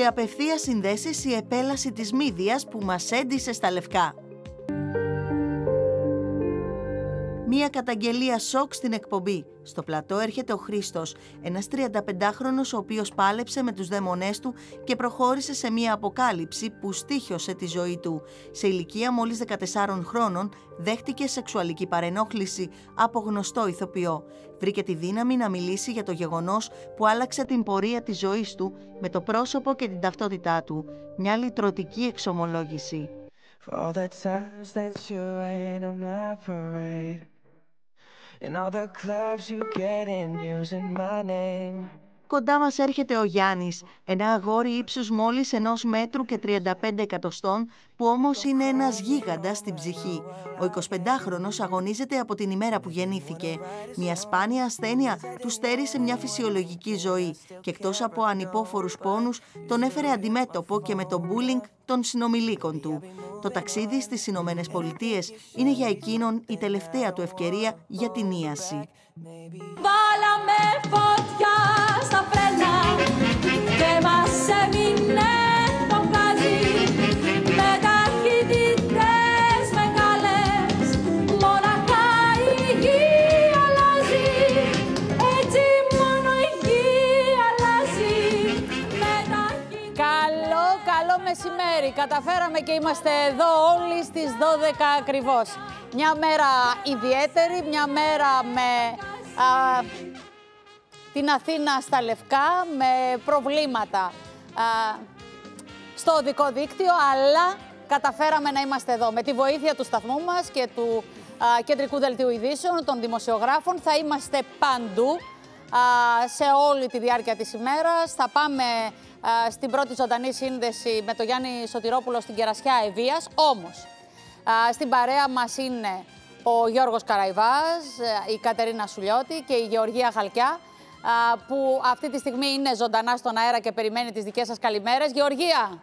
σε απευθείας συνδέσεις η επέλαση της Μήδιας που μας έντυσε στα λευκά. Μία καταγγελία σοκ στην εκπομπή. Στο πλατό έρχεται ο Χρήστος, ένας 35χρονος ο οποίος πάλεψε με τους δαιμονές του και προχώρησε σε μία αποκάλυψη που στοίχιωσε τη ζωή του. Σε ηλικία μόλις 14 χρόνων δέχτηκε σεξουαλική παρενόχληση από γνωστό ηθοποιό. Βρήκε τη δύναμη να μιλήσει για το γεγονός που άλλαξε την πορεία της ζωής του με το πρόσωπο και την ταυτότητά του. Μια λυτρωτική εξομολόγηση. Κοντά μας έρχεται ο Γιάννης, ένα αγόρι ύψους μόλις 1 μέτρου και 35 εκατοστών, που όμως είναι ένας γίγαντας στην ψυχή. Ο 25χρονος αγωνίζεται από την ημέρα που γεννήθηκε. Μια σπάνια ασθένεια του στέρισε μια φυσιολογική ζωή και εκτός από ανυπόφορους πόνους, τον έφερε αντιμέτωπο και με το μπούλινγκ των συνομιλίκων του. Το ταξίδι στις Ηνωμένες Πολιτείες είναι για εκείνον η τελευταία του ευκαιρία για την ίαση. Βάλαμε φωτιά στα φρένα και μας έμεινε το γκάζι με ταχύτητες μεγάλες, μοναχά η γη αλλάζει, έτσι μόνο η γη αλλάζει με ταχύτητες. Καλό μεσημέρι, καταφέραμε και είμαστε εδώ όλοι στις 12 ακριβώς. Μια μέρα ιδιαίτερη, μια μέρα με την Αθήνα στα λευκά, με προβλήματα στο οδικό δίκτυο, αλλά καταφέραμε να είμαστε εδώ. Με τη βοήθεια του σταθμού μας και του Κεντρικού Δελτίου Ειδήσεων, των δημοσιογράφων, θα είμαστε παντού σε όλη τη διάρκεια της ημέρας. Θα πάμε στην πρώτη ζωντανή σύνδεση με τον Γιάννη Σωτηρόπουλο στην Κερασιά Ευβοίας. Όμως, στην παρέα μας είναι ο Γιώργος Καραϊβάς, η Κατερίνα Σουλιώτη και η Γεωργία Χαλκιά, που αυτή τη στιγμή είναι ζωντανά στον αέρα και περιμένει τις δικές σας καλημέρες. Γεωργία!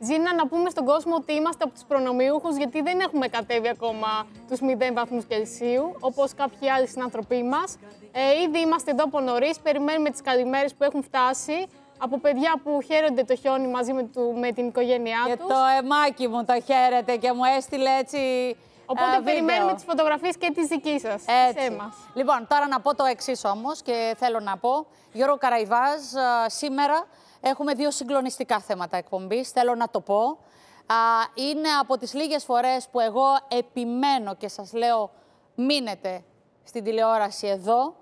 Ζήνα, να πούμε στον κόσμο ότι είμαστε από τους προνομιούχους, γιατί δεν έχουμε κατέβει ακόμα τους 0 βαθμούς Κελσίου, όπως κάποιοι άλλοι συνανθρωποί μας. Ήδη είμαστε εδώ από νωρίς, περιμένουμε τις καλημέρες που έχουν φτάσει από παιδιά που χαίρονται το χιόνι μαζί με την οικογένειά τους. Και το αιμάκι μου το χαίρεται και μου έστειλε έτσι. Οπότε περιμένουμε τις φωτογραφίες και τις δικής σας. Λοιπόν, τώρα να πω το εξής όμως και θέλω να πω. Γιώργο Καραϊβάς, σήμερα έχουμε 2 συγκλονιστικά θέματα εκπομπής, θέλω να το πω. Είναι από τις λίγες φορές που εγώ επιμένω και σας λέω μείνετε στην τηλεόραση εδώ.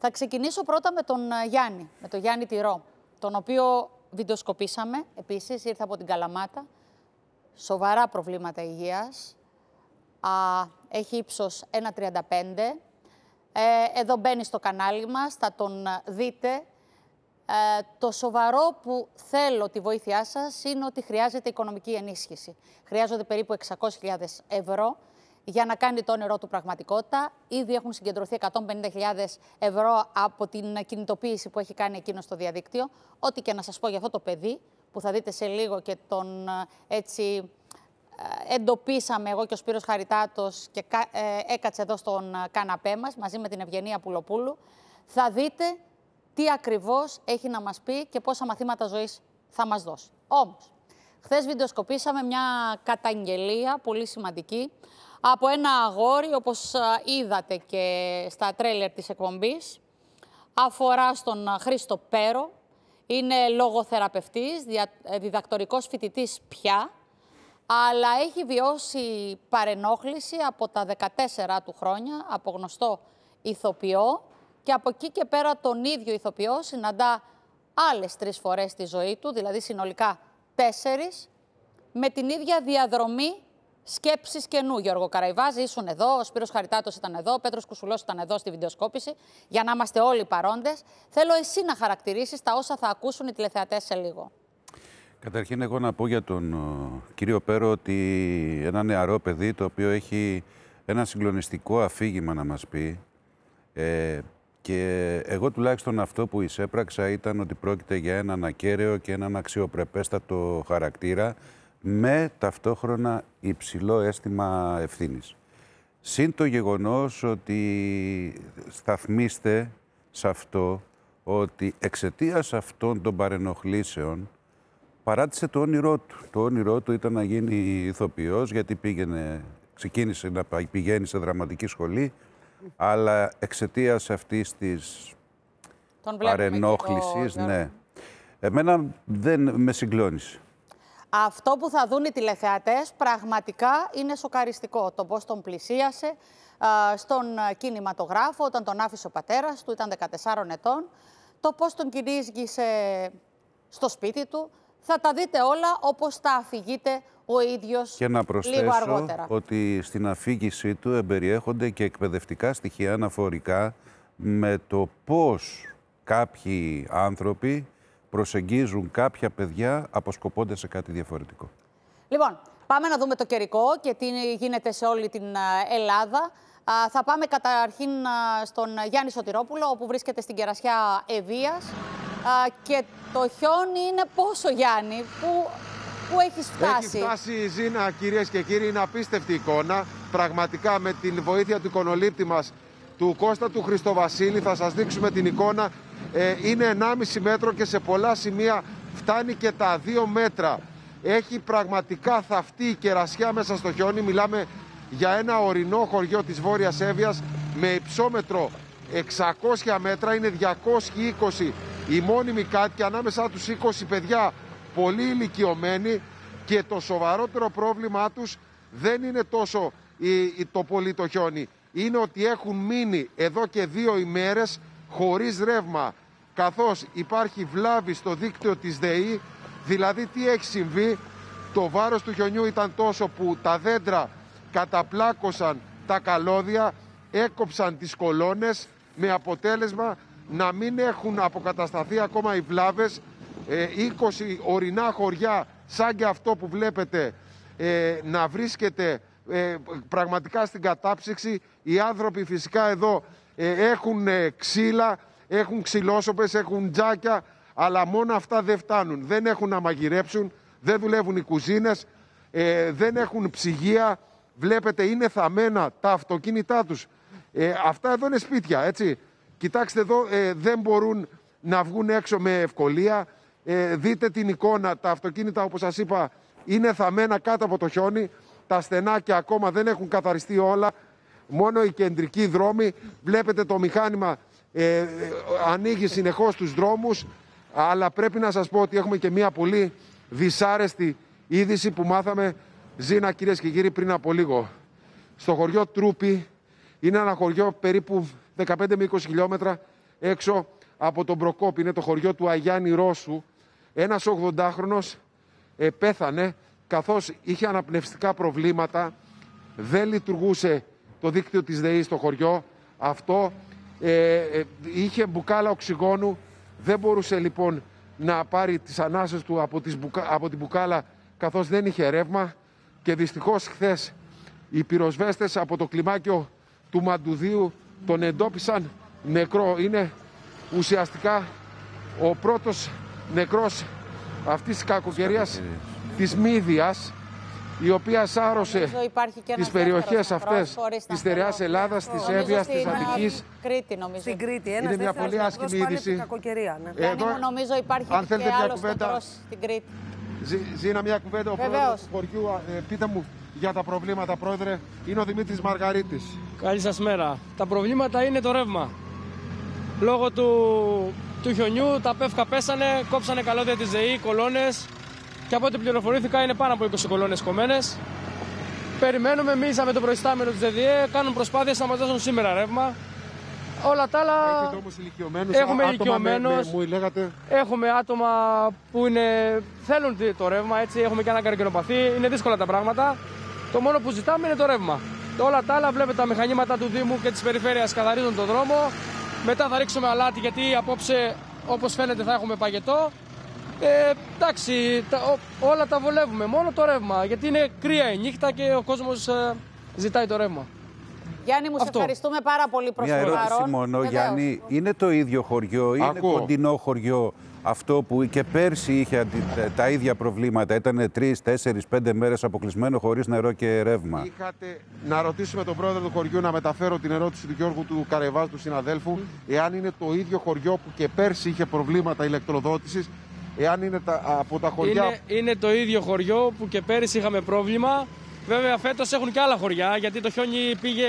Θα ξεκινήσω πρώτα με τον Γιάννη, με τον Γιάννη Τυρό, τον οποίο βιντεοσκοπήσαμε επίσης, ήρθε από την Καλαμάτα. Σοβαρά προβλήματα υγείας, έχει ύψος 1,35. Εδώ μπαίνει στο κανάλι μας, θα τον δείτε. Το σοβαρό που θέλω τη βοήθειά σας είναι ότι χρειάζεται οικονομική ενίσχυση. Χρειάζονται περίπου 600.000 ευρώ για να κάνει το όνειρό του πραγματικότητα. Ήδη έχουν συγκεντρωθεί 150.000 ευρώ από την κινητοποίηση που έχει κάνει εκείνο στο διαδίκτυο. Ό,τι και να σας πω για αυτό το παιδί, που θα δείτε σε λίγο και τον έτσι εντοπίσαμε εγώ και ο Σπύρος Χαριτάτος και έκατσε εδώ στον καναπέ μας μαζί με την Ευγενία Πουλοπούλου. Θα δείτε τι ακριβώς έχει να μας πει και πόσα μαθήματα ζωής θα μας δώσει. Όμως, χθες βιντεοσκοπήσαμε μια καταγγελία πολύ σημαντική από ένα αγόρι, όπως είδατε και στα τρέλερ της εκπομπής, αφορά στον Χρήστο Πέρο. Είναι λογοθεραπευτής, διδακτορικός φοιτητής πια, αλλά έχει βιώσει παρενόχληση από τα 14 του χρόνια, από γνωστό ηθοποιό, και από εκεί και πέρα τον ίδιο ηθοποιό συναντά άλλες 3 φορές στη ζωή του, δηλαδή συνολικά 4, με την ίδια διαδρομή σκέψης και νου. Γιώργο Καραϊβάς, ήσουν εδώ, ο Σπύρος Χαριτάτος ήταν εδώ, ο Πέτρος Κουσουλός ήταν εδώ στη βιντεοσκόπηση, για να είμαστε όλοι παρόντες. Θέλω εσύ να χαρακτηρίσεις τα όσα θα ακούσουν οι τηλεθεατές σε λίγο. Καταρχήν, εγώ να πω για τον κύριο Πέρο ότι ένα νεαρό παιδί το οποίο έχει ένα συγκλονιστικό αφήγημα να μας πει, και εγώ τουλάχιστον αυτό που εισέπραξα ήταν ότι πρόκειται για έναν ακέραιο και έναν αξιοπρεπέστατο χαρακτήρα, με ταυτόχρονα υψηλό αίσθημα ευθύνης. Συν το γεγονός ότι σταθμίστε σε αυτό ότι εξαιτίας αυτών των παρενοχλήσεων παράτησε το όνειρό του. Το όνειρό του ήταν να γίνει ηθοποιός, γιατί ξεκίνησε να πηγαίνει σε δραματική σχολή, αλλά εξαιτίας αυτής της παρενόχλησης, ναι. Εμένα δεν με συγκλώνησε. Αυτό που θα δουν οι τηλεθεατές πραγματικά είναι σοκαριστικό. Το πώς τον πλησίασε στον κινηματογράφο όταν τον άφησε ο πατέρας του, ήταν 14 ετών. Το πώς τον κυνήγησε στο σπίτι του. Θα τα δείτε όλα όπως τα αφηγείται ο ίδιος λίγο αργότερα. Και να προσθέσω ότι στην αφήγησή του εμπεριέχονται και εκπαιδευτικά στοιχεία αναφορικά με το πώς κάποιοι άνθρωποι προσεγγίζουν κάποια παιδιά αποσκοπώντας σε κάτι διαφορετικό. Λοιπόν, πάμε να δούμε το καιρικό και τι γίνεται σε όλη την Ελλάδα. Θα πάμε καταρχήν στον Γιάννη Σωτηρόπουλο, όπου βρίσκεται στην κερασιά Ευβίας. Και το χιόνι είναι πόσο, Γιάννη, που έχει φτάσει. Έχει φτάσει η Ζήνα, κυρίες και κύριοι, είναι απίστευτη εικόνα. Πραγματικά με την βοήθεια του εικονολήπτη μας, του Κώστα του Χριστοβασίλη, θα σας δείξουμε την εικόνα. Είναι 1,5 μέτρο και σε πολλά σημεία φτάνει και τα 2 μέτρα. Έχει πραγματικά θαυτεί η κερασιά μέσα στο χιόνι. Μιλάμε για ένα ορεινό χωριό της Βόρειας Εύβοιας με υψόμετρο 600 μέτρα, είναι 220 οι μόνιμοι κάτοικοι, ανάμεσά τους 20 παιδιά πολύ ηλικιωμένοι, και το σοβαρότερο πρόβλημά τους δεν είναι τόσο το πολύ το χιόνι, είναι ότι έχουν μείνει εδώ και 2 ημέρες χωρίς ρεύμα, καθώς υπάρχει βλάβη στο δίκτυο της ΔΕΗ. Δηλαδή τι έχει συμβεί, το βάρος του χιονιού ήταν τόσο που τα δέντρα καταπλάκωσαν τα καλώδια, έκοψαν τις κολόνες, με αποτέλεσμα να μην έχουν αποκατασταθεί ακόμα οι βλάβες. 20 ορεινά χωριά σαν και αυτό που βλέπετε να βρίσκεται πραγματικά στην κατάψυξη. Οι άνθρωποι φυσικά εδώ έχουν ξύλα, έχουν ξυλόσοπες, έχουν τζάκια, αλλά μόνο αυτά δεν φτάνουν. Δεν έχουν να μαγειρέψουν, δεν δουλεύουν οι κουζίνες, δεν έχουν ψυγεία. Βλέπετε, είναι θαμμένα τα αυτοκίνητά τους. Αυτά εδώ είναι σπίτια, έτσι. Κοιτάξτε εδώ, δεν μπορούν να βγουν έξω με ευκολία. Δείτε την εικόνα, τα αυτοκίνητα, όπως σας είπα, είναι θαμμένα κάτω από το χιόνι. Τα στενάκια ακόμα δεν έχουν καθαριστεί όλα. Μόνο οι κεντρικοί δρόμοι. Βλέπετε το μηχάνημα ανοίγει συνεχώς τους δρόμους. Αλλά πρέπει να σας πω ότι έχουμε και μια πολύ δυσάρεστη είδηση που μάθαμε, Ζήνα, κυρίες και κύριοι, πριν από λίγο. Στο χωριό Τρούπη, είναι ένα χωριό περίπου 15 με 20 χιλιόμετρα έξω από τον Προκόπη, είναι το χωριό του Αγιάννη Ρώσου. Ένας 80χρονος πέθανε καθώς είχε αναπνευστικά προβλήματα. Δεν λειτουργούσε το δίκτυο της ΔΕΗ στο χωριό αυτό. Είχε μπουκάλα οξυγόνου. Δεν μπορούσε λοιπόν να πάρει τις ανάσες του από την μπουκάλα καθώς δεν είχε ρεύμα. Και δυστυχώς χθες οι πυροσβέστες από το κλιμάκιο του Μαντουδίου τον εντόπισαν νεκρό. Είναι ουσιαστικά ο πρώτος νεκρός αυτής της κακοκαιρίας της Μήδιας, η οποία σάρωσε τις περιοχές αυτές της στερεάς Ελλάδας, της Εύβοιας, της Αττικής. Στην Κρήτη, ένας είναι μια πολύ άσχημη είδηση. Εδώ, νομίζω, υπάρχει αν θέλετε μια κουβέντα, Ζήνα, μια κουβέντα, ο πρόεδρος του χωριού, πείτε μου για τα προβλήματα, πρόεδρε, είναι ο Δημήτρης Μαργαρίτης. Καλή σας μέρα. Τα προβλήματα είναι το ρεύμα. Λόγω του χιονιού τα πεύκα πέσανε, κόψανε καλώδια της ΔΕΗ, κολόνες, και από ό,τι πληροφορήθηκα είναι πάνω από 20 κολόνες κομμένες. Περιμένουμε, μίλησα με το προϊστάμενο της ΔΕΔΙΕ, κάνουν προσπάθειες να μας δώσουν σήμερα ρεύμα. Όλα τα άλλα. Έχετε όμως ηλικιωμένους, έχουμε ηλικιωμένους. Έχουμε άτομα που θέλουν το ρεύμα, έτσι. Έχουμε και έναν καρκινοπαθή. Είναι δύσκολα τα πράγματα. Το μόνο που ζητάμε είναι το ρεύμα. Όλα τα άλλα, βλέπετε, τα μηχανήματα του Δήμου και της Περιφέρειας καθαρίζουν τον δρόμο. Μετά θα ρίξουμε αλάτι, γιατί απόψε, όπως φαίνεται, θα έχουμε παγετό. Εντάξει, όλα τα βολεύουμε. Μόνο το ρεύμα. Γιατί είναι κρύα η νύχτα και ο κόσμος ζητάει το ρεύμα. Γιάννη, μου σε ευχαριστούμε πάρα πολύ προς το παρόν. Μια ερώτηση μόνο, Γιάννη. Είναι το ίδιο χωριό, είναι κοντινό χωριό αυτό που και πέρσι είχε τα ίδια προβλήματα? Ήταν 3, 4, 5 μέρες αποκλεισμένο χωρίς νερό και ρεύμα. Είχατε να ρωτήσουμε τον πρόεδρο του χωριού, να μεταφέρω την ερώτηση του Γιώργου του Καραϊβάς, του συναδέλφου, εάν είναι το ίδιο χωριό που και πέρσι είχε προβλήματα ηλεκτροδότησης, εάν είναι από τα χωριά... Είναι το ίδιο χωριό που και πέρσι είχαμε πρόβλημα. Βέβαια, φέτος έχουν και άλλα χωριά, γιατί το χιόνι πήγε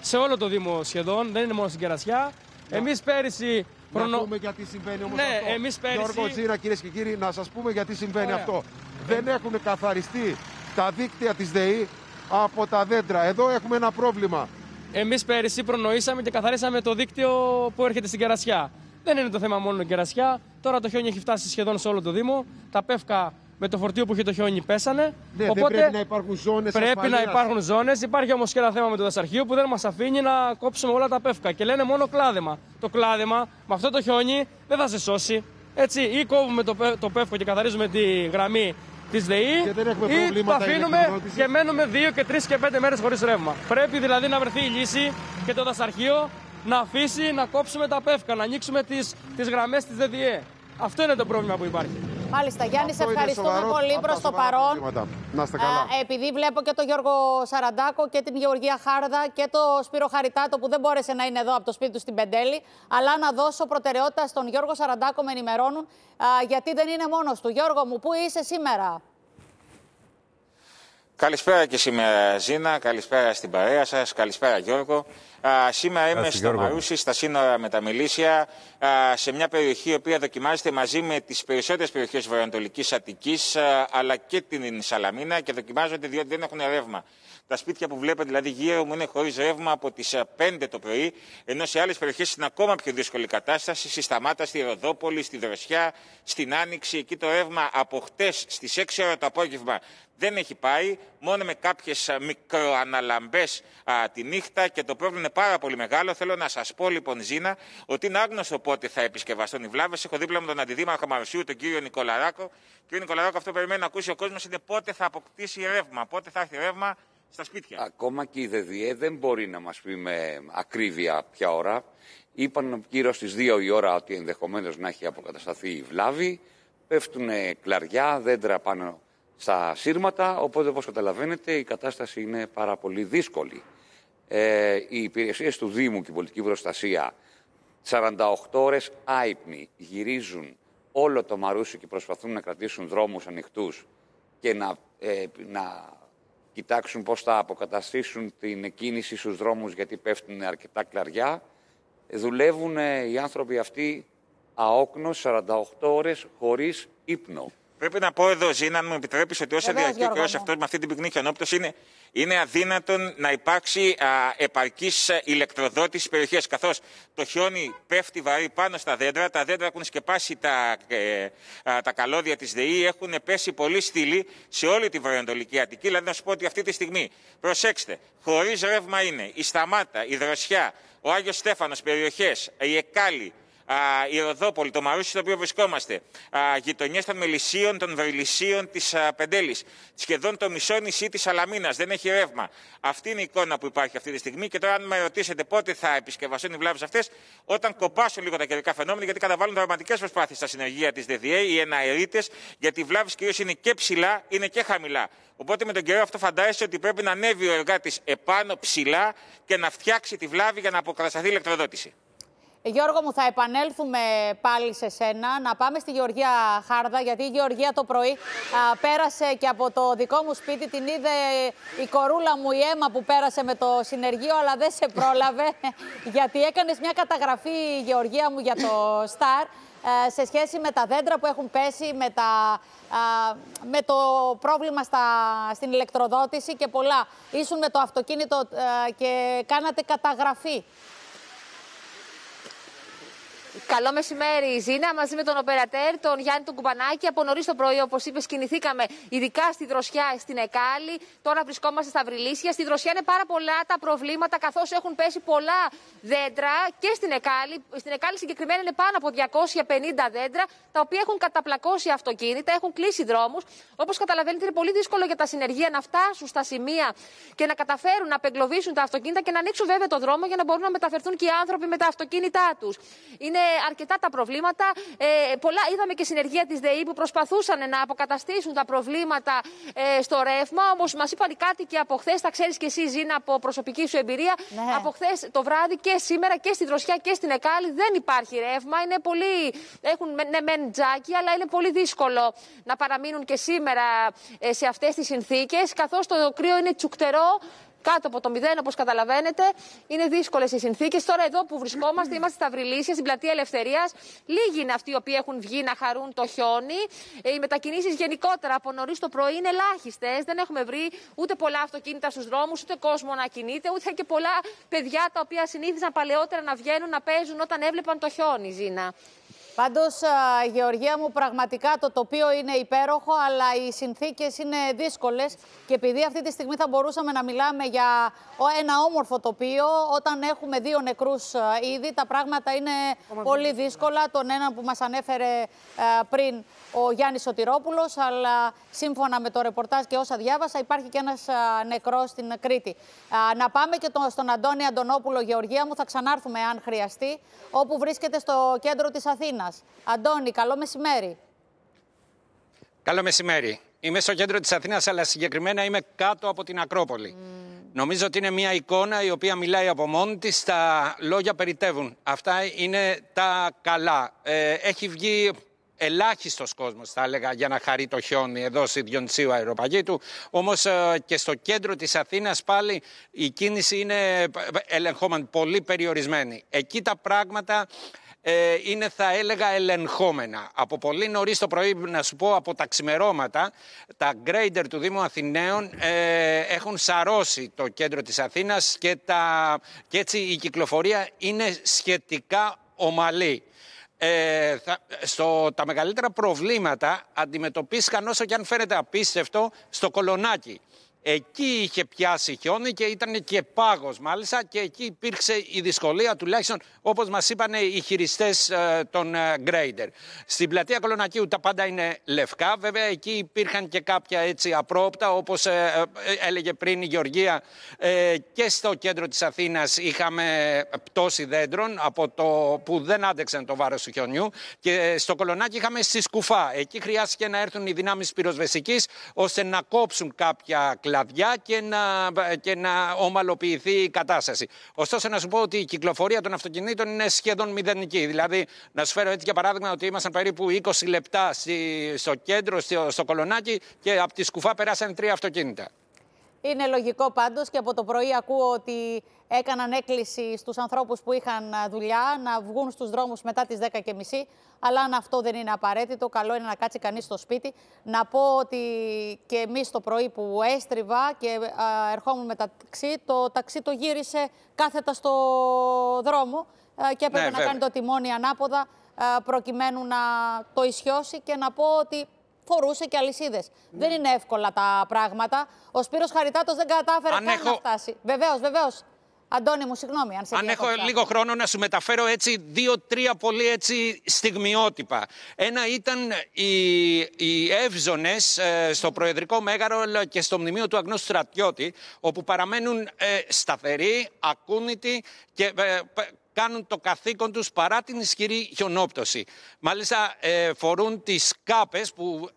σε όλο το Δήμο σχεδόν, δεν είναι μόνο στην Κερασιά. Εμείς πέρυσι... Να πούμε γιατί συμβαίνει όμως αυτό. Εμείς πέρυσι... Γιώργο, Τζίνα, κυρίες και κύριοι, να σας πούμε γιατί συμβαίνει αυτό. Δεν έχουν καθαριστεί τα δίκτυα της ΔΕΗ από τα δέντρα. Εδώ έχουμε ένα πρόβλημα. Εμείς πέρυσι προνοήσαμε και καθαρίσαμε το δίκτυο που έρχεται στην Κερασιά. Δεν είναι το θέμα μόνο η Κερασιά. Τώρα το χιόνι έχει φτάσει σχεδόν σε όλο το Δήμο. Τα πεύκα με το φορτίο που είχε το χιόνι πέσανε. Ναι, οπότε πρέπει να υπάρχουν ζώνες. Υπάρχει όμως και ένα θέμα με το δασαρχείο που δεν μας αφήνει να κόψουμε όλα τα πεύκα. Και λένε μόνο κλάδεμα. Το κλάδεμα με αυτό το χιόνι δεν θα σε σώσει. Έτσι, ή κόβουμε το πεύκο και καθαρίζουμε τη γραμμή της ΔΕΗ, ή τα αφήνουμε και μένουμε 2 και 3 και 5 μέρες χωρίς ρεύμα. Πρέπει δηλαδή να βρεθεί η λύση και το δασαρχείο να αφήσει να κόψουμε τα πεύκα, να ανοίξουμε τις γραμμές της ΔΔΕ. Αυτό είναι το πρόβλημα που υπάρχει. Μάλιστα, Γιάννη, σε ευχαριστούμε πολύ προς το παρόν. Να είστε καλά. Επειδή βλέπω και τον Γιώργο Σαραντάκο και την Γεωργία Χάρδα και τον Σπύρο Χαριτάτο που δεν μπόρεσε να είναι εδώ από το σπίτι του στην Πεντέλη, αλλά να δώσω προτεραιότητα στον Γιώργο Σαραντάκο, με ενημερώνουν, γιατί δεν είναι μόνος του. Γιώργο μου, πού είσαι σήμερα? Καλησπέρα και σήμερα, Ζήνα. Καλησπέρα στην παρέα σας. Καλησπέρα, Γιώργο. Σήμερα είμαι στο Μαρούσι, στα σύνορα με τα Μιλήσια, σε μια περιοχή η οποία δοκιμάζεται μαζί με τις περισσότερες περιοχές βορειοανατολικής Αττικής, αλλά και την Σαλαμίνα, και δοκιμάζονται διότι δεν έχουν ρεύμα. Τα σπίτια που βλέπετε δηλαδή γύρω μου είναι χωρίς ρεύμα από τις 5 το πρωί, ενώ σε άλλες περιοχές είναι ακόμα πιο δύσκολη κατάσταση, στη Σταμάτα, στη Ροδόπολη, στη Δροσιά, στην Άνοιξη. Εκεί το ρεύμα από χτες στις 6 ώρα το απόγευμα δεν έχει πάει, μόνο με κάποιες μικροαναλαμπές τη νύχτα, και το πρόβλημα είναι πάρα πολύ μεγάλο. Θέλω να σας πω λοιπόν, Ζήνα, ότι είναι άγνωστο πότε θα επισκευαστούν οι βλάβες. Έχω δίπλα μου τον αντιδήμαρχο Μαρουσίου, τον κύριο Νικολαράκο. Κύριε Νικολαράκο, αυτό περιμένει να ακούσει ο κόσμος είναι πότε θα αποκτήσει ρεύμα, πότε θα έρθει ρεύμα στα σπίτια. Ακόμα και η ΔΔΕ δεν μπορεί να μας πει με ακρίβεια ποια ώρα. Είπαν γύρω στις 2 η ώρα ότι ενδεχομένως να έχει αποκατασταθεί η βλάβη. Πέφτουν κλαριά, δέντρα πάνω στα σύρματα. Οπότε, όπως καταλαβαίνετε, η κατάσταση είναι πάρα πολύ δύσκολη. Οι υπηρεσίες του Δήμου και η πολιτική προστασία 48 ώρες άυπνοι γυρίζουν όλο το Μαρούσι και προσπαθούν να κρατήσουν δρόμους ανοιχτούς και να κοιτάξουν πώς θα αποκαταστήσουν την κίνηση στους δρόμους, γιατί πέφτουν αρκετά κλαριά. Δουλεύουν οι άνθρωποι αυτοί αόκνος 48 ώρες χωρίς ύπνο. Πρέπει να πω εδώ, Ζήνα, αν μου επιτρέπεις, ότι όσο διαρκεί ο καιρός αυτός με αυτή την πυκνή χιονόπτωση, είναι αδύνατον να υπάρξει επαρκής ηλεκτροδότηση στις περιοχές. Καθώς το χιόνι πέφτει βαρύ πάνω στα δέντρα, τα δέντρα έχουν σκεπάσει τα καλώδια της ΔΕΗ, έχουν πέσει πολλοί στήλοι σε όλη τη βορειοανατολική Αττική. Δηλαδή, να σου πω ότι αυτή τη στιγμή, προσέξτε, χωρίς ρεύμα είναι η Σταμάτα, η Δροσιά, ο Άγιος Στέφανος, περιοχές, η Εκάλη, η Ροδόπολη, το Μαρούσι στο οποίο βρισκόμαστε, γειτονιές των Μελισσίων, των Βρυλισσίων, της Πεντέλης, σχεδόν το μισό νησί της Σαλαμίνας δεν έχει ρεύμα. Αυτή είναι η εικόνα που υπάρχει αυτή τη στιγμή. Και τώρα, αν με ρωτήσετε πότε θα επισκευαστούν οι βλάβες αυτές, όταν κοπάσουν λίγο τα καιρικά φαινόμενα, γιατί καταβάλουν δραματικές προσπάθειες στα συνεργεία της ΔΔΕ, οι εναερίτες, γιατί οι βλάβες κυρίως είναι και ψηλά, είναι και χαμηλά. Οπότε με τον καιρό αυτό φαντάζεσαι ότι πρέπει να ανέβει ο εργάτης επάνω ψηλά και να φτιάξει τη βλάβη για να αποκατασταθεί η ηλεκτροδότηση. Γιώργο μου, θα επανέλθουμε πάλι σε σένα. Να πάμε στη Γεωργία Χάρδα, γιατί η Γεωργία το πρωί πέρασε και από το δικό μου σπίτι. Την είδε η κορούλα μου η Έμα που πέρασε με το συνεργείο, αλλά δεν σε πρόλαβε, γιατί έκανες μια καταγραφή, Γεωργία μου, για το Star, σε σχέση με τα δέντρα που έχουν πέσει, με το πρόβλημα στην ηλεκτροδότηση και πολλά. Ήσουν με το αυτοκίνητο και κάνατε καταγραφή. Καλό μεσημέρι, η Ζήνα, μαζί με τον οπερατέρ, τον Γιάννη τον Κουμπανάκη. Από νωρίς το πρωί, όπως είπες, κινηθήκαμε ειδικά στη Δροσιά, στην Εκάλη. Τώρα βρισκόμαστε στα Βρυλίσια. Στη Δροσιά είναι πάρα πολλά τα προβλήματα, καθώς έχουν πέσει πολλά δέντρα και στην Εκάλη. Στην Εκάλη συγκεκριμένα είναι πάνω από 250 δέντρα, τα οποία έχουν καταπλακώσει αυτοκίνητα, έχουν κλείσει δρόμους. Όπως καταλαβαίνετε, είναι πολύ δύσκολο για τα συνεργεία να φτάσουν στα σημεία και να καταφέρουν να απεγκλωβίσουν τα αυτοκίνητα και να ανοίξουν βέβαια το δρόμο για να μπορούν να μεταφερθούν και οι άνθρωποι με τα αυτοκίνητά τους. Είναι αρκετά τα προβλήματα. Πολλά είδαμε και συνεργεία της ΔΕΗ που προσπαθούσαν να αποκαταστήσουν τα προβλήματα στο ρεύμα. Όμως μας είπαν κάτι και από χθες, τα ξέρεις και εσύ, Ζήνα, από προσωπική σου εμπειρία. Ναι. Από χθες το βράδυ και σήμερα και στη Δροσιά και στην Εκάλη δεν υπάρχει ρεύμα. Είναι πολύ... Έχουν ναι, μεν τζάκι, αλλά είναι πολύ δύσκολο να παραμείνουν και σήμερα σε αυτές τις συνθήκες, καθώς το κρύο είναι τσουκτερό. Κάτω από το 0, όπως καταλαβαίνετε, είναι δύσκολες οι συνθήκες. Τώρα, εδώ που βρισκόμαστε, είμαστε στα Βρυλίσια, στην Πλατεία Ελευθερίας. Λίγοι είναι αυτοί οι οποίοι έχουν βγει να χαρούν το χιόνι. Οι μετακινήσεις γενικότερα από νωρίς το πρωί είναι ελάχιστες. Δεν έχουμε βρει ούτε πολλά αυτοκίνητα στους δρόμους, ούτε κόσμο να κινείται, ούτε και πολλά παιδιά τα οποία συνήθιζαν παλαιότερα να βγαίνουν να παίζουν όταν έβλεπαν το χιόνι, Ζήνα. Πάντως, Γεωργία μου, πραγματικά το τοπίο είναι υπέροχο, αλλά οι συνθήκες είναι δύσκολες και επειδή αυτή τη στιγμή θα μπορούσαμε να μιλάμε για ένα όμορφο τοπίο, όταν έχουμε 2 νεκρούς ήδη, τα πράγματα είναι πολύ δύσκολα. Τον έναν που μας ανέφερε πριν ο Γιάννης Σωτηρόπουλος, αλλά σύμφωνα με το ρεπορτάζ και όσα διάβασα, υπάρχει και ένας νεκρός στην Κρήτη. Να πάμε και στον Αντώνη Αντωνόπουλο, Γεωργία μου, θα ξανάρθουμε αν χρειαστεί, όπου βρίσκεται στο κέντρο της Αθήνας. Αντώνη, καλό μεσημέρι. Καλό μεσημέρι. Είμαι στο κέντρο της Αθήνας, αλλά συγκεκριμένα είμαι κάτω από την Ακρόπολη. Νομίζω ότι είναι μια εικόνα η οποία μιλάει από μόνη της. Τα λόγια περιτεύουν. Αυτά είναι τα καλά. Έχει βγει ελάχιστος κόσμος, θα έλεγα, για να χαρεί το χιόνι εδώ στη Διονυσίου Αεροπαγήτου. Όμως και στο κέντρο της Αθήνας πάλι η κίνηση είναι ελεγχόμενη, πολύ περιορισμένη. Εκεί τα πράγματα... είναι, θα έλεγα, ελεγχόμενα. Από πολύ νωρίς το πρωί, να σου πω, από τα ξημερώματα, τα grader του Δήμου Αθηναίων έχουν σαρώσει το κέντρο της Αθήνας και έτσι η κυκλοφορία είναι σχετικά ομαλή. Τα μεγαλύτερα προβλήματα αντιμετωπίστηκαν, όσο και αν φαίνεται απίστευτο, στο Κολονάκι. Εκεί είχε πιάσει χιόνι και ήταν και πάγος μάλιστα και εκεί υπήρξε η δυσκολία, τουλάχιστον όπως μας είπαν οι χειριστές των Grader. Στην πλατεία Κολονακίου τα πάντα είναι λευκά. Βέβαια εκεί υπήρχαν και κάποια έτσι απρόοπτα, όπως έλεγε πριν η Γεωργία, και στο κέντρο της Αθήνας είχαμε πτώση δέντρων από το που δεν άντεξαν το βάρος του χιονιού και στο Κολονάκι είχαμε στη Σκουφά. Εκεί χρειάστηκε να έρθουν οι δυνάμεις πυροσβεστικής ώστε να κόψουν κάποια και να ομαλοποιηθεί η κατάσταση. Ωστόσο, να σου πω ότι η κυκλοφορία των αυτοκινήτων είναι σχεδόν μηδενική. Δηλαδή, να σου φέρω έτσι για παράδειγμα ότι ήμασταν περίπου 20 λεπτά στο κέντρο, στο Κολονάκι και από τη Σκουφά περάσαν 3 αυτοκίνητα. Είναι λογικό πάντως και από το πρωί ακούω ότι έκαναν έκκληση στους ανθρώπους που είχαν δουλειά να βγουν στους δρόμους μετά τις 10:30. Αλλά αν αυτό δεν είναι απαραίτητο, καλό είναι να κάτσει κανείς στο σπίτι. Να πω ότι και εμείς το πρωί που έστριβα και ερχόμουν με το ταξί το γύρισε κάθετα στο δρόμο και έπρεπε να κάνει το τιμόνι ανάποδα προκειμένου να το ισιώσει και να πω ότι... φορούσε και αλυσίδες. Ναι. Δεν είναι εύκολα τα πράγματα. Ο Σπύρος Χαριτάτος δεν κατάφερε καν να φτάσει. Βεβαίως, βεβαίως. Αντώνη μου, συγγνώμη αν σε διακόψα. Έχω λίγο χρόνο να σου μεταφέρω έτσι 2-3 πολύ έτσι στιγμιότυπα. Ένα ήταν οι εύζωνες στο Προεδρικό Μέγαρο και στο Μνημείο του Αγνώστου Στρατιώτη, όπου παραμένουν σταθεροί, ακούνητοι και... κάνουν το καθήκον τους παρά την ισχυρή χιονόπτωση. Μάλιστα φορούν τις κάπες που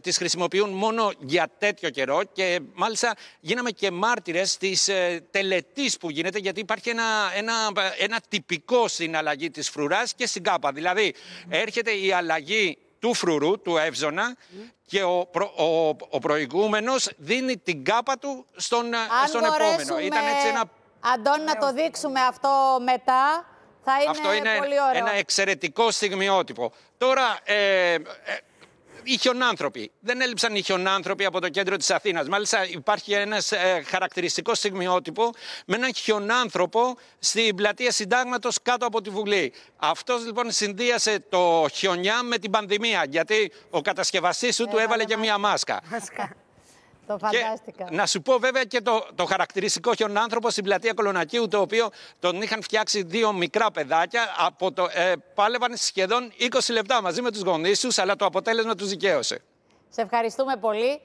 τις χρησιμοποιούν μόνο για τέτοιο καιρό και μάλιστα γίναμε και μάρτυρες της τελετής που γίνεται γιατί υπάρχει ένα τυπικό στην αλλαγή της φρουράς και στην κάπα. Δηλαδή έρχεται η αλλαγή του φρουρού, του εύζωνα, και ο προηγούμενος δίνει την κάπα του στον επόμενο. Ήταν έτσι ένα... Αντώνη, να το δείξουμε αυτό μετά. Αυτό είναι πολύ ωραίο. Ένα εξαιρετικό στιγμιότυπο. Τώρα, οι χιονάνθρωποι. Δεν έλειψαν οι χιονάνθρωποι από το κέντρο της Αθήνας. Μάλιστα υπάρχει ένας χαρακτηριστικό στιγμιότυπο με έναν χιονάνθρωπο στην πλατεία Συντάγματος κάτω από τη Βουλή. Αυτός λοιπόν συνδύασε το χιονιά με την πανδημία, γιατί ο κατασκευαστής του έβαλε και μία μάσκα. Το φαντάστηκα. Να σου πω βέβαια και το χαρακτηριστικό χιονάνθρωπο στην πλατεία Κολονακίου, το οποίο τον είχαν φτιάξει δύο μικρά παιδάκια. Πάλευαν σχεδόν 20 λεπτά μαζί με τους γονείς τους, αλλά το αποτέλεσμα τους δικαίωσε. Σε ευχαριστούμε πολύ.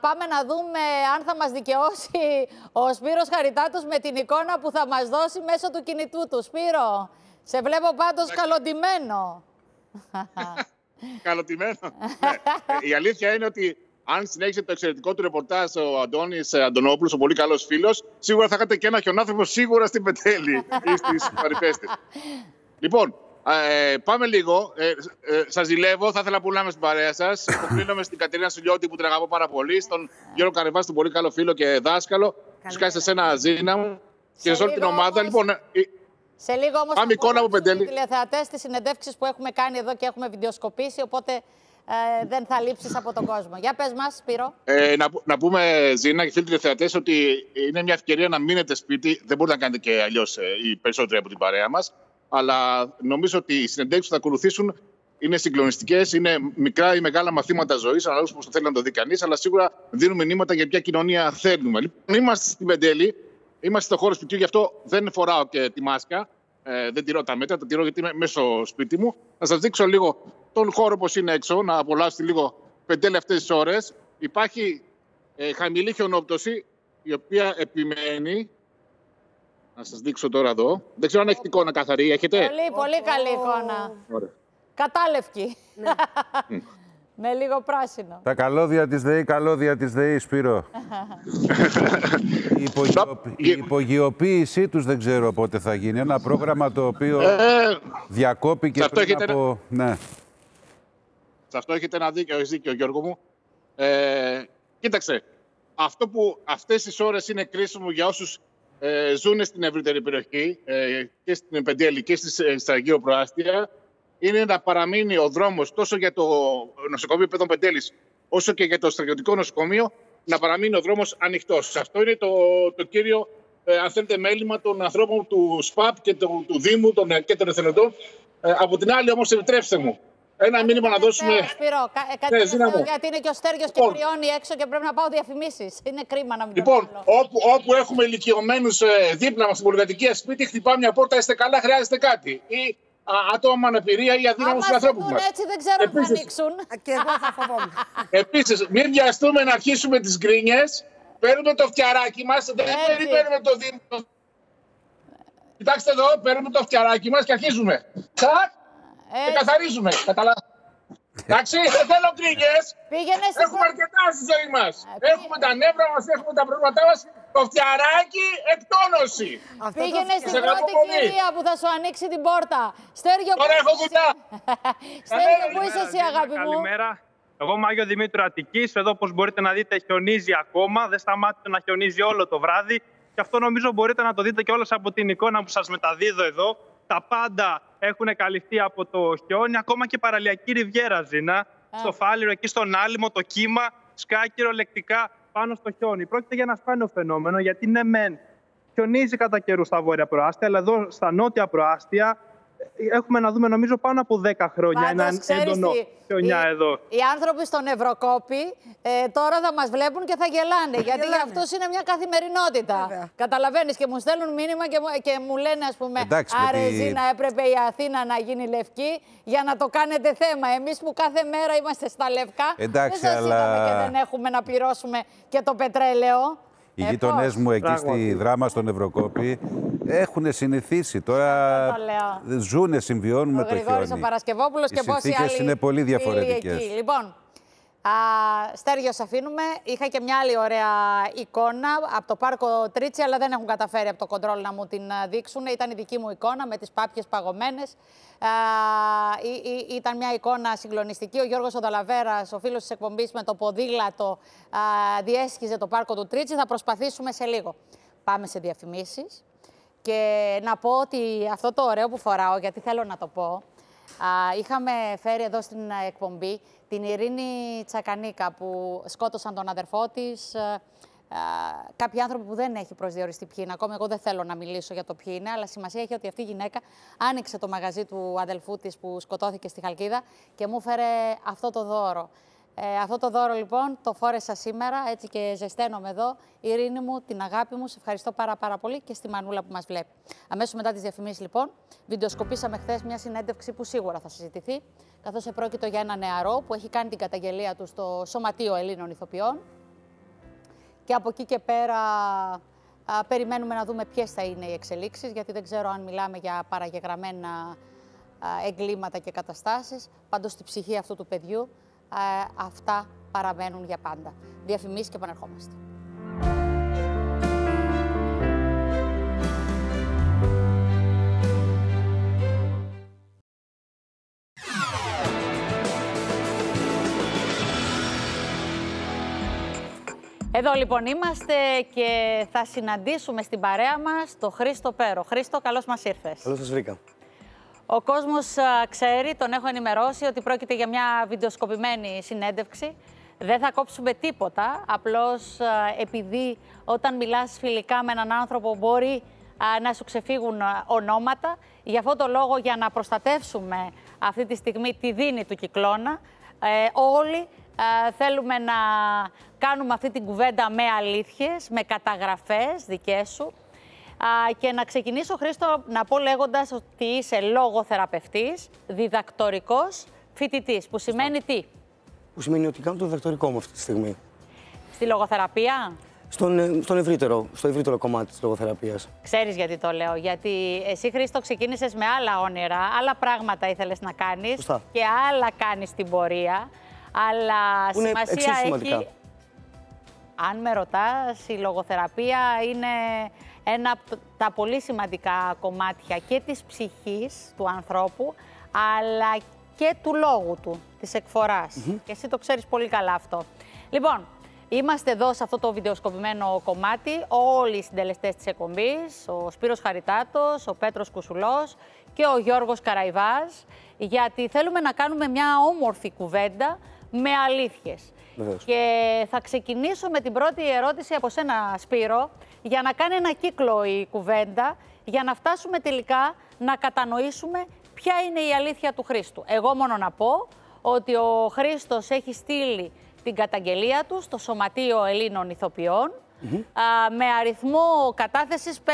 Πάμε να δούμε αν θα μας δικαιώσει ο Σπύρος Χαριτάτος με την εικόνα που θα μας δώσει μέσω του κινητού του. Σπύρο, σε βλέπω πάντως καλοντυμένο. Καλοντυμένο. Η αλήθεια είναι ότι αν συνέχισε το εξαιρετικό του ρεπορτάζ ο Αντώνης Αντωνόπουλος, ο πολύ καλός φίλος, σίγουρα θα είχατε και ένα χιονάνθρωπο σίγουρα στην Πετέλη ή στις παρυφέστες. Λοιπόν, πάμε λίγο. Σας ζηλεύω, θα ήθελα που να είμαι στην παρέα σας. Υποκλίνομαι στην Κατερίνα Σουλιώτη που την αγαπώ πάρα πολύ, στον Γιώργο Καραϊβά, τον πολύ καλό φίλο και δάσκαλο. Του κάτσε σε ένα Ζήνα μου και σε όλη την ομάδα. Σε λίγο όμως θα ακούσουμε τηλεθεατές τις συνεντεύξεις που έχουμε κάνει εδώ και έχουμε βιντεοσκοπήσει, οπότε δεν θα λείψεις από τον κόσμο. Για πες μας, Σπύρο. Να πούμε, Ζήνα και φίλοι τηλεθεατές, ότι είναι μια ευκαιρία να μείνετε σπίτι. Δεν μπορείτε να κάνετε και αλλιώς οι περισσότεροι από την παρέα μας. Αλλά νομίζω ότι οι συνεντεύξεις που θα ακολουθήσουν είναι συγκλονιστικές, είναι μικρά ή μεγάλα μαθήματα ζωής, αναλόγως πώς το θέλει να το δει κανείς. Αλλά σίγουρα δίνουν μηνύματα για ποια κοινωνία θέλουμε. Λοιπόν, είμαστε στην Πεντέλη. Είμαστε στο χώρο σπιτιού, γι' αυτό δεν φοράω και τη μάσκα. Δεν τηρώ τα μέτρα, τα τηρώ γιατί είμαι μέσα στο σπίτι μου. Να σας δείξω λίγο τον χώρο όπως είναι έξω, να απολαύσετε λίγο Πεντέλη αυτές τις ώρες. Υπάρχει χαμηλή χιονόπτωση, η οποία επιμένει. Να σας δείξω τώρα εδώ. Δεν ξέρω αν έχετε εικόνα καθαρή, έχετε. Πολύ καλή εικόνα. Ωραία. Κατάλευκη. Ναι. Με λίγο πράσινο. Τα καλώδια της ΔΕΗ, Σπύρο. Η υπογειοποίησή τους δεν ξέρω πότε θα γίνει. Ένα πρόγραμμα το οποίο διακόπηκε πριν από... Ναι. Σε αυτό έχετε ένα δίκιο, Γιώργο μου. Κοίταξε, αυτό που αυτές τις ώρες είναι κρίσιμο για όσους ζουν στην ευρύτερη περιοχή και στην Πεντέλη και στα Αγίου Προάστια, είναι να παραμείνει ο δρόμος τόσο για το νοσοκομείο Παιδών Πεντέλης όσο και για το στρατιωτικό νοσοκομείο, να παραμείνει ο δρόμος ανοιχτός. Αυτό είναι το κύριο, αν θέλετε, μέλημα των ανθρώπων του ΣΠΑΠ και του Δήμου και των εθελοντών. Από την άλλη όμως, επιτρέψτε μου ένα μήνυμα να δώσουμε... Σπύρο, γιατί είναι και ο Στέργιος και κρυώνει έξω και πρέπει να πάω διαφημίσεις. Είναι κρίμα να μην το κάνω. Λοιπόν, όπου έχουμε ηλικιωμένους δίπλα μας στην πολυκατοικία σπίτι, χτυπά μια πόρτα, είστε καλά, χρειάζεται κάτι. Άτομα αναπηρία ή αδύναμους ανθρώπους μας. Έτσι δεν ξέρω αν θα ανοίξουν. Και εγώ θα φοβόμουν. Επίσης, μην βιαστούμε να αρχίσουμε τις γκρίνιες. Παίρνουμε το φτιαράκι μας. Δεν περιμένουμε το Δήμο. Κοιτάξτε εδώ, παίρνουμε το φτιαράκι μας και αρχίζουμε. Χακ! Και καθαρίζουμε. Εντάξει, δεν θέλω γκρίνιες. Έχουμε αρκετά στη ζωή μας. Έχουμε τα νεύρα μας, έχουμε τα προβλήματά μας. Το φτιαράκι εκτόνωση. Πήγαινε στην πρώτη κυρία που θα σου ανοίξει την πόρτα. Στέργιο, πού είσαι εσύ, αγάπη μου? Καλημέρα. Εγώ είμαι Άγιο Δημήτρου Αττικής. Εδώ, όπως μπορείτε να δείτε, χιονίζει ακόμα. Δεν σταμάτησε να χιονίζει όλο το βράδυ. Και αυτό νομίζω μπορείτε να το δείτε κιόλας από την εικόνα που σας μεταδίδω εδώ. Τα πάντα έχουν καλυφθεί από το χιόνι. Ακόμα και παραλιακή ριβιέρα, Ζήνα. Στο Φάληρο, εκεί στον Άλυμο, το κύμα σκάκυρο λεκτικά πάνω στο χιόνι. Πρόκειται για ένα σπάνιο φαινόμενο, γιατί ναι, μεν χιονίζει κατά καιρού στα βόρεια προάστια, αλλά εδώ στα νότια προάστια έχουμε να δούμε, νομίζω, πάνω από 10 χρόνια έναν έντονο χιονιά εδώ. Οι άνθρωποι στον Ευρωκόπη τώρα θα μας βλέπουν και θα γελάνε, γιατί για αυτούς είναι μια καθημερινότητα. Καταλαβαίνεις, και μου στέλνουν μήνυμα και μου λένε, ας πούμε, άρε Ζήνα, έπρεπε η Αθήνα να γίνει λευκή για να το κάνετε θέμα. Εμείς που κάθε μέρα είμαστε στα λευκά, δεν και δεν έχουμε να πληρώσουμε και το πετρέλαιο. Οι γείτονές μου εκεί στη Δράμα, στον Ευρωκόπη, έχουν συνηθίσει. Τώρα ζουνε, συμβιώνουν με το χιόνι. Ο Γρηγόρης ο Παρασκευόπουλος και πόσοι άλλοι είναι πολύ διαφορετικές. Λοιπόν, Στέργιο, αφήνουμε. Είχα και μια άλλη ωραία εικόνα από το πάρκο Τρίτσι, αλλά δεν έχουν καταφέρει από το κοντρόλ να μου την δείξουν. Ήταν η δική μου εικόνα με τις πάπιες παγωμένες. Ήταν μια εικόνα συγκλονιστική. Ο Γιώργος Οδολαβέρας, ο φίλος της εκπομπής, με το ποδήλατο διέσχιζε το πάρκο του Τρίτσι. Θα προσπαθήσουμε σε λίγο. Πάμε σε διαφημίσεις. Και να πω ότι αυτό το ωραίο που φοράω, γιατί θέλω να το πω, Είχαμε φέρει εδώ στην εκπομπή την Ειρήνη Τσακανίκα που σκότωσαν τον αδερφό της. Κάποιοι άνθρωποι που δεν έχει προσδιοριστεί ποιοι είναι ακόμα. Εγώ δεν θέλω να μιλήσω για το ποιοι είναι, αλλά σημασία έχει ότι αυτή η γυναίκα άνοιξε το μαγαζί του αδελφού της που σκοτώθηκε στη Χαλκίδα και μου φέρε αυτό το δώρο. Αυτό το δώρο λοιπόν το φόρεσα σήμερα, έτσι και ζεσταίνομαι εδώ. Ειρήνη μου, την αγάπη μου, σε ευχαριστώ πάρα πολύ και στη Μανούλα που μας βλέπει. Αμέσως μετά τις διαφημίσεις λοιπόν, βιντεοσκοπήσαμε χθες μια συνέντευξη που σίγουρα θα συζητηθεί, καθώς επρόκειτο για ένα νεαρό που έχει κάνει την καταγγελία του στο Σωματείο Ελλήνων Ιθοποιών. Και από εκεί και πέρα περιμένουμε να δούμε ποιες θα είναι οι εξελίξεις, γιατί δεν ξέρω αν μιλάμε για παραγεγραμμένα εγκλήματα και καταστάσεις. Πάντως στη ψυχή αυτού του παιδιού αυτά παραμένουν για πάντα. Διαφημίσεις και επαναρχόμαστε. Εδώ λοιπόν είμαστε και θα συναντήσουμε στην παρέα μας τον Χρήστο Πέρο. Χρήστο, καλώς μας ήρθες. Καλώς σας βρήκα. Ο κόσμος ξέρει, τον έχω ενημερώσει, ότι πρόκειται για μια βιντεοσκοπημένη συνέντευξη. Δεν θα κόψουμε τίποτα, απλώς επειδή όταν μιλάς φιλικά με έναν άνθρωπο μπορεί να σου ξεφύγουν ονόματα. Γι' αυτό το λόγο, για να προστατεύσουμε αυτή τη στιγμή τη δίνη του κυκλώνα, όλοι θέλουμε να κάνουμε αυτή την κουβέντα με αλήθειες, με καταγραφές δικές σου. Και να ξεκινήσω, Χρήστο, να πω λέγοντας ότι είσαι λογοθεραπευτής, διδακτορικός, φοιτητής. Που σημαίνει τι? Που σημαίνει ότι κάνω το διδακτορικό μου αυτή τη στιγμή. Στη λογοθεραπεία? Στο ευρύτερο κομμάτι της λογοθεραπείας. Ξέρεις γιατί το λέω? Γιατί εσύ, Χρήστο, ξεκίνησες με άλλα όνειρα, άλλα πράγματα ήθελες να κάνεις. Σωστά. Και άλλα κάνεις την πορεία. Αλλά που σημασία έχει... Αν με ρωτάς, η λογοθεραπεία είναι ένα από τα πολύ σημαντικά κομμάτια και της ψυχής του ανθρώπου, αλλά και του λόγου του, της εκφοράς. Και εσύ το ξέρεις πολύ καλά αυτό. Λοιπόν, είμαστε εδώ σε αυτό το βιντεοσκοπημένο κομμάτι, όλοι οι συντελεστές της εκπομπής, ο Σπύρος Χαριτάτος, ο Πέτρος Κουσουλός και ο Γιώργος Καραϊβάς, γιατί θέλουμε να κάνουμε μια όμορφη κουβέντα με αλήθειες. Βεβαίως. Και θα ξεκινήσω με την πρώτη ερώτηση από σένα, Σπύρο, για να κάνει ένα κύκλο η κουβέντα, για να φτάσουμε τελικά να κατανοήσουμε ποια είναι η αλήθεια του Χρήστου. Εγώ μόνο να πω ότι ο Χρήστος έχει στείλει την καταγγελία του στο Σωματείο Ελλήνων Ιθοποιών με αριθμό κατάθεσης 5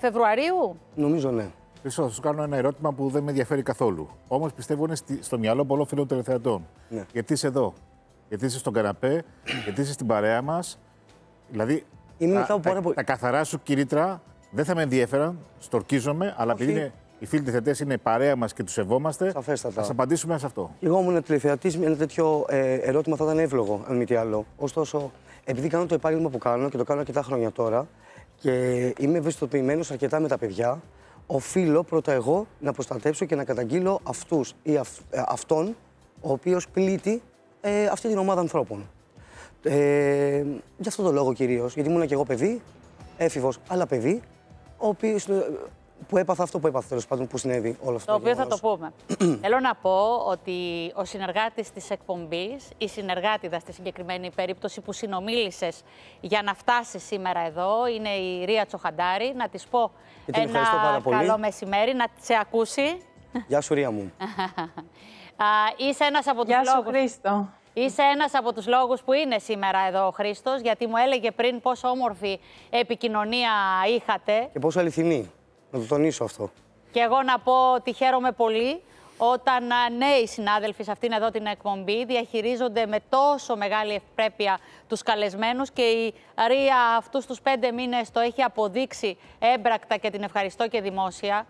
Φεβρουαρίου. Νομίζω ναι. Χρήστο, θα σου κάνω ένα ερώτημα που δεν με ενδιαφέρει καθόλου. Όμως πιστεύω είναι στο μυαλό πολλών φίλων τηλεθεατών. Ναι. Γιατί είσαι εδώ, γιατί είσαι στον καναπέ, γιατί είσαι στην παρέα μας. Δηλαδή, τα καθαρά σου κηρύττρα δεν θα με ενδιαφέραν, στορκίζομαι, αλλά επειδή είναι, οι φίλοι τηλεθεατές είναι παρέα μας και τους σεβόμαστε, σαφέστατα. Ας απαντήσουμε σε αυτό. Εγώ ήμουν τηλεθεατής, ένα τέτοιο ερώτημα θα ήταν εύλογο, αν μη τι άλλο. Ωστόσο, επειδή κάνω το επάγγελμα που κάνω και το κάνω αρκετά χρόνια τώρα και είμαι ευαισθητοποιημένος αρκετά με τα παιδιά, οφείλω πρώτα εγώ να προστατέψω και να καταγγείλω αυτούς ή αυτόν ο οποίος πλήττει αυτή την ομάδα ανθρώπων. Γι' αυτό το λόγο κυρίως, γιατί ήμουν και εγώ παιδί, έφηβος, αλλά παιδί, που έπαθα αυτό που έπαθα, τέλος πάντων, που συνέβη όλο αυτό. Το οποίο θα το πούμε. Θέλω να πω ότι ο συνεργάτης της εκπομπής, η συνεργάτιδα στη συγκεκριμένη περίπτωση που συνομίλησες για να φτάσεις σήμερα εδώ, είναι η Ρία Τσοχαντάρη. Να της πω ένα καλό μεσημέρι, να σε ακούσει. Γεια σου, Ρία μου. Είσαι ένας από τους λόγους. Είσαι ένας από τους λόγους που είναι σήμερα εδώ ο Χρήστος, γιατί μου έλεγε πριν πόσο όμορφη επικοινωνία είχατε. Και πόσο αληθινή. Να το τονίσω αυτό. Και εγώ να πω ότι χαίρομαι πολύ όταν νέοι συνάδελφοι σε αυτήν εδώ την εκπομπή διαχειρίζονται με τόσο μεγάλη ευπρέπεια τους καλεσμένους και η Ρία αυτούς τους 5 μήνες το έχει αποδείξει έμπρακτα και την ευχαριστώ και δημόσια.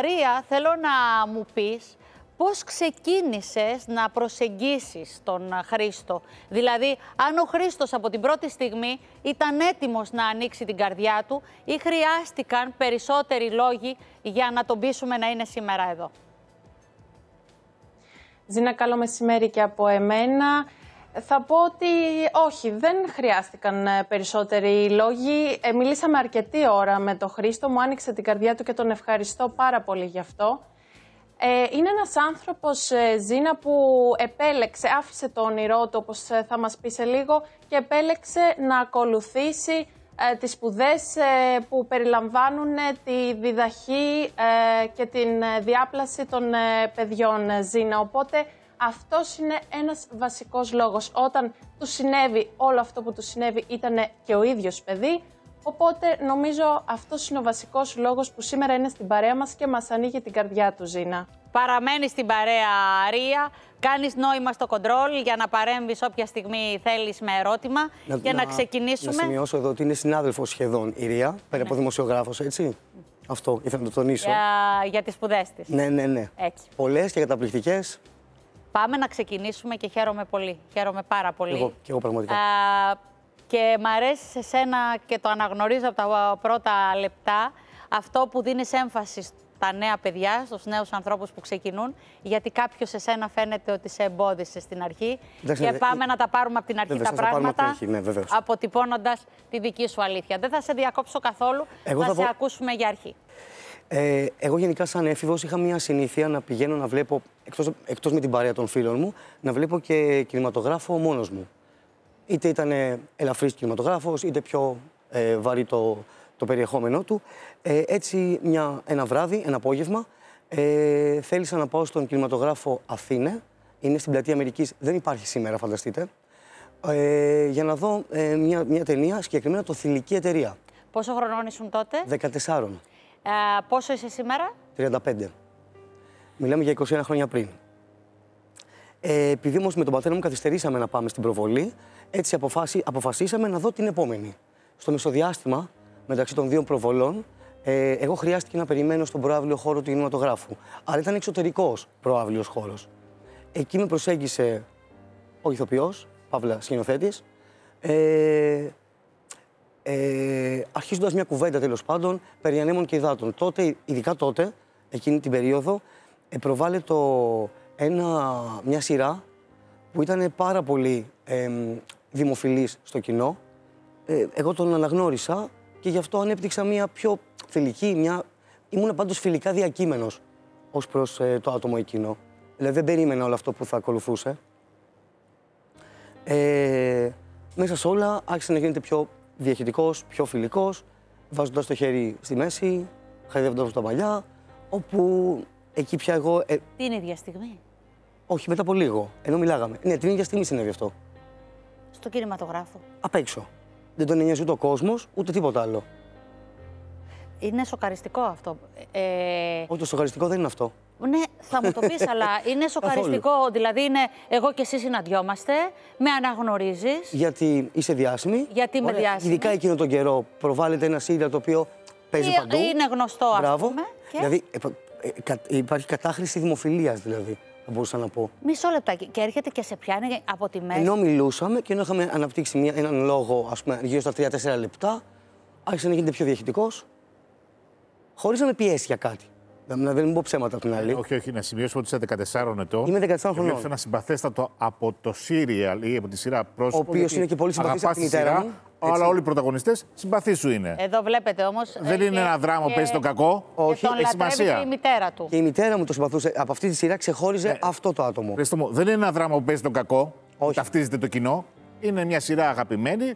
Ρία, θέλω να μου πεις πώς ξεκίνησες να προσεγγίσεις τον Χρήστο. Δηλαδή, αν ο Χρήστος από την πρώτη στιγμή ήταν έτοιμος να ανοίξει την καρδιά του ή χρειάστηκαν περισσότεροι λόγοι για να τον πείσουμε να είναι σήμερα εδώ. Ζήνα, καλό μεσημέρι και από εμένα. Θα πω ότι όχι, δεν χρειάστηκαν περισσότεροι λόγοι. Μιλήσαμε αρκετή ώρα με τον Χρήστο, μου άνοιξε την καρδιά του και τον ευχαριστώ πάρα πολύ γι' αυτό. Είναι ένας άνθρωπος, Ζήνα, που επέλεξε, άφησε το όνειρό του, όπως θα μας πει σε λίγο, και επέλεξε να ακολουθήσει τις σπουδές που περιλαμβάνουν τη διδαχή και την διάπλαση των παιδιών, Ζήνα. Οπότε αυτός είναι ένας βασικός λόγος. Όταν του συνέβη όλο αυτό που του συνέβη, ήταν και ο ίδιος παιδί. Οπότε νομίζω αυτός είναι ο βασικός λόγος που σήμερα είναι στην παρέα μας και μας ανοίγει την καρδιά του, Ζήνα. Παραμένει στην παρέα, Ρία. Κάνεις νόημα στο κοντρόλ για να παρέμβεις όποια στιγμή θέλεις με ερώτημα και να ξεκινήσουμε. Να σημειώσω εδώ ότι είναι συνάδελφος σχεδόν η Ρία, πέρα από δημοσιογράφος, έτσι. Αυτό ήθελα να το τονίσω. Για τις σπουδές της. Ναι. Πολλές και καταπληκτικές. Πάμε να ξεκινήσουμε και χαίρομαι πολύ. Χαίρομαι πάρα πολύ. Εγώ πραγματικά. Και μ' αρέσει σε σένα και το αναγνωρίζω από τα πρώτα λεπτά αυτό που δίνεις έμφαση στα νέα παιδιά, στους νέους ανθρώπους που ξεκινούν, γιατί κάποιος σε σένα φαίνεται ότι σε εμπόδισε στην αρχή. Και πάμε να τα πάρουμε από την αρχή τα πράγματα, αποτυπώνοντας τη δική σου αλήθεια. Δεν θα σε διακόψω καθόλου, θα σε ακούσουμε για αρχή. Εγώ γενικά σαν έφηβος είχα μια συνήθεια να πηγαίνω να βλέπω, εκτός με την παρέα των φίλων μου, να βλέπω και κινηματογράφο μόνος μου. Είτε ήταν ελαφρύς κινηματογράφος, είτε πιο βαρύ το περιεχόμενό του. Έτσι ένα βράδυ, ένα απόγευμα, θέλησα να πάω στον κινηματογράφο Αθήνε. Είναι στην πλατεία Αμερικής, δεν υπάρχει σήμερα, φανταστείτε. Για να δω μια ταινία, συγκεκριμένα το Θηλυκή Εταιρεία. Πόσο χρονών ήσουν τότε? 14. Πόσο είσαι σήμερα? 35. Μιλάμε για 21 χρόνια πριν. Επειδή όμως με τον πατέρα μου καθυστερήσαμε να πάμε στην προβολή, έτσι αποφασίσαμε να δω την επόμενη. Στο μεσοδιάστημα, μεταξύ των δύο προβολών, εγώ χρειάστηκε να περιμένω στον προαύλιο χώρο του κινηματογράφου. Αλλά ήταν εξωτερικός προαύλιος χώρος. Εκεί με προσέγγισε ο ηθοποιός, Παύλα, σκηνοθέτης, αρχίζοντας μια κουβέντα τέλος πάντων περί ανέμων και υδάτων. Τότε, ειδικά τότε, εκείνη την περίοδο, προβάλλεται μια σειρά που ήταν πάρα πολύ δημοφιλής στο κοινό. Εγώ τον αναγνώρισα και γι' αυτό ανέπτυξα μια πιο φιλική, ήμουν πάντως φιλικά διακείμενος ως προς το άτομο εκείνο. Δηλαδή δεν περίμενα όλο αυτό που θα ακολουθούσε. Μέσα σε όλα άρχισε να γίνεται πιο διαχειτικός, πιο φιλικός, βάζοντας το χέρι στη μέση, χαϊδεύοντας τα μαλλιά, όπου εκεί πια εγώ... Την ίδια στιγμή? Όχι, μετά από λίγο, ενώ μιλάγαμε. Ναι, την ίδια στιγμή συνέβη αυτό. Στο κινηματογράφο. Απ' έξω. Δεν τον νοιάζει ούτε ο κόσμος, ούτε τίποτα άλλο. Είναι σοκαριστικό αυτό. Όχι, το σοκαριστικό δεν είναι αυτό. Ναι, θα μου το πεις, αλλά είναι σοκαριστικό. Δηλαδή, είναι εγώ και εσύ συναντιόμαστε, με αναγνωρίζεις. Γιατί είσαι διάσημη. Γιατί είμαι διάσημη. Ειδικά εκείνο τον καιρό προβάλλεται ένα σύνταγμα το οποίο παίζει παντού. Είναι γνωστό αυτό. Και... Δηλαδή, υπάρχει κατάχρηση δημοφιλίας, δηλαδή. Θα μπορούσα να πω. Μισό λεπτάκι. Και έρχεται και σε πιάνει από τη μέση. Ενώ μιλούσαμε και ενώ είχαμε αναπτύξει έναν λόγο, ας πούμε, γύρω στα 3-4 λεπτά, άρχισε να γίνεται πιο διαχειτικός, χωρίς να με πιέσει για κάτι. Να δεν μου πω ψέματα από την άλλη. Όχι, να σημειώσω ότι είσαι 14 ετών. Είμαι 14 χρονών. Βλέπεις ένα συμπαθέστατο από το σύριαλ ή από τη σειρά πρόσωπο. Ο οποίος είναι και πολύ συμπαθής από τη μητέρα μου. Αλλά όλοι οι πρωταγωνιστές συμπαθείς σου είναι. Εδώ βλέπετε όμως. Δεν είναι ένα δράμα που παίζει τον κακό. Όχι, έχει σημασία. Και η μητέρα του. Και η μητέρα μου το συμπαθούσε. Από αυτή τη σειρά ξεχώριζε αυτό το άτομο. Δεν είναι ένα δράμα που παίζει τον κακό. Όχι. Ταυτίζεται το κοινό. Είναι μια σειρά αγαπημένη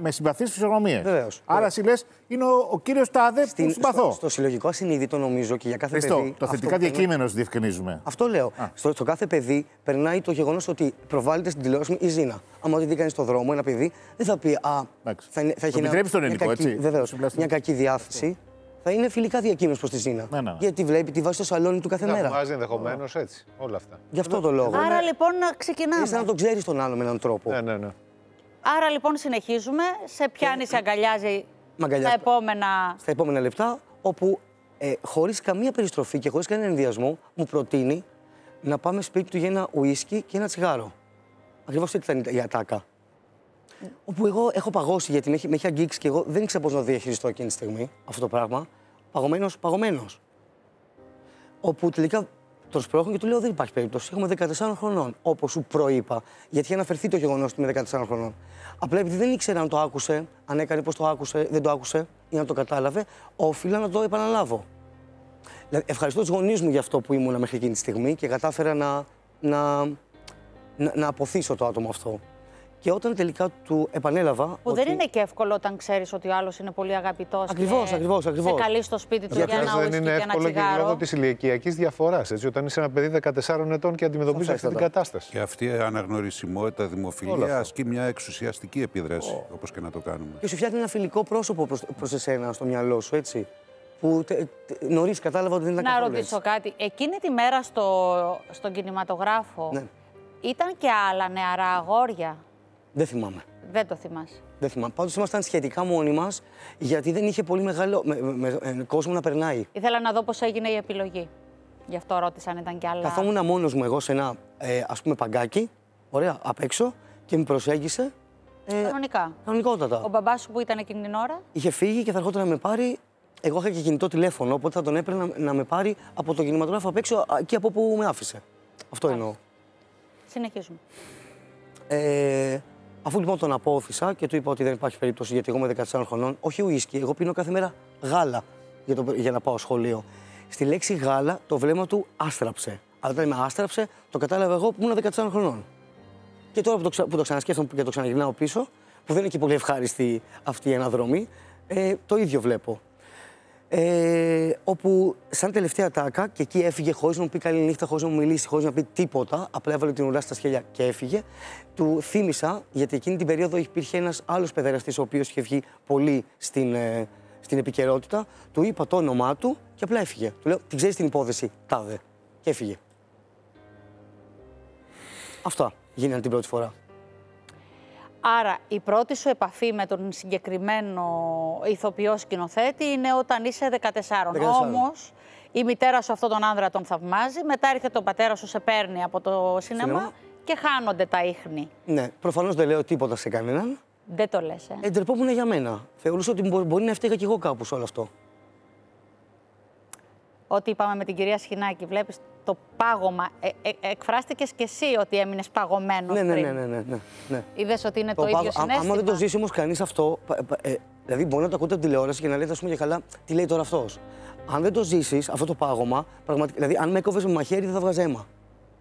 με συμπαθείς φυσιογνωμίες. Άρα εσύ λες, είναι ο κύριος τάδε που συμπαθώ. Στο συλλογικό ασυνείδητο νομίζω και για κάθε παιδί. Το θετικά διακείμενο διευκρινίζουμε. Αυτό λέω. Στο κάθε παιδί περνάει το γεγονός ότι προβάλλεται στην τηλεόραση η Ζήνα. Αν το δει κανείς στον δρόμο, ένα παιδί δεν θα πει. Θα έχει μια κακή διάθεση. Θα είναι φιλικά διακείμενος προς τη Ζήνα. Ναι. Γιατί βλέπει τη βάση στο σαλόνι του κάθε μέρα. Βάζει ενδεχομένως έτσι. Όλα αυτά. Γι' αυτό το λόγο. Άρα λοιπόν να ξεκινάμε. Σαν να τον ξέρεις τον άλλο με έναν τρόπο. Ναι. Άρα λοιπόν συνεχίζουμε. Σε πιάνει, σε αγκαλιάζει στα επόμενα λεπτά. Όπου χωρίς καμία περιστροφή και χωρίς κανένα ενδιασμό μου προτείνει να πάμε σπίτι του για ένα ουίσκι και ένα τσιγάρο. Ακριβώς έτσι ήταν η ατάκα. Όπου εγώ έχω παγώσει, γιατί με έχει αγγίξει και εγώ δεν ήξερα πώς να διαχειριστώ εκείνη τη στιγμή αυτό το πράγμα. Παγωμένος. Όπου τελικά τον σπρώχνω και του λέω: δεν υπάρχει περίπτωση. Έχουμε 14 χρονών, όπως σου προείπα. Γιατί είχε αναφερθεί το γεγονός ότι είμαι 14 χρονών. Απλά επειδή δεν ήξερα αν το άκουσε, αν έκανε, πώς το άκουσε, δεν το άκουσε ή αν το κατάλαβε, όφιλα να το επαναλάβω. Ευχαριστώ τους γονείς μου για αυτό που ήμουν μέχρι εκείνη τη στιγμή και κατάφερα να αποθήσω το άτομο αυτό. Και όταν τελικά του επανέλαβα. Που δεν είναι και εύκολο όταν ξέρεις ότι ο άλλος είναι πολύ αγαπητός. Ακριβώς, ακριβώς, ακριβώς. Σε καλεί στο σπίτι του για να ουίσκι και ένα τσιγάρο. Δεν είναι εύκολο και λόγω της ηλικιακής διαφοράς. Όταν είσαι ένα παιδί 14 ετών και αντιμετωπίζεις αυτή την κατάσταση. Και αυτή η αναγνωρισιμότητα, δημοφιλία ασκεί μια εξουσιαστική επίδραση, όπως και να το κάνουμε. Και σου φτιάχνει ένα φιλικό πρόσωπο προς εσένα στο μυαλό σου, έτσι. Που νωρίς κατάλαβα ότι δεν ήταν καθόλου. Να ρωτήσω κάτι. Εκείνη τη μέρα στον κινηματογράφο ήταν και άλλα νεαρά αγόρια. Δεν θυμάμαι. Δεν το θυμάσαι. Δεν θυμάμαι. Πάντως ήμασταν σχετικά μόνοι μας, γιατί δεν είχε πολύ μεγάλο κόσμο να περνάει. Ήθελα να δω πώς έγινε η επιλογή. Γι' αυτό ρώτησα αν ήταν κι άλλα. Καθόμουν μόνος μου εγώ σε ένα ας πούμε παγκάκι, ωραία, απ' έξω και με προσέγγισε. Κανονικά. Κανονικότατα. Ο μπαμπάς σου που ήταν εκείνη την ώρα. Είχε φύγει και θα ερχόταν να με πάρει. Εγώ είχα και κινητό τηλέφωνο, οπότε θα τον έπαιρνα να με πάρει από το κινηματογράφο απ' έξω και από που με άφησε. Αυτό εννοώ. Συνεχίζουμε. Αφού λοιπόν τον απόφυσα και του είπα ότι δεν υπάρχει περίπτωση, γιατί εγώ είμαι 14 χρονών, όχι ουίσκι, εγώ πίνω κάθε μέρα γάλα για να πάω σχολείο. Στη λέξη γάλα το βλέμμα του άστραψε. Αλλά όταν με άστραψε, το κατάλαβα εγώ που ήμουν 14 χρονών. Και τώρα που το ξανασκέφτομαι και το ξαναγυρνάω πίσω, που δεν είναι και πολύ ευχάριστη αυτή η αναδρομή, το ίδιο βλέπω. Όπου σαν τελευταία τάκα και εκεί έφυγε χωρίς να μου πει καληνύχτα, χωρίς να μου μιλήσει, χωρίς να πει τίποτα, απλά έβαλε την ουρά στα σχέλια και έφυγε. Του θύμισα, γιατί εκείνη την περίοδο υπήρχε ένας άλλος παιδεραστής ο οποίος είχε βγει πολύ στην επικαιρότητα, του είπα το όνομά του και απλά έφυγε. Του λέω, την ξέρεις την υπόθεση, τάδε. Και έφυγε. Αυτά γίνανε την πρώτη φορά. Άρα, η πρώτη σου επαφή με τον συγκεκριμένο ηθοποιό σκηνοθέτη είναι όταν είσαι 14. Όμως, η μητέρα σου αυτόν τον άνδρα τον θαυμάζει, μετά έρχεται ο πατέρα σου, σε παίρνει από το σινεμά και χάνονται τα ίχνη. Ναι, προφανώς δεν λέω τίποτα σε κανέναν. Δεν το λες, ντρεπόμουν για μένα. Θεωρούσα ότι μπορεί να έφταιγα κι εγώ κάπου σε όλο αυτό. Ό,τι είπαμε με την κυρία Σχοινάκη, βλέπεις το πάγωμα. Εκφράστηκες κι εσύ ότι έμεινες παγωμένος πριν. Ναι. Είδες ότι είναι το ίδιο συνέστημα. Άμα δεν το ζήσει όμως κανείς αυτό, δηλαδή μπορεί να το ακούτε από τηλεόραση και να λέτε, ας πούμε, για καλά, τι λέει τώρα αυτός. Αν δεν το ζήσεις, αυτό το πάγωμα, πραγματικά, δηλαδή αν με έκοβες με μαχαίρι δεν θα βγάζα αίμα.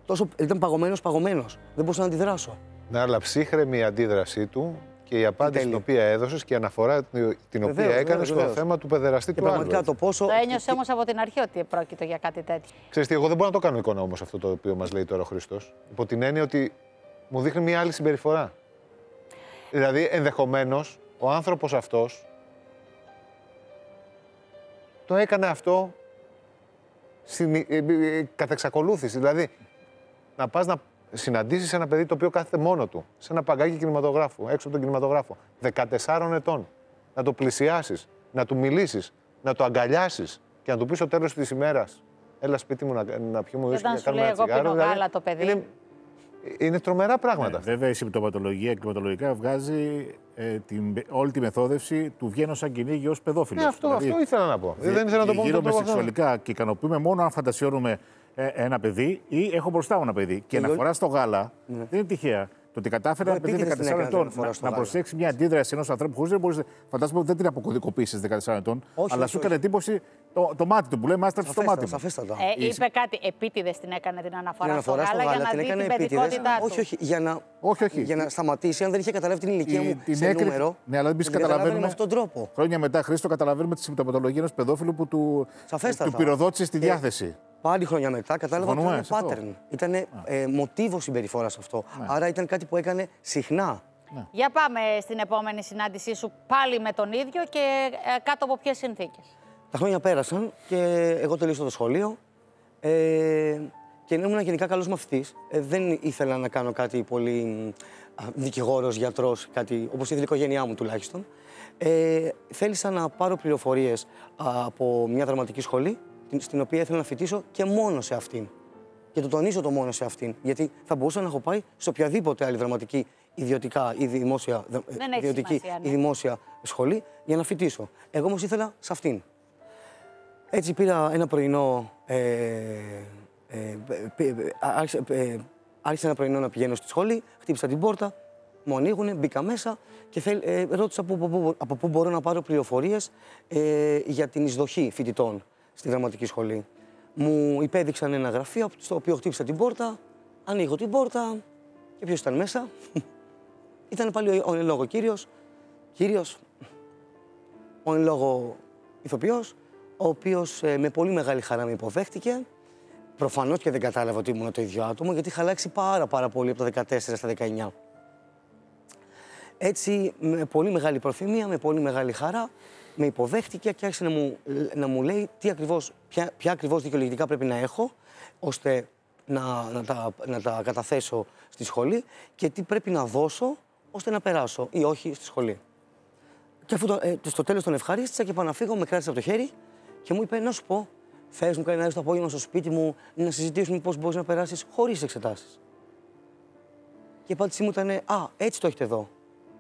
Τόσο ήταν παγωμένος. Δεν μπορούσα να αντιδράσω. Ναι, αλλά ψύχρεμη η αντίδρασή του. Και η απάντηση την οποία έδωσες και η αναφορά την οποία έκανες στο θέμα του παιδεραστή του άλλου. Το πόσο... ένιωσε όμως από την αρχή ότι πρόκειται για κάτι τέτοιο. Ξέρετε, εγώ δεν μπορώ να το κάνω εικόνα όμως αυτό το οποίο μας λέει τώρα ο Χριστός. Υπό την έννοια ότι μου δείχνει μια άλλη συμπεριφορά. Δηλαδή, ενδεχομένως, ο άνθρωπος αυτός το έκανε αυτό κατά εξακολούθηση. Δηλαδή, να πας να συναντήσεις ένα παιδί το οποίο κάθεται μόνο του, σε ένα παγκάκι κινηματογράφου, έξω από τον κινηματογράφο, 14 ετών. Να το πλησιάσεις, να του μιλήσεις, να το αγκαλιάσεις και να του πεις στο τέλος της ημέρας, έλα σπίτι μου να πιούμε ουίσκι και να κάνουμε ένα τσιγάρο. Δηλαδή, το παιδί. Είναι τρομερά πράγματα. Βέβαια η συμπτωματολογία κλιματολογικά βγάζει όλη τη μεθόδευση του βγαίνω σαν κυνήγι ως παιδόφιλος. Αυτό ήθελα να πω. Δεν ήθελα να το πω. Γύρομαι σεξουαλικά και ικανοποιούμε μόνο αν φαντασιώνουμε ένα παιδί ή έχω μπροστά μου ένα παιδί. Και αναφορά στο γάλα δεν είναι τυχαία. Το ότι κατάφερε ένα παιδί 14 ετών να προσέξει μια αντίδραση ενός ανθρώπου χωρίς δεν μπορείς. Φαντάζομαι ότι δεν την αποκωδικοποίησες 14 ετών, αλλά σου έκανε εντύπωση το μάτι του που λέει μάστρεψε το μάτι. Σαφέστατα. Είπε κάτι επίτηδες την έκανε την αναφορά στο γάλα για να δει την παιδικότητά του. Όχι, για να σταματήσει, αν δεν είχε καταλάβει την ηλικία μου σε νούμερο. Ναι, αλλά εμείς καταλαβαίνουμε αυτόν τον τρόπο. Χρόνια μετά, Χρήστο, καταλαβαίνουμε τη συμπτωματολογία ενός παιδόφιλου που του πυροδότησε στη διάθεση. Πάλι χρόνια μετά κατάλαβα ότι ήταν pattern. Ήταν μοτίβο συμπεριφοράς αυτό. Ναι. Άρα ήταν κάτι που έκανε συχνά. Ναι. Για πάμε στην επόμενη συνάντησή σου πάλι με τον ίδιο και κάτω από ποιες συνθήκες. Τα χρόνια πέρασαν και εγώ τελείωσα το σχολείο. Και ήμουν γενικά καλός μαθητής. Δεν ήθελα να κάνω κάτι πολύ δικηγόρος, γιατρός, κάτι όπως ήθελε η οικογένειά μου τουλάχιστον. Θέλησα να πάρω πληροφορίες από μια δραματική σχολή, στην οποία ήθελα να φοιτήσω και μόνο σε αυτήν. Και το τονίζω το μόνο σε αυτήν, γιατί θα μπορούσα να έχω πάει σε οποιαδήποτε άλλη δραματική ιδιωτικά ή δημόσια, ή δημόσια σχολή για να φοιτήσω. Εγώ όμως ήθελα σε αυτήν. Έτσι πήρα ένα πρωινό, άρχισα ένα πρωινό να πηγαίνω στη σχολή, χτύπησα την πόρτα, μου ανοίγουνε, μπήκα μέσα και ρώτησα από πού μπορώ να πάρω πληροφορίες για την εισδοχή φοιτητών στη δραματική σχολή. Μου υπέδειξαν ένα γραφείο, στο οποίο χτύπησα την πόρτα, ανοίγω την πόρτα και ποιος ήταν μέσα. Ήταν πάλι ο εν λόγω κύριος, ο εν λόγω ηθοποιός, ο οποίος με πολύ μεγάλη χαρά με υποδέχτηκε. Προφανώς και δεν κατάλαβα ότι ήμουν το ίδιο άτομο, γιατί είχα αλλάξει πάρα πολύ από τα 14 στα 19. Έτσι, με πολύ μεγάλη προθυμία, με πολύ μεγάλη χαρά, με υποδέχτηκε και άρχισε να μου λέει τι ακριβώς, ποια ακριβώς δικαιολογητικά πρέπει να έχω, ώστε να τα καταθέσω στη σχολή και τι πρέπει να δώσω ώστε να περάσω ή όχι στη σχολή. Και αφού στο τέλος τον ευχαρίστησα και πάω να φύγω, με κράτησε από το χέρι και μου είπε: να σου πω, θες μου κάνει να έρθει το απόγευμα στο σπίτι μου να συζητήσουμε πώς μπορείς να περάσεις χωρίς εξετάσεις. Και η απάντησή μου ήταν: α, έτσι το έχετε εδώ.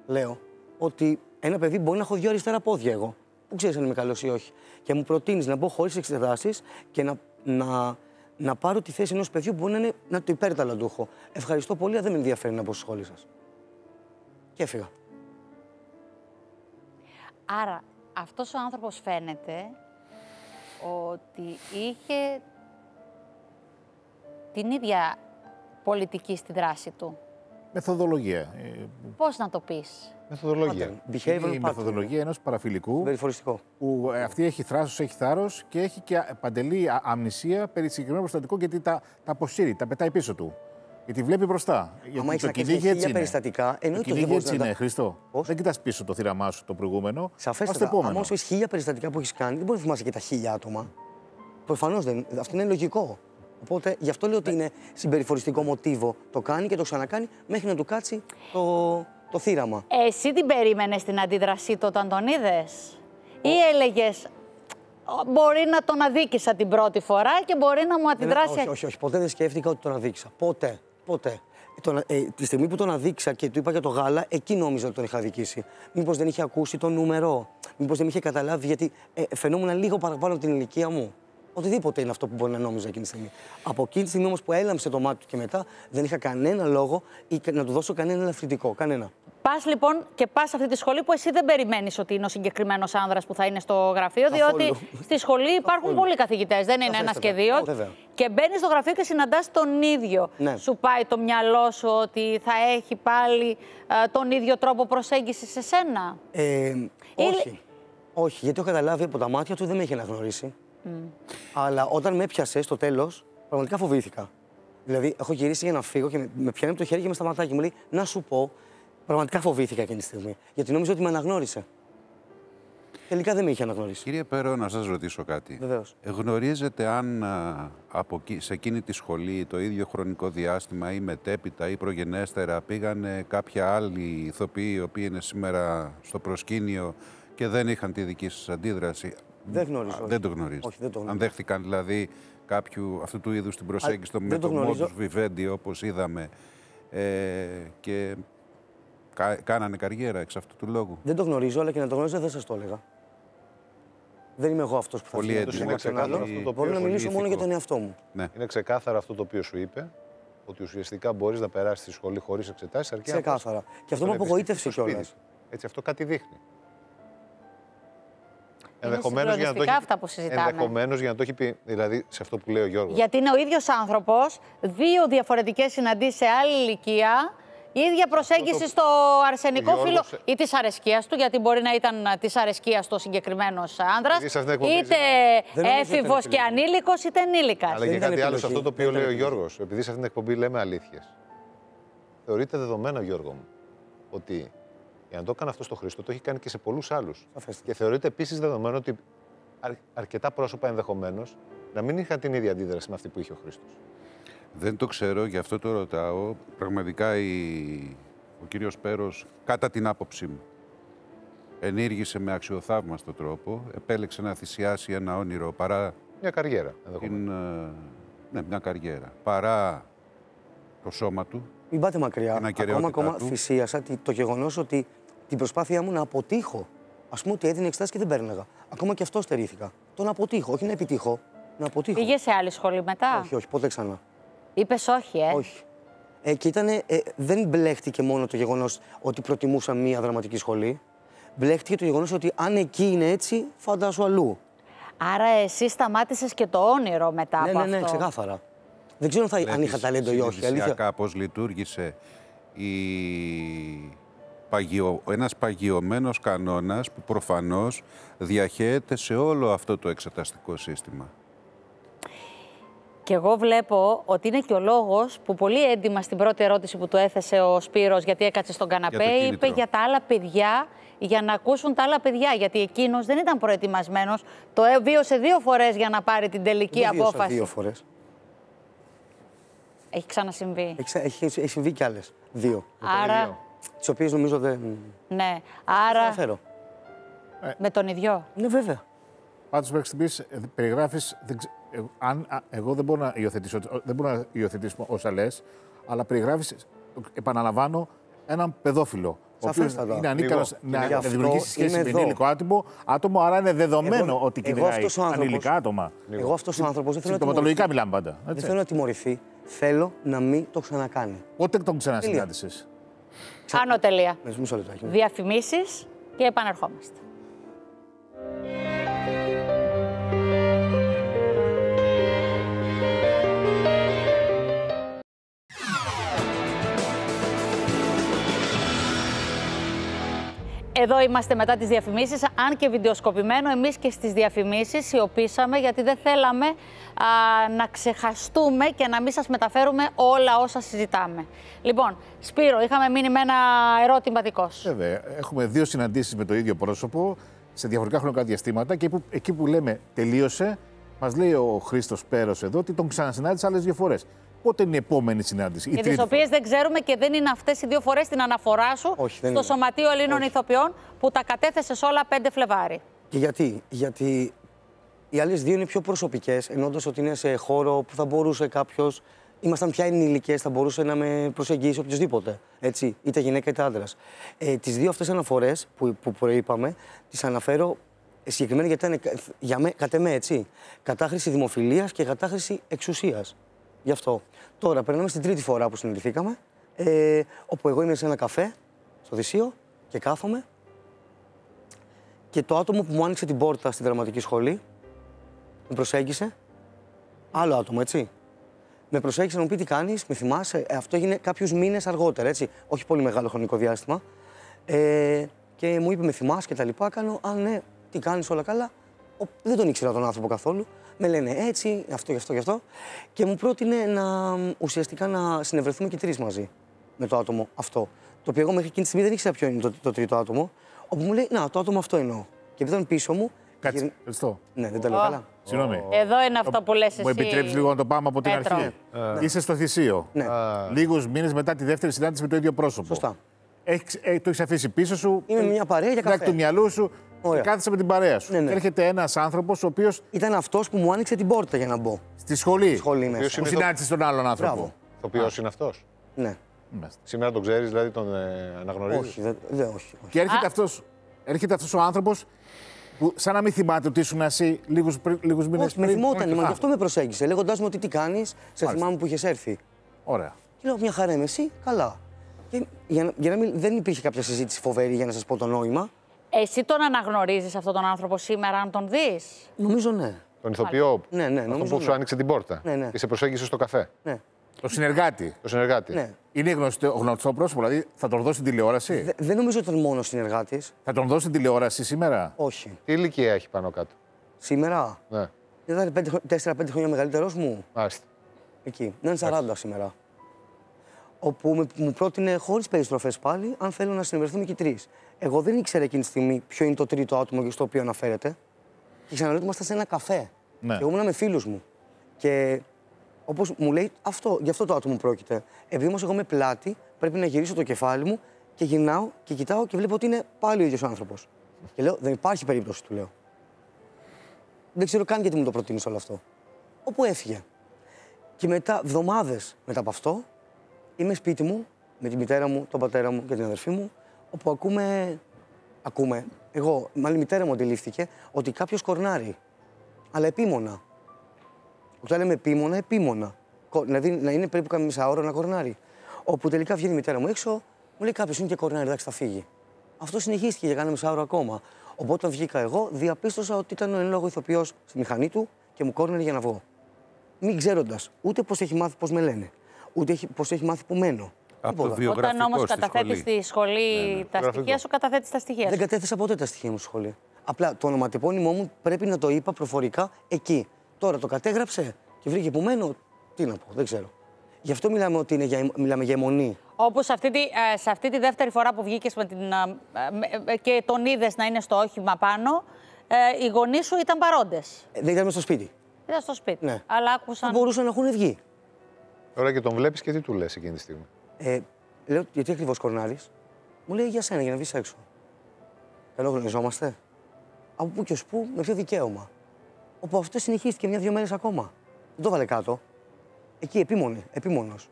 Λέω ότι ένα παιδί μπορεί να έχω δύο αριστερά πόδια εγώ. Πού ξέρεις αν είμαι καλός ή όχι. Και μου προτείνεις να μπω χωρίς εξετάσεις και να πάρω τη θέση ενός παιδιού που μπορεί να είναι το υπερταλαντούχο. Ευχαριστώ πολύ, αλλά δεν με ενδιαφέρει να μπω στη σχολή σας. Και έφυγα. Άρα, αυτός ο άνθρωπος φαίνεται ότι είχε την ίδια πολιτική στη δράση του. Μεθοδολογία. Πώς να το πεις. Μεθοδολογία. Η μεθοδολογία ενός παραφιλικού. Που αυτή έχει θράσος, έχει θάρρος και έχει και παντελή αμνησία περί συγκεκριμένων προστατικών γιατί τα αποσύρει, τα πετάει πίσω του. Γιατί βλέπει μπροστά. Αν έχει κυνήγι έτσι περιστατικά, εννοείται ότι. Το κυνήγι έτσι είναι, Χριστό. Δεν κοιτάς πίσω το θύραμά σου το προηγούμενο. Σαφέστατα. Αν όσο έχει 1000 περιστατικά που έχει κάνει, δεν μπορεί να θυμάσαι και τα 1000 άτομα. Προφανώς δεν. Αυτό είναι λογικό. Οπότε γι' αυτό λέω ότι είναι συμπεριφοριστικό μοτίβο. Το κάνει και το ξανακάνει μέχρι να του κάτσει το θύραμα. Εσύ την περίμενες την αντίδρασή του όταν τον είδες, ή έλεγες μπορεί να τον αδίκησα την πρώτη φορά και μπορεί να μου αντιδράσει. Όχι, ποτέ δεν σκέφτηκα ότι τον αδίκησα. Ποτέ. Τη στιγμή που τον αδίκησα και του είπα για το γάλα, εκεί νόμιζα ότι τον είχα αδικήσει. Μήπως δεν είχε ακούσει το νούμερο, μήπως δεν είχε καταλάβει, γιατί φαινόμουν λίγο παραπάνω από την ηλικία μου. Οτιδήποτε είναι αυτό που μπορεί να νόμιζα εκείνη τη στιγμή. Από εκείνη τη στιγμή όμως που έλαμψε το μάτι του και μετά, δεν είχα κανένα λόγο ή να του δώσω κανένα ελαφρυντικό. Κανένα. Πας λοιπόν και πας σε αυτή τη σχολή που εσύ δεν περιμένεις ότι είναι ο συγκεκριμένος άνδρας που θα είναι στο γραφείο, διότι στη σχολή υπάρχουν πολλοί καθηγητές, δεν είναι ένας και δύο. Και μπαίνεις στο γραφείο και συναντάς τον ίδιο. Ναι. Σου πάει το μυαλό σου ότι θα έχει πάλι τον ίδιο τρόπο προσέγγισης σε σένα. Όχι, γιατί έχω καταλάβει από τα μάτια του δεν με έχει αναγνωρίσει. Mm. Αλλά όταν με έπιασε στο τέλος, πραγματικά φοβήθηκα. Δηλαδή, έχω γυρίσει για να φύγω και με πιάνει από το χέρι και με σταματάει και μου λέει: να σου πω, πραγματικά φοβήθηκα εκείνη τη στιγμή. Γιατί νόμιζα ότι με αναγνώρισε. Τελικά δεν με είχε αναγνωρίσει. Κύριε Πέρο, να σας ρωτήσω κάτι. Βεβαίως. Γνωρίζετε αν σε εκείνη τη σχολή το ίδιο χρονικό διάστημα ή μετέπειτα ή προγενέστερα πήγανε κάποιοι άλλοι ηθοποιοί οι οποίοι είναι σήμερα στο προσκήνιο και δεν είχαν τη δική σας αντίδραση? Δεν γνωρίζω. Δεν το γνωρίζω. Όχι, δεν το γνωρίζω. Αν δέχτηκαν δηλαδή κάποιου αυτού του είδους την προσέγγιση με το μόντους βιβέντι όπως είδαμε και κάνανε καριέρα εξ αυτού του λόγου. Δεν το γνωρίζω, αλλά και να το γνωρίζω δεν σας το έλεγα. Δεν είμαι εγώ αυτός που θα φύγει. Είναι ξεκάθαρο αυτό το οποίο. Μπορώ να μιλήσω μόνο για τον εαυτό μου. Ναι. Είναι ξεκάθαρο αυτό το οποίο σου είπε, ότι ουσιαστικά μπορείς να περάσεις τη σχολή χωρίς εξετάσεις αρκεί. Ξεκάθαρα. Και αυτό με απογοήτευσε κιόλας. Έτσι, αυτό κάτι δείχνει. Ενδεχομένως για, να το έχει πει, δηλαδή σε αυτό που λέει ο Γιώργος. Γιατί είναι ο ίδιος άνθρωπος, δύο διαφορετικές συναντήσεις σε άλλη ηλικία, η ίδια προσέγγιση στο αρσενικό φύλλο ή της αρεσκίας του, γιατί μπορεί να ήταν της αρεσκίας του συγκεκριμένος άνδρας, είτε έφηβος και ανήλικος, είτε ενήλικας. Αλλά και κάτι άλλο σε αυτό το οποίο λέει ο Γιώργος, επειδή σε αυτήν την εκπομπή λέμε αλήθειες. Θεωρείται δεδομένο, Γιώργο μου, ότι. Για να το έκανε αυτό στο Χρήστο, το έχει κάνει και σε πολλούς άλλους. Και θεωρείται επίσης δεδομένο ότι αρκετά πρόσωπα ενδεχομένως να μην είχαν την ίδια αντίδραση με αυτή που είχε ο Χρήστος. Δεν το ξέρω, γι' αυτό το ρωτάω. Πραγματικά ο κύριος Πέρος, κατά την άποψή μου, ενήργησε με αξιοθαύμαστο τρόπο, επέλεξε να θυσιάσει ένα όνειρο παρά. Μια καριέρα. Ναι, μια καριέρα. Παρά το σώμα του. Μην πάτε μακριά. Ακόμα θυσίασα το γεγονός ότι την προσπάθειά μου να αποτύχω. Ας πούμε ότι έδινε εξετάσεις και δεν πέρναγα. Ακόμα και αυτό στερήθηκα. Το να αποτύχω, όχι να επιτύχω. Να αποτύχω. Πήγες σε άλλη σχολή μετά? Όχι, ποτέ ξανά. Είπες όχι, Όχι. Και ήτανε, δεν μπλέχτηκε μόνο το γεγονός ότι προτιμούσα μία δραματική σχολή. Μπλέχτηκε το γεγονός ότι αν εκεί είναι έτσι, φαντάσου αλλού. Άρα εσύ σταμάτησες και το όνειρο μετά από αυτό. Ναι, ξεκάθαρα. Δεν ξέρω αν είχα ταλέντο ή όχι. Συναισθησιακά πώς λειτουργήσε ένας παγιωμένος κανόνας που προφανώς διαχέεται σε όλο αυτό το εξεταστικό σύστημα. Και εγώ βλέπω ότι είναι και ο λόγος που πολύ έντιμα στην πρώτη ερώτηση που του έθεσε ο Σπύρος, γιατί έκατσε στον καναπέ, είπε για τα άλλα παιδιά, για να ακούσουν τα άλλα παιδιά. Γιατί εκείνος δεν ήταν προετοιμασμένος. Το βίωσε δύο φορές για να πάρει την τελική απόφαση. Δύο φορές. Έχει ξανασυμβεί. Έχει συμβεί κι άλλες. Δύο. Άρα... τις οποίες νομίζω δεν... Ναι. Άρα... Με τον ίδιο. Ναι, βέβαια. Πάντως μέχρι στιγμής περιγράφεις... Εγώ δεν μπορώ να υιοθετήσω, όσα λες, αλλά περιγράφεις, επαναλαμβάνω, έναν παιδόφιλο. Ο οποίος είναι ανίκανος να δημιουργήσει σχέση με ενήλικο άτομο, άρα είναι δεδομένο ότι κυνηγάει ανήλικα άτομα. Εγώ αυτός ο άνθρωπος δεν θέλω να τιμωρηθεί. Συμπτωματολογικά μιλάμε πάντα. Δεν θέλω να τιμωρηθεί. Θέλω να μην το ξανακάνει. Πότε τον ξανασυνάντησες? Άνω τελεία. Διαφημίσεις και επαναρχόμαστε. Εδώ είμαστε μετά τις διαφημίσεις, αν και βιντεοσκοπημένο, εμείς και στις διαφημίσεις σιωπήσαμε, γιατί δεν θέλαμε να ξεχαστούμε και να μην σας μεταφέρουμε όλα όσα συζητάμε. Λοιπόν, Σπύρο, είχαμε μείνει με ένα ερώτημα δικό σου. Βέβαια, έχουμε δύο συναντήσεις με το ίδιο πρόσωπο σε διαφορετικά χρονικά διαστήματα και εκεί που λέμε τελείωσε, μας λέει ο Χρήστος Πέρος εδώ ότι τον ξανασυνάντησε άλλες δύο φορές. Πότε είναι η επόμενη συνάντηση? Για τις οποίες δεν ξέρουμε και δεν είναι αυτές οι δύο φορές την αναφορά σου. Όχι, στο είναι. Σωματείο Ελλήνων Ιθοποιών που τα κατέθεσες όλα 5 Φλεβάρι. Και γιατί? Γιατί οι άλλες δύο είναι πιο προσωπικές, εννοώντας ότι είναι σε χώρο που θα μπορούσε κάποιος. Ήμασταν πια ενήλικες, θα μπορούσε να με προσεγγίσει οποιοδήποτε. Έτσι, είτε γυναίκα είτε άντρας. Τις δύο αυτές αναφορές που προείπαμε, τις αναφέρω συγκεκριμένα γιατί ήταν κατ' εμέ, έτσι. Κατάχρηση δημοφιλίας και κατάχρηση εξουσίας. Γι' αυτό. Τώρα, περνάμε στην τρίτη φορά που συναντηθήκαμε, όπου εγώ είμαι σε ένα καφέ, στο Δησείο, και κάθομαι. Και το άτομο που μου άνοιξε την πόρτα στη δραματική σχολή, με προσέγγισε. Άλλο άτομο, έτσι. Με προσέγγισε να μου πει τι κάνεις, με θυμάσαι. Αυτό έγινε κάποιους μήνες αργότερα, έτσι. Όχι πολύ μεγάλο χρονικό διάστημα. Και μου είπε με θυμάσαι και τα λοιπά. Κάνω, α, ναι, τι κάνεις, όλα καλά. Δεν τον ήξερα τον άνθρωπο καθόλου. Με λένε έτσι, αυτό. Και μου πρότεινε ουσιαστικά να συνευρεθούμε και τρεις μαζί με το άτομο αυτό. Το οποίο εγώ μέχρι εκείνη τη στιγμή δεν ήξερα ποιο είναι το τρίτο άτομο. Όπου μου λέει, να, το άτομο αυτό εννοώ. Και επειδή ήταν πίσω μου. Κάτσε. Ναι, δεν τα λέω καλά. Συγγνώμη. Εδώ είναι αυτό που λες εσύ. Μου επιτρέψεις λίγο να το πάμε από την αρχή. Είσαι στο Θησείο. Λίγους μήνες μετά τη δεύτερη συνάντηση με το ίδιο πρόσωπο. Σωστά. Το έχεις αφήσει πίσω σου. Είναι μια παρέα για καφέ. Του μυαλού σου. Και κάθεσε με την παρέα σου. Ναι. Έρχεται ένας άνθρωπος ο οποίος. Ήταν αυτός που μου άνοιξε την πόρτα για να μπω. Στη σχολή. Που συνάντησε τον άλλον άνθρωπο. Μπράβο. Το οποίος είναι αυτός. Ναι. Σήμερα τον ξέρεις, δηλαδή τον αναγνωρίζεις? Όχι, όχι. Και έρχεται αυτός ο άνθρωπος που, σαν να μην θυμάται ότι ήσουν εσύ λίγους μήνες πριν. Με θυμόταν, γι' αυτό με προσέγγισε. Λέγοντάς μου ότι τι κάνεις, σε θυμάμαι που είχες έρθει. Ωραία. Και λέω μια χαρά είμαι εσύ, καλά. Για να μην, δεν υπήρχε κάποια συζήτηση φοβερή για να σας πω το νόημα. Εσύ τον αναγνωρίζεις αυτόν τον άνθρωπο σήμερα, αν τον δεις? Νομίζω ναι. Τον ηθοποιό? Ναι, νομίζω. Αυτόν που σου άνοιξε την πόρτα. Και σε προσέγγισε στο καφέ. Ναι. Το συνεργάτη. Ναι. Είναι γνωστό πρόσωπο, δηλαδή θα τον δώσει την τηλεόραση. Δεν νομίζω ότι ήταν μόνο συνεργάτης. Θα τον δώσει την τηλεόραση σήμερα? Όχι. Τι ηλικία έχει πάνω κάτω? Σήμερα. Ναι. Ήταν 4-5 χρόνια μεγαλύτερος μου. Μάλιστα. Εκεί. Ναι, είναι 40 σήμερα. Όπου μου πρότεινε χωρίς περιστροφές πάλι, αν θέλω να συνεργαστούμε και τρεις. Εγώ δεν ήξερα εκείνη τη στιγμή ποιο είναι το τρίτο άτομο στο οποίο αναφέρεται. Και ξαναλέω ότι ήμασταν σε ένα καφέ. Ναι. Και εγώ ήμουν με φίλους μου. Και όπως μου λέει, γι' αυτό το άτομο πρόκειται. Επειδή όμως εγώ είμαι πλάτη, πρέπει να γυρίσω το κεφάλι μου και γυρνάω και κοιτάω και βλέπω ότι είναι πάλι ο ίδιος άνθρωπος. Και λέω, δεν υπάρχει περίπτωση, του λέω. Δεν ξέρω καν γιατί μου το προτείνεις όλο αυτό. Όπου έφυγε. Και μετά, εβδομάδες μετά από αυτό. Είμαι σπίτι μου, με τη μητέρα μου, τον πατέρα μου και την αδερφή μου, όπου ακούμε. Εγώ, μάλλον η μητέρα μου αντιλήφθηκε ότι κάποιος κορνάρει. Αλλά επίμονα. Όταν λέμε επίμονα. Δηλαδή να είναι περίπου καμιά μισάωρο να κορνάρει. Όπου τελικά βγαίνει η μητέρα μου έξω, μου λέει κάποιος είναι και κορνάρει, εντάξει θα φύγει. Αυτό συνεχίστηκε για κάνα μισάωρο ακόμα. Οπότε βγήκα εγώ, διαπίστωσα ότι ήταν ο εν λόγω ηθοποιός στη μηχανή του και μου κόρνερε για να βγω. Μην ξέροντας ούτε πώς έχει μάθει πώς με λένε, ούτε πώς έχει μάθει που μένω. Όταν όμως καταθέτεις στη σχολή τα στοιχεία σου, καταθέτεις τα στοιχεία σου. Δεν κατέθεσα ποτέ τα στοιχεία μου στη σχολή. Απλά το ονοματεπώνυμό μου πρέπει να το είπα προφορικά εκεί. Τώρα το κατέγραψε και βρήκε που μένω. Τι να πω, δεν ξέρω. Γι' αυτό μιλάμε ότι είναι για αιμονή. Όπως σε αυτή τη δεύτερη φορά που βγήκες με την, και τον είδες να είναι στο όχημα πάνω, οι γονείς σου ήταν παρόντες. Δεν ήταν στο σπίτι. Ήταν στο σπίτι. Ναι. Αλλά άκουσαν. Δεν μπορούσαν να έχουν βγει. Τώρα και τον βλέπεις και τι του λες εκείνη τη στιγμή. Λέω, γιατί ακριβώς κορνάρεις. Μου λέει για σένα, για να βγεις έξω. Καλό γνωριζόμαστε. Από πού και ως πού, με ποιο δικαίωμα. Όπου αυτό συνεχίστηκε μια-δυο μέρες ακόμα. Δεν το βάλε κάτω. Εκεί επίμονος.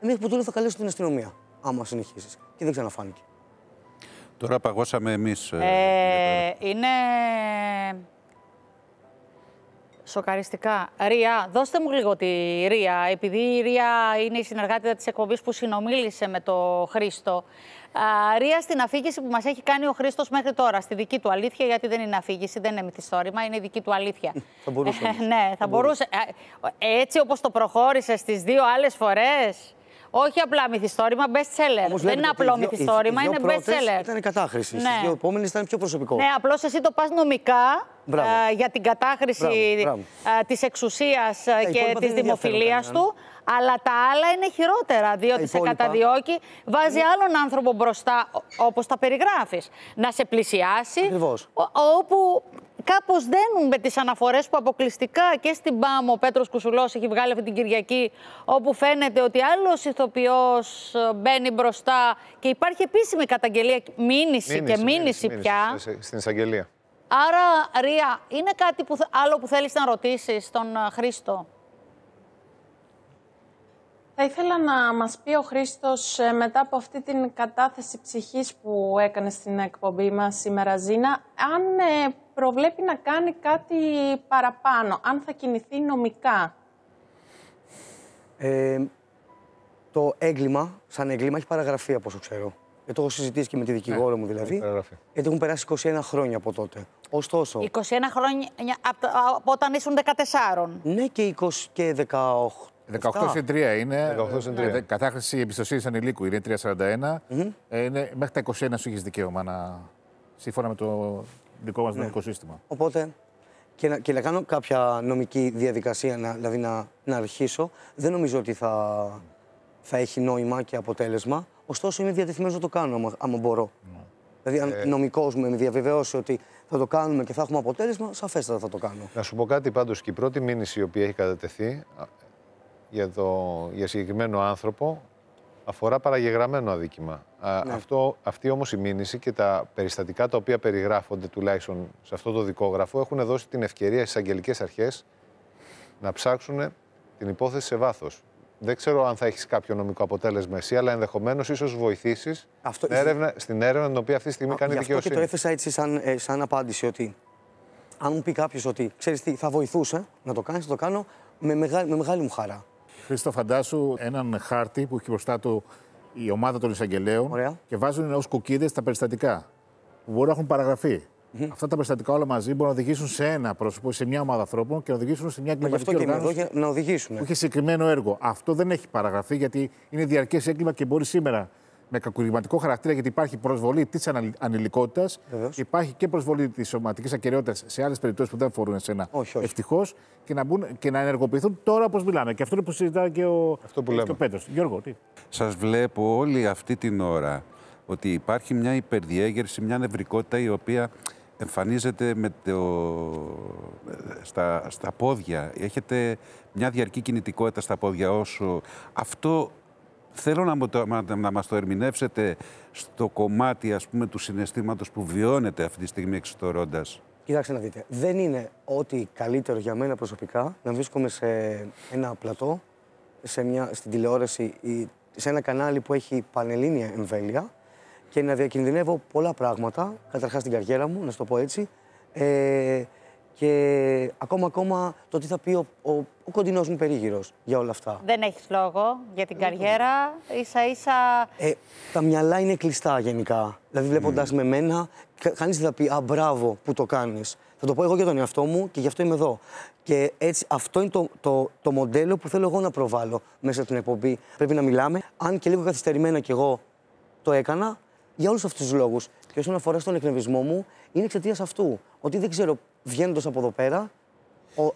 Μέχρι που του λέω θα καλέσω την αστυνομία, άμα συνεχίσεις. Και δεν ξαναφάνηκε. Τώρα παγώσαμε εμείς. Είναι σοκαριστικά. Ρία, δώστε μου λίγο τη Ρία. Επειδή η Ρία είναι η συνεργάτητα της εκπομπής που συνομίλησε με το Χρήστο. Ρία, στην αφήγηση που μας έχει κάνει ο Χρήστος μέχρι τώρα, στη δική του αλήθεια, γιατί δεν είναι αφήγηση, δεν είναι μυθιστόρημα, είναι η δική του αλήθεια. Θα μπορούσε. Ναι, θα μπορούσε. Έτσι όπως το προχώρησε στις δύο άλλες φορές. Όχι απλά μυθιστόρημα, best seller. Δεν είναι απλό μυθιστόρημα, είναι best seller. Ήταν κατάχρηση. Ναι. Στις δύο επόμενες ήταν πιο προσωπικό. Ναι, απλώς εσύ το πας νομικά για την κατάχρηση της εξουσίας και της δημοφιλίας του. Αλλά τα άλλα είναι χειρότερα, διότι σε καταδιώκει, βάζει άλλον άνθρωπο μπροστά, όπως τα περιγράφεις. Να σε πλησιάσει, όπου κάπως δένουν με τις αναφορές που αποκλειστικά και στην ΠΑΜ ο Πέτρος Κουσουλός έχει βγάλει αυτή την Κυριακή, όπου φαίνεται ότι άλλος ηθοποιός μπαίνει μπροστά και υπάρχει επίσημη καταγγελία, μήνυση πια. Στην εισαγγελία. Άρα, Ρία, είναι κάτι που, άλλο που θέλεις να ρωτήσεις τον Χρήστο. Θα ήθελα να μας πει ο Χρήστος, μετά από αυτή την κατάθεση ψυχής που έκανε στην εκπομπή μας σήμερα, Ζήνα, αν προβλέπει να κάνει κάτι παραπάνω, αν θα κινηθεί νομικά. Το έγκλημα, σαν έγκλημα, έχει παραγραφεί από όσο ξέρω. Το έχω συζητήσει και με τη δικηγόρο μου δηλαδή. Γιατί έχουν περάσει 21 χρόνια από τότε. Ωστόσο. 21 χρόνια από όταν ήσουν 14. Ναι, και 20 και 18. 18-3 είναι. 18-3. Κατάχρηση εμπιστοσύνης ανηλίκου είναι 341. Είναι, μέχρι τα 21 σου έχεις δικαίωμα να, σύμφωνα με το δικό μας νομικό σύστημα. Οπότε και να κάνω κάποια νομική διαδικασία, δηλαδή να αρχίσω, δεν νομίζω ότι θα έχει νόημα και αποτέλεσμα. Ωστόσο είμαι διατεθειμένος να το κάνω άμα μπορώ. Δηλαδή, αν νομικός μου με διαβεβαιώσει ότι θα το κάνουμε και θα έχουμε αποτέλεσμα, σαφέστατα θα το κάνω. Να σου πω κάτι πάντως, και η πρώτη μήνυση η οποία έχει κατατεθεί για συγκεκριμένο άνθρωπο αφορά παραγεγραμμένο αδίκημα. Ναι. Αυτή όμως η μήνυση και τα περιστατικά τα οποία περιγράφονται τουλάχιστον σε αυτό το δικόγραφο έχουν δώσει την ευκαιρία στις αγγελικές αρχές να ψάξουν την υπόθεση σε βάθος. Δεν ξέρω αν θα έχεις κάποιο νομικό αποτέλεσμα εσύ, αλλά ενδεχομένως ίσως βοηθήσεις στην έρευνα την οποία αυτή τη στιγμή κάνει η δικαιοσύνη. Αυτό και το έθεσα έτσι σαν απάντηση, ότι αν μου πει κάποιος ότι ξέρεις τι, θα βοηθούσε να το κάνεις, θα το κάνω με μεγάλη μου χαρά. Χρήστο, φαντάσου έναν χάρτη που έχει μπροστά του η ομάδα των εισαγγελέων. Ωραία. Και βάζουν ως κουκίδες τα περιστατικά που μπορούν να έχουν παραγραφεί. Αυτά τα περιστατικά όλα μαζί μπορούν να οδηγήσουν σε ένα πρόσωπο, σε μια ομάδα ανθρώπων και να οδηγήσουν σε μια εγκληματική οργάνωση που έχει συγκεκριμένο έργο. Αυτό δεν έχει παραγραφεί γιατί είναι διαρκές έγκλημα και μπορεί σήμερα με κακουργηματικό χαρακτήρα, γιατί υπάρχει προσβολή της ανηλικότητας, υπάρχει και προσβολή της σωματικής ακεραιότητας σε άλλες περιπτώσεις που δεν αφορούν εσένα. Ευτυχώς, και να ενεργοποιηθούν τώρα όπως μιλάμε. Και αυτό είναι που συζητάει και ο Πέτρος. Γιώργο, τι. Σας βλέπω όλη αυτή την ώρα ότι υπάρχει μια υπερδιέγερση, μια νευρικότητα η οποία εμφανίζεται στα πόδια. Έχετε μια διαρκή κινητικότητα στα πόδια όσο αυτό. Θέλω να μας το ερμηνεύσετε στο κομμάτι, ας πούμε, του συναισθήματος που βιώνετε αυτή τη στιγμή εξιστορώντας. Κοιτάξτε να δείτε. Δεν είναι ότι καλύτερο για μένα προσωπικά να βρίσκομαι σε ένα πλατό, στην τηλεόραση, σε ένα κανάλι που έχει πανελλήνια εμβέλεια και να διακινδυνεύω πολλά πράγματα, καταρχάς την καριέρα μου, να σου το πω έτσι, και ακόμα το τι θα πει ο κοντινός μου περίγυρος για όλα αυτά. Δεν έχεις λόγο για την καριέρα, ίσα-ίσα... τα μυαλά είναι κλειστά γενικά. Δηλαδή βλέποντας με μένα, κανείς δεν θα πει «Α, μπράβο που το κάνεις». Θα το πω εγώ για τον εαυτό μου και γι' αυτό είμαι εδώ. Και έτσι αυτό είναι το μοντέλο που θέλω εγώ να προβάλλω μέσα από την εκπομπή. Πρέπει να μιλάμε, αν και λίγο καθυστερημένα κι εγώ το έκανα, για όλους αυτούς τους λόγους. Και όσον αφορά στον εκνευρισμό μου, είναι εξαιτίας αυτού. Ότι δεν ξέρω, βγαίνοντας από εδώ πέρα,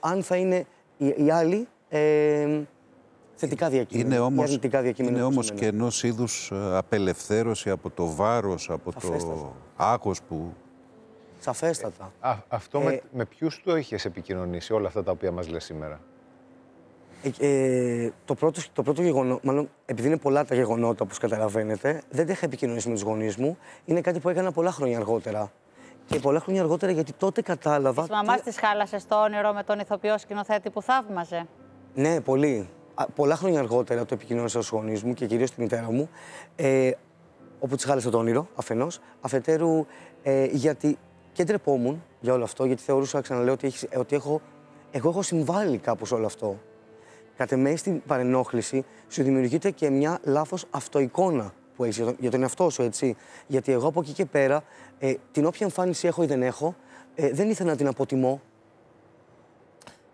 αν θα είναι οι άλλοι θετικά διακείμενα. Είναι όμως και ενός είδους απελευθέρωση από το βάρος, από το άγχος που... Σαφέστατα. Αυτό με ποιους το έχεις επικοινωνήσει, όλα αυτά τα οποία μας λες σήμερα. Το πρώτο γεγονό, μάλλον επειδή είναι πολλά τα γεγονότα, όπως καταλαβαίνετε, δεν τα είχα επικοινωνήσει με τους γονείς μου. Είναι κάτι που έκανα πολλά χρόνια αργότερα. Και πολλά χρόνια αργότερα, γιατί τότε κατάλαβα. Της μαμάς της χάλασες το όνειρο με τον ηθοποιό σκηνοθέτη που θαύμαζε. Ναι, πολύ. Πολλά χρόνια αργότερα το επικοινωνήσα στους γονείς μου και κυρίως στη μητέρα μου, όπου της χάλασε το όνειρο, αφενός. Αφετέρου, γιατί και ντρεπόμουν για όλο αυτό, γιατί θεωρούσα, ξαναλέω, ότι έχω συμβάλει κάπως όλο αυτό. Κατ' εμέ στην παρενόχληση σου δημιουργείται και μια λάθος αυτοεικόνα που έχεις για τον εαυτό σου, έτσι. Γιατί εγώ από εκεί και πέρα, την όποια εμφάνιση έχω ή δεν έχω, δεν ήθελα να την αποτιμώ.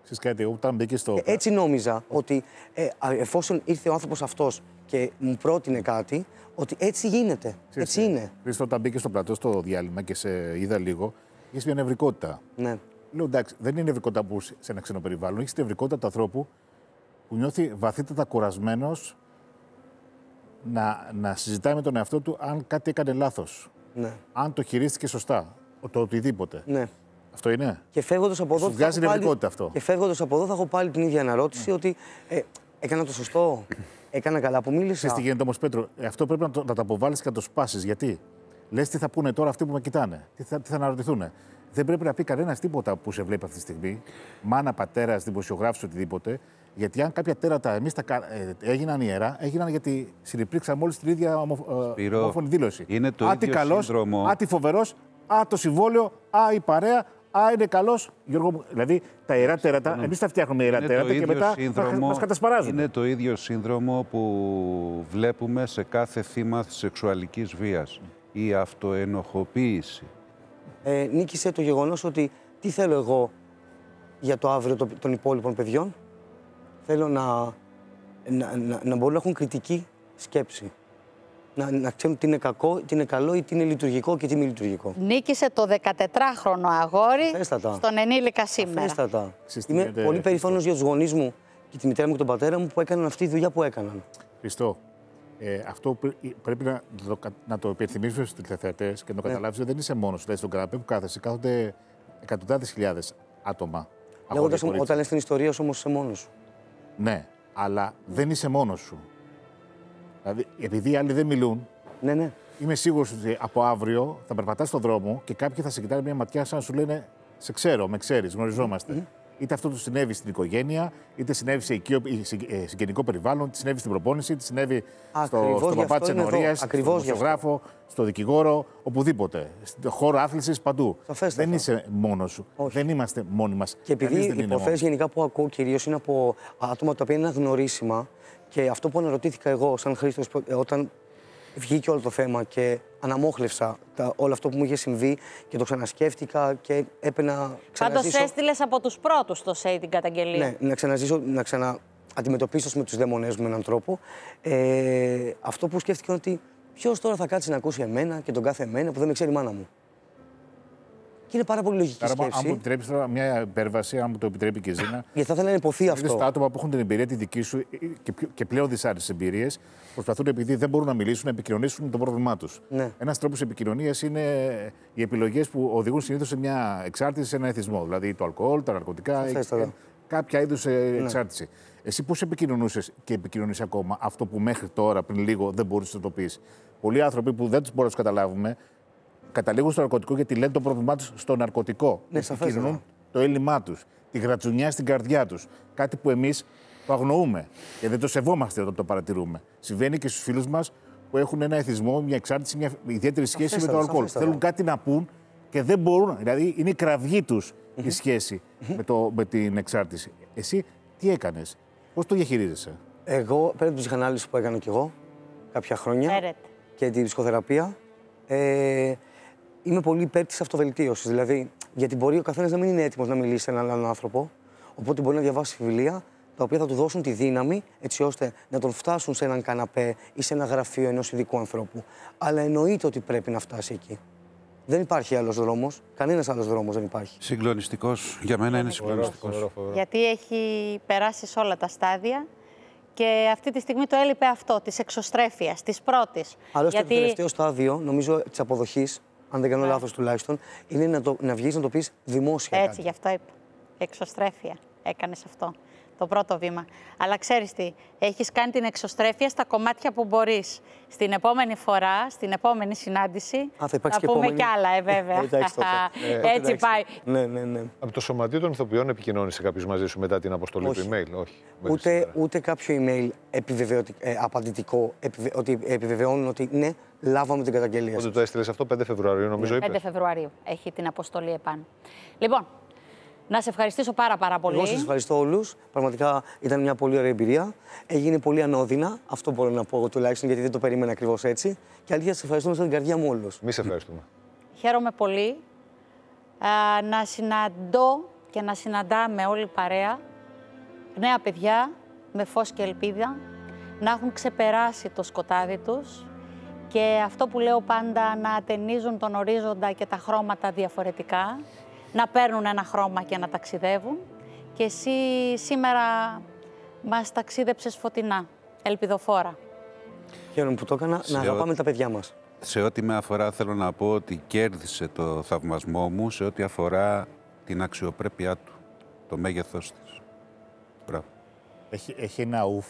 Ξέρεις κάτι, όταν μπήκε στο... Έτσι νόμιζα ότι εφόσον ήρθε ο άνθρωπος αυτός και μου πρότεινε κάτι, ότι έτσι γίνεται, έτσι είναι. Χρήστο, όταν μπήκε στο πλατό στο διάλειμμα και σε είδα λίγο, είχες μια νευρικότητα. Ναι. Λέω, εντάξει, δεν είναι νευρικότητα που σε ένα ξένο περιβάλλον, έχεις νευρικότητα του ανθρώπου που νιώθει βαθύτατα κουρασμένος να συζητάει με τον εαυτό του αν κάτι έκανε λάθος. Ναι. Αν το χειρίστηκε σωστά, το οτιδήποτε. Ναι. Αυτό είναι. Και φεύγοντας από εδώ, θα έχω πάλι την ίδια αναρώτηση, ότι έκανα το σωστό, έκανα καλά που μίλησα. Ξέρεις τι γίνεται όμως, Πέτρο, αυτό πρέπει να το αποβάλεις και να το σπάσεις. Γιατί λες τι θα πούνε τώρα αυτοί που με κοιτάνε, τι θα αναρωτηθούν. Δεν πρέπει να πει κανένας τίποτα που σε βλέπει αυτή τη στιγμή, μάνα, πατέρας, δημοσιογράφος, οτιδήποτε. Γιατί αν κάποια τέρατα εμείς έγιναν ιερά, έγιναν γιατί συνυπήρξαμε όλοι στην ίδια ομόφωνη δήλωση. Είναι το ίδιο καλός, σύνδρομο. Α, τι φοβερός, α, το συμβόλαιο, α, η παρέα, α, είναι καλός. Γιώργο, δηλαδή τα ιερά τέρατα, εμείς τα φτιάχνουμε ιερά τέρατα και μετά μας κατασπαράζουν. Είναι το ίδιο σύνδρομο που βλέπουμε σε κάθε θύμα σεξουαλικής βίας. Η αυτοενοχοποίηση. Νίκησε το γεγονός ότι τι θέλω εγώ για το αύριο των υπόλοιπων παιδιών. Θέλω να μπορούν να έχουν κριτική σκέψη. Να ξέρουν τι είναι κακό, τι είναι καλό ή τι είναι λειτουργικό και τι μη λειτουργικό. Νίκησε το 14χρονο αγόρι Αφέστατα. Στον ενήλικα σήμερα. Αφέστατα. Συστήνεται... Είμαι πολύ περήφανος για τους γονείς μου και τη μητέρα μου και τον πατέρα μου που έκαναν αυτή τη δουλειά που έκαναν. Χριστό, αυτό πρέπει να το υπενθυμίσουμε στους τηλεθεατές και να το καταλάβεις. Δεν είσαι μόνος. Δηλαδή στον καναπέ που κάθεσαι, κάθονται εκατοντάδες χιλιάδες άτομα. Λέγοντας, όταν λες την ιστορία σου, όμως είσαι μόνος σου. Ναι, αλλά δεν είσαι μόνος σου. Δηλαδή, επειδή οι άλλοι δεν μιλούν, ναι. Είμαι σίγουρος ότι από αύριο θα περπατάς στον δρόμο και κάποιοι θα σε κοιτάνε μια ματιά σαν να σου λένε «Σε ξέρω, με ξέρεις, γνωριζόμαστε». Είτε αυτό του συνέβη στην οικογένεια, είτε συνέβη σε συγγενικό περιβάλλον, είτε συνέβη στην προπόνηση, είτε συνέβη στον παπά της ενορίας, στον δημοσιογράφο, στον δικηγόρο, οπουδήποτε. Στον χώρο άθλησης, παντού. Δεν είσαι μόνος σου. Όχι. Δεν είμαστε μόνοι μας. Και επειδή οι υποθέσεις γενικά που ακούω κυρίως είναι από άτομα τα οποία είναι αγνωρίσιμα και αυτό που αναρωτήθηκα εγώ, σαν Χρήστος, όταν βγήκε όλο το θέμα και αναμόχλευσα όλο αυτό που μου είχε συμβεί και το ξανασκέφτηκα και έπαινα. Πάντως έστειλες από τους πρώτους το ΣΕΙ την καταγγελία. Ναι, να ξανααντιμετωπίσω με τους δαίμονές μου με έναν τρόπο. Αυτό που σκέφτηκα ότι ποιος τώρα θα κάτσει να ακούσει εμένα και τον κάθε εμένα που δεν με ξέρει η μάνα μου. Και είναι πάρα πολύ λογική σκέψη. Αν μου επιτρέψει τώρα μια υπέρβαση, αν μου το επιτρέπει και η Ζήνα. Γιατί θα ήθελα να υποθεί αυτό. Τα άτομα που έχουν την εμπειρία τη δική σου και πλέον δυσάρεστες εμπειρίες, προσπαθούν επειδή δεν μπορούν να μιλήσουν, να επικοινωνήσουν το πρόβλημά τους. Ναι. Ένας τρόπος επικοινωνίας είναι οι επιλογές που οδηγούν συνήθως σε μια εξάρτηση, σε ένα εθισμό. Δηλαδή το αλκοόλ, τα ναρκωτικά, κάποια είδους εξάρτηση. Ναι. Εσύ πώς επικοινωνούσες και επικοινωνείς ακόμα αυτό που μέχρι τώρα, πριν λίγο, δεν μπορούσες να το πεις. Πολλοί άνθρωποι που δεν τους μπορούμε να καταλάβουμε. Καταλήγουν στο ναρκωτικό γιατί λένε το πρόβλημά τους στο ναρκωτικό. Ναι, επικοινωνούν το έλλειμμά τους, τη γρατσουνιά στην καρδιά τους. Κάτι που εμείς το αγνοούμε και δεν το σεβόμαστε όταν το παρατηρούμε. Συμβαίνει και στους φίλους μας που έχουν ένα εθισμό, μια εξάρτηση, μια ιδιαίτερη σχέση με το αλκοόλ. Θέλουν κάτι να πούν και δεν μπορούν, δηλαδή είναι η κραυγή τους η σχέση με την εξάρτηση. Εσύ τι έκανες, πώς το διαχειρίζεσαι? Εγώ, πέρα από την ψυχανάλυση που έκανα κι εγώ κάποια χρόνια και την ψυχοθεραπεία, είμαι πολύ υπέρ της αυτοβελτίωσης. Δηλαδή, γιατί μπορεί ο καθένας να μην είναι έτοιμος να μιλήσει σε έναν άλλον άνθρωπο, οπότε μπορεί να διαβάσει βιβλία τα οποία θα του δώσουν τη δύναμη έτσι ώστε να τον φτάσουν σε έναν καναπέ ή σε ένα γραφείο ενός ειδικού ανθρώπου. Αλλά εννοείται ότι πρέπει να φτάσει εκεί. Δεν υπάρχει άλλος δρόμος. Κανένας άλλος δρόμος δεν υπάρχει. Συγκλονιστικός. Για μένα είναι συγκλονιστικός. Γιατί έχει περάσει σε όλα τα στάδια. Και αυτή τη στιγμή το έλειπε αυτό, της εξωστρέφειας, της πρώτης. Άλλωστε, το τελευταίο στάδιο, νομίζω, της αποδοχής, αν δεν κάνω λάθος τουλάχιστον, είναι να βγεις να το πεις δημόσια. Έτσι, γι' αυτό είπα. Εξωστρέφεια. Έκανες αυτό. Το πρώτο βήμα. Αλλά ξέρεις τι, έχεις κάνει την εξωστρέφεια στα κομμάτια που μπορείς. Στην επόμενη φορά, στην επόμενη συνάντηση, θα πούμε κι άλλα, βέβαια. Έτσι πάει. Από το Σωματείο των Ιθοποιών επικοινώνησε κάποιος μαζί σου μετά την αποστολή του email? Όχι. Ούτε κάποιο email απαντητικό ότι επιβεβαιώνουν ότι ναι, λάβαμε την καταγγελία. Πότε το έστειλες αυτό? 5 Φεβρουαρίου, νομίζω είπες. 5 Φεβρουαρίου έχει την αποστολή επάνω. Λοιπόν. Να σε ευχαριστήσω πάρα πολύ. Εγώ σας ευχαριστώ όλους. Πραγματικά ήταν μια πολύ ωραία εμπειρία. Έγινε πολύ ανώδυνα. Αυτό μπορώ να πω εγώ τουλάχιστον, γιατί δεν το περίμενα ακριβώς έτσι. Και αλήθεια, σας ευχαριστούμε στην καρδιά μου όλους. Εμείς ευχαριστούμε. Χαίρομαι πολύ να συναντώ και να συναντάμε όλη παρέα νέα παιδιά με φως και ελπίδα, να έχουν ξεπεράσει το σκοτάδι τους και αυτό που λέω πάντα, να ατενίζουν τον ορίζοντα και τα χρώματα διαφορετικά. Να παίρνουν ένα χρώμα και να ταξιδεύουν. Και εσύ σήμερα μας ταξίδεψες φωτεινά, ελπιδοφόρα. Χαίρομαι που το έκανα, να αγαπάμε τα παιδιά μας. Σε ό,τι με αφορά θέλω να πω ότι κέρδισε το θαυμασμό μου σε ό,τι αφορά την αξιοπρέπειά του, το μέγεθός της. Μπράβο. Έχει ένα ουφ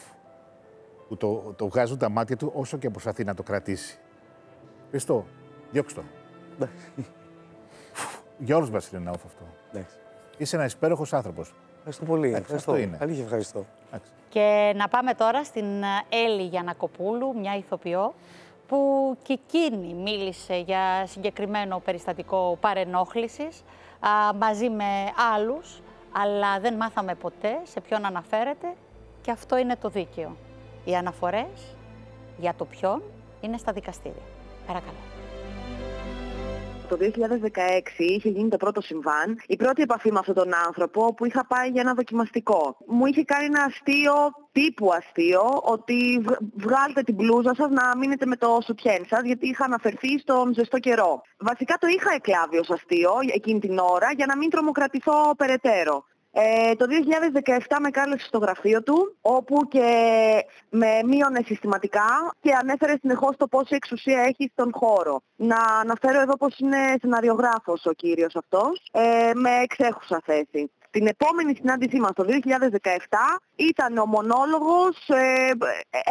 που το βγάζουν τα μάτια του όσο και προσπαθεί να το κρατήσει. Χριστό, διώξε το. Για όλους μας είναι ένα όφο αυτό. Yes. Είσαι ένας υπέροχος άνθρωπος. Ευχαριστώ πολύ. Ευχαριστώ. Αυτό είναι. Αλήθεια, ευχαριστώ. Και να πάμε τώρα στην Έλλη Γιανακοπούλου, μια ηθοποιό, που και εκείνη μίλησε για συγκεκριμένο περιστατικό παρενόχλησης, μαζί με άλλους, αλλά δεν μάθαμε ποτέ σε ποιον αναφέρεται και αυτό είναι το δίκαιο. Οι αναφορές για το ποιον είναι στα δικαστήρια. Παρακαλώ. Το 2016 είχε γίνει το πρώτο συμβάν, η πρώτη επαφή με αυτόν τον άνθρωπο που είχα πάει για ένα δοκιμαστικό. Μου είχε κάνει ένα αστείο, τύπου αστείο, ότι βγάλτε την μπλούζα σας να μείνετε με το σουτιέν σας, γιατί είχα αναφερθεί στον ζεστό καιρό. Βασικά το είχα εκλάβει ως αστείο εκείνη την ώρα για να μην τρομοκρατηθώ περαιτέρω. Το 2017 με κάλεσε στο γραφείο του, όπου και με μείωνε συστηματικά και ανέφερε συνεχώς το πόση εξουσία έχει στον χώρο. Να αναφέρω εδώ πως είναι σεναριογράφος ο κύριος αυτός, με εξέχουσα θέση. Την επόμενη συνάντησή μας το 2017 ήταν ο μονόλογος,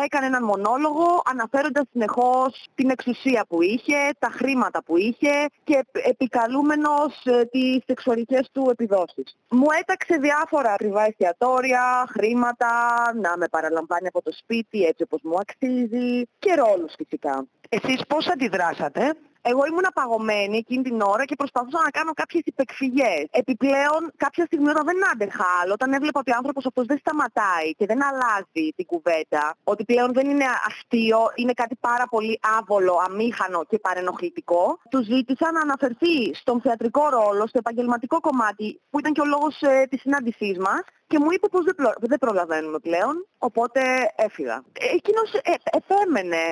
έκανε έναν μονόλογο αναφέροντας συνεχώς την εξουσία που είχε, τα χρήματα που είχε και επικαλούμενος τις σεξουαλικές του επιδόσεις. Μου έταξε διάφορα ακριβά εστιατόρια, χρήματα, να με παραλαμβάνει από το σπίτι έτσι όπως μου αξίζει και ρόλους φυσικά. Εσείς πώς αντιδράσατε? Εγώ ήμουν παγωμένη εκείνη την ώρα και προσπαθούσα να κάνω κάποιες υπεκφυγές. Επιπλέον, κάποια στιγμή όταν δεν άντεχα άλλο, όταν έβλεπα ότι ο άνθρωπος αυτός δεν σταματάει και δεν αλλάζει την κουβέντα, ότι πλέον δεν είναι αστείο, είναι κάτι πάρα πολύ άβολο, αμήχανο και παρενοχλητικό, του ζήτησα να αναφερθεί στον θεατρικό ρόλο, στο επαγγελματικό κομμάτι, που ήταν και ο λόγος της συνάντησής μας, και μου είπε πως δεν προλαβαίνουμε πλέον, οπότε έφυγα. Εκείνος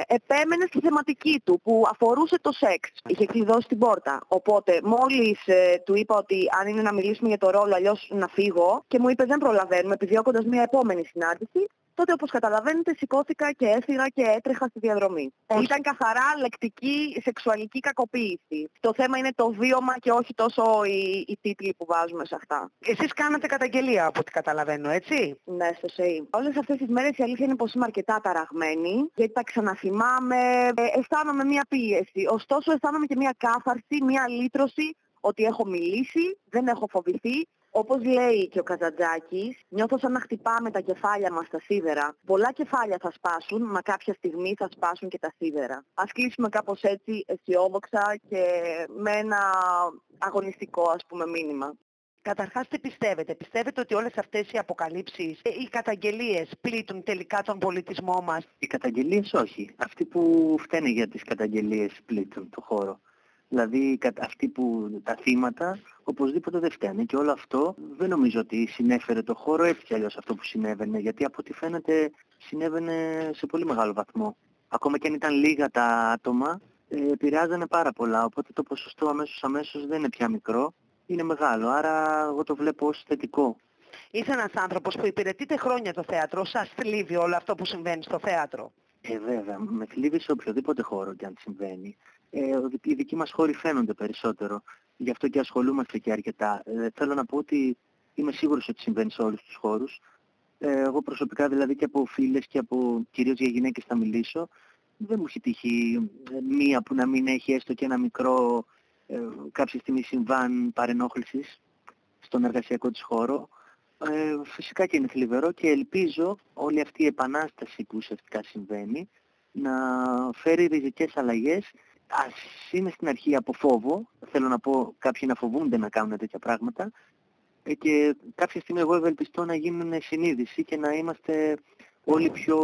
επέμενε στη θεματική του που αφορούσε το σεξ. Είχε κλειδώσει την πόρτα. Οπότε μόλις του είπα ότι αν είναι να μιλήσουμε για το ρόλο, αλλιώς να φύγω, και μου είπε δεν προλαβαίνουμε, επιδιώκοντας μια επόμενη συνάντηση, τότε όπως καταλαβαίνετε σηκώθηκα και έφυγα και έτρεχα στη διαδρομή. Ήταν καθαρά λεκτική σεξουαλική κακοποίηση. Το θέμα είναι το βίωμα και όχι τόσο οι τίτλοι που βάζουμε σε αυτά. Εσείς κάνατε καταγγελία από ό,τι καταλαβαίνω, έτσι? Ναι, στο ΣΕΙ. Όλες αυτές τις μέρες η αλήθεια είναι πως είμαι αρκετά ταραγμένη, γιατί τα ξαναθυμάμαι, αισθάνομαι μια πίεση. Ωστόσο αισθάνομαι και μια κάθαρση, μια λύτρωση ότι έχω μιλήσει, δεν έχω φοβηθεί. Όπως λέει και ο Καζαντζάκης, νιώθω σαν να χτυπάμε τα κεφάλια μας τα σίδερα. Πολλά κεφάλια θα σπάσουν, μα κάποια στιγμή θα σπάσουν και τα σίδερα. Ας κλείσουμε κάπως έτσι αισιόδοξα και με ένα αγωνιστικό, ας πούμε, μήνυμα. Καταρχάς, τι πιστεύετε? Πιστεύετε ότι όλες αυτές οι αποκαλύψεις, οι καταγγελίες πλήττουν τελικά τον πολιτισμό μας? Οι καταγγελίες όχι. Αυτοί που φταίνε για τις καταγγελίες πλήττουν το χώρο. Δηλαδή αυτοί που τα θύματα οπωσδήποτε δεν φταίνε. Και όλο αυτό δεν νομίζω ότι συνέφερε το χώρο έτσι κι αλλιώς αυτό που συνέβαινε. Γιατί από ό,τι φαίνεται συνέβαινε σε πολύ μεγάλο βαθμό. Ακόμα και αν ήταν λίγα τα άτομα, επηρεάζανε πάρα πολλά. Οπότε το ποσοστό αμέσως δεν είναι πια μικρό. Είναι μεγάλο, άρα εγώ το βλέπω ως θετικό. Είσαι ένας άνθρωπος που υπηρετείται χρόνια το θέατρο. Σας θλίβει όλο αυτό που συμβαίνει στο θέατρο? Βέβαια, με θλίβει σε οποιοδήποτε χώρο και αν συμβαίνει. Οι δικοί μας χώροι φαίνονται περισσότερο. Γι' αυτό και ασχολούμαστε και αρκετά. Θέλω να πω ότι είμαι σίγουρος ότι συμβαίνει σε όλους τους χώρους. Εγώ προσωπικά δηλαδή και από φίλες και από κυρίως για γυναίκες θα μιλήσω. Δεν μου έχει τύχει μία που να μην έχει έστω και ένα μικρό... κάποια στιγμή συμβάν παρενόχλησης στον εργασιακό της χώρο. Φυσικά και είναι θλιβερό και ελπίζω όλη αυτή η επανάσταση που ουσιαστικά συμβαίνει να φέρει ριζικές αλλαγές. Ας είναι στην αρχή από φόβο, θέλω να πω κάποιοι να φοβούνται να κάνουν τέτοια πράγματα, και κάποια στιγμή εγώ ευελπιστώ να γίνουν συνείδηση και να είμαστε όλοι πιο...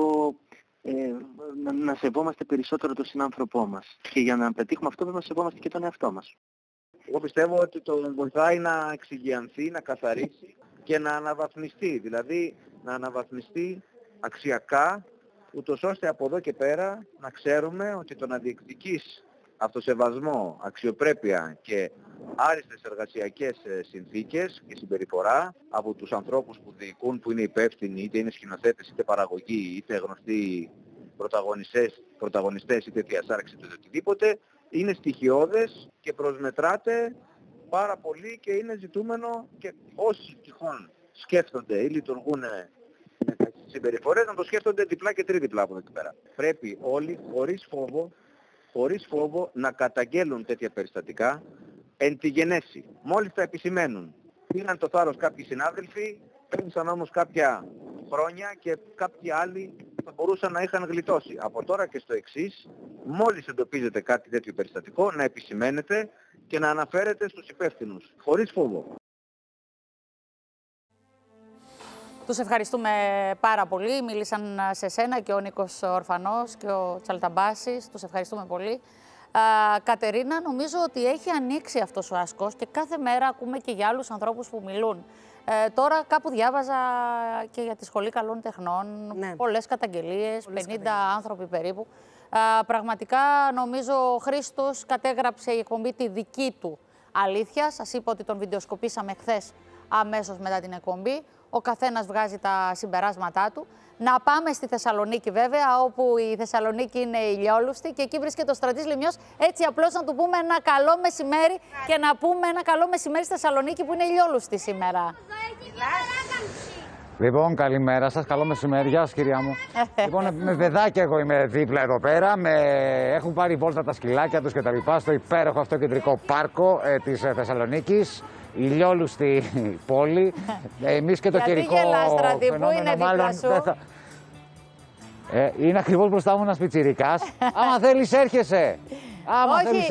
να σεβόμαστε περισσότερο τον συνάνθρωπό μας. Και για να πετύχουμε αυτό πρέπει να σεβόμαστε και τον εαυτό μας. Εγώ πιστεύω ότι τον βοηθάει να εξυγιανθεί, να καθαρίσει και να αναβαθμιστεί. Δηλαδή να αναβαθμιστεί αξιακά, ούτως ώστε από εδώ και πέρα να ξέρουμε ότι το να διεκδικείς αυτοσεβασμό, αξιοπρέπεια και άριστες εργασιακές συνθήκες και συμπεριφορά από τους ανθρώπους που διοικούν, που είναι υπεύθυνοι, είτε είναι σκηνοθέτες, είτε παραγωγοί, είτε γνωστοί πρωταγωνιστές, είτε διασάρξη, είτε οτιδήποτε, είναι στοιχειώδες και προσμετράται πάρα πολύ και είναι ζητούμενο και όσοι τυχόν σκέφτονται ή λειτουργούν με τις συμπεριφορές να το σκέφτονται διπλά και τριδιπλά από εδώ και πέρα. Πρέπει όλοι χωρίς φόβο να καταγγέλουν τέτοια περιστατικά εν τη γενέση. Μόλις τα επισημαίνουν. Πήραν το θάρρος κάποιοι συνάδελφοι, πέρασαν όμως κάποια χρόνια και κάποιοι άλλοι θα μπορούσαν να είχαν γλιτώσει. Από τώρα και στο εξής, μόλις εντοπίζετε κάτι τέτοιο περιστατικό, να επισημαίνετε και να αναφέρετε στους υπεύθυνους. Χωρίς φόβο. Τους ευχαριστούμε πάρα πολύ. Μίλησαν σε σένα και ο Νίκος Ορφανός και ο Τσαλταμπάσης. Τους ευχαριστούμε πολύ. Κατερίνα, νομίζω ότι έχει ανοίξει αυτός ο άσκος και κάθε μέρα ακούμε και για άλλους ανθρώπους που μιλούν. Τώρα κάπου διάβαζα και για τη Σχολή Καλών Τεχνών, ναι. Πολλές καταγγελίες, 50 άνθρωποι περίπου. Πραγματικά νομίζω ο Χρήστος κατέγραψε η εκπομπή τη δική του αλήθεια. Σας είπα ότι τον βιντεοσκοπήσαμε χθες αμέσως μετά την εκπομπή. Ο καθένας βγάζει τα συμπεράσματά του. Να πάμε στη Θεσσαλονίκη βέβαια, όπου η Θεσσαλονίκη είναι ηλιόλουστη και εκεί βρίσκεται ο Στρατής Λιμιός. Έτσι απλώς να του πούμε ένα καλό μεσημέρι και να πούμε ένα καλό μεσημέρι στη Θεσσαλονίκη που είναι ηλιόλουστη σήμερα. Λοιπόν, καλημέρα σας, καλό μεσημέρι. Γεια σας, κυρία μου. Λοιπόν, με παιδάκια εγώ είμαι δίπλα εδώ πέρα. Έχουν πάρει βόλτα τα σκυλάκια τους και τα λοιπά στο υπέροχο αυτό κεντρικό πάρκο της Θεσσαλονίκης. Ηλιόλουστη πόλη. Εμείς και το καιρικό φαινόμενο μάλλον δεν θα... είναι ακριβώς μπροστά μου ένας πιτσιρικάς. Άμα θέλεις έρχεσαι.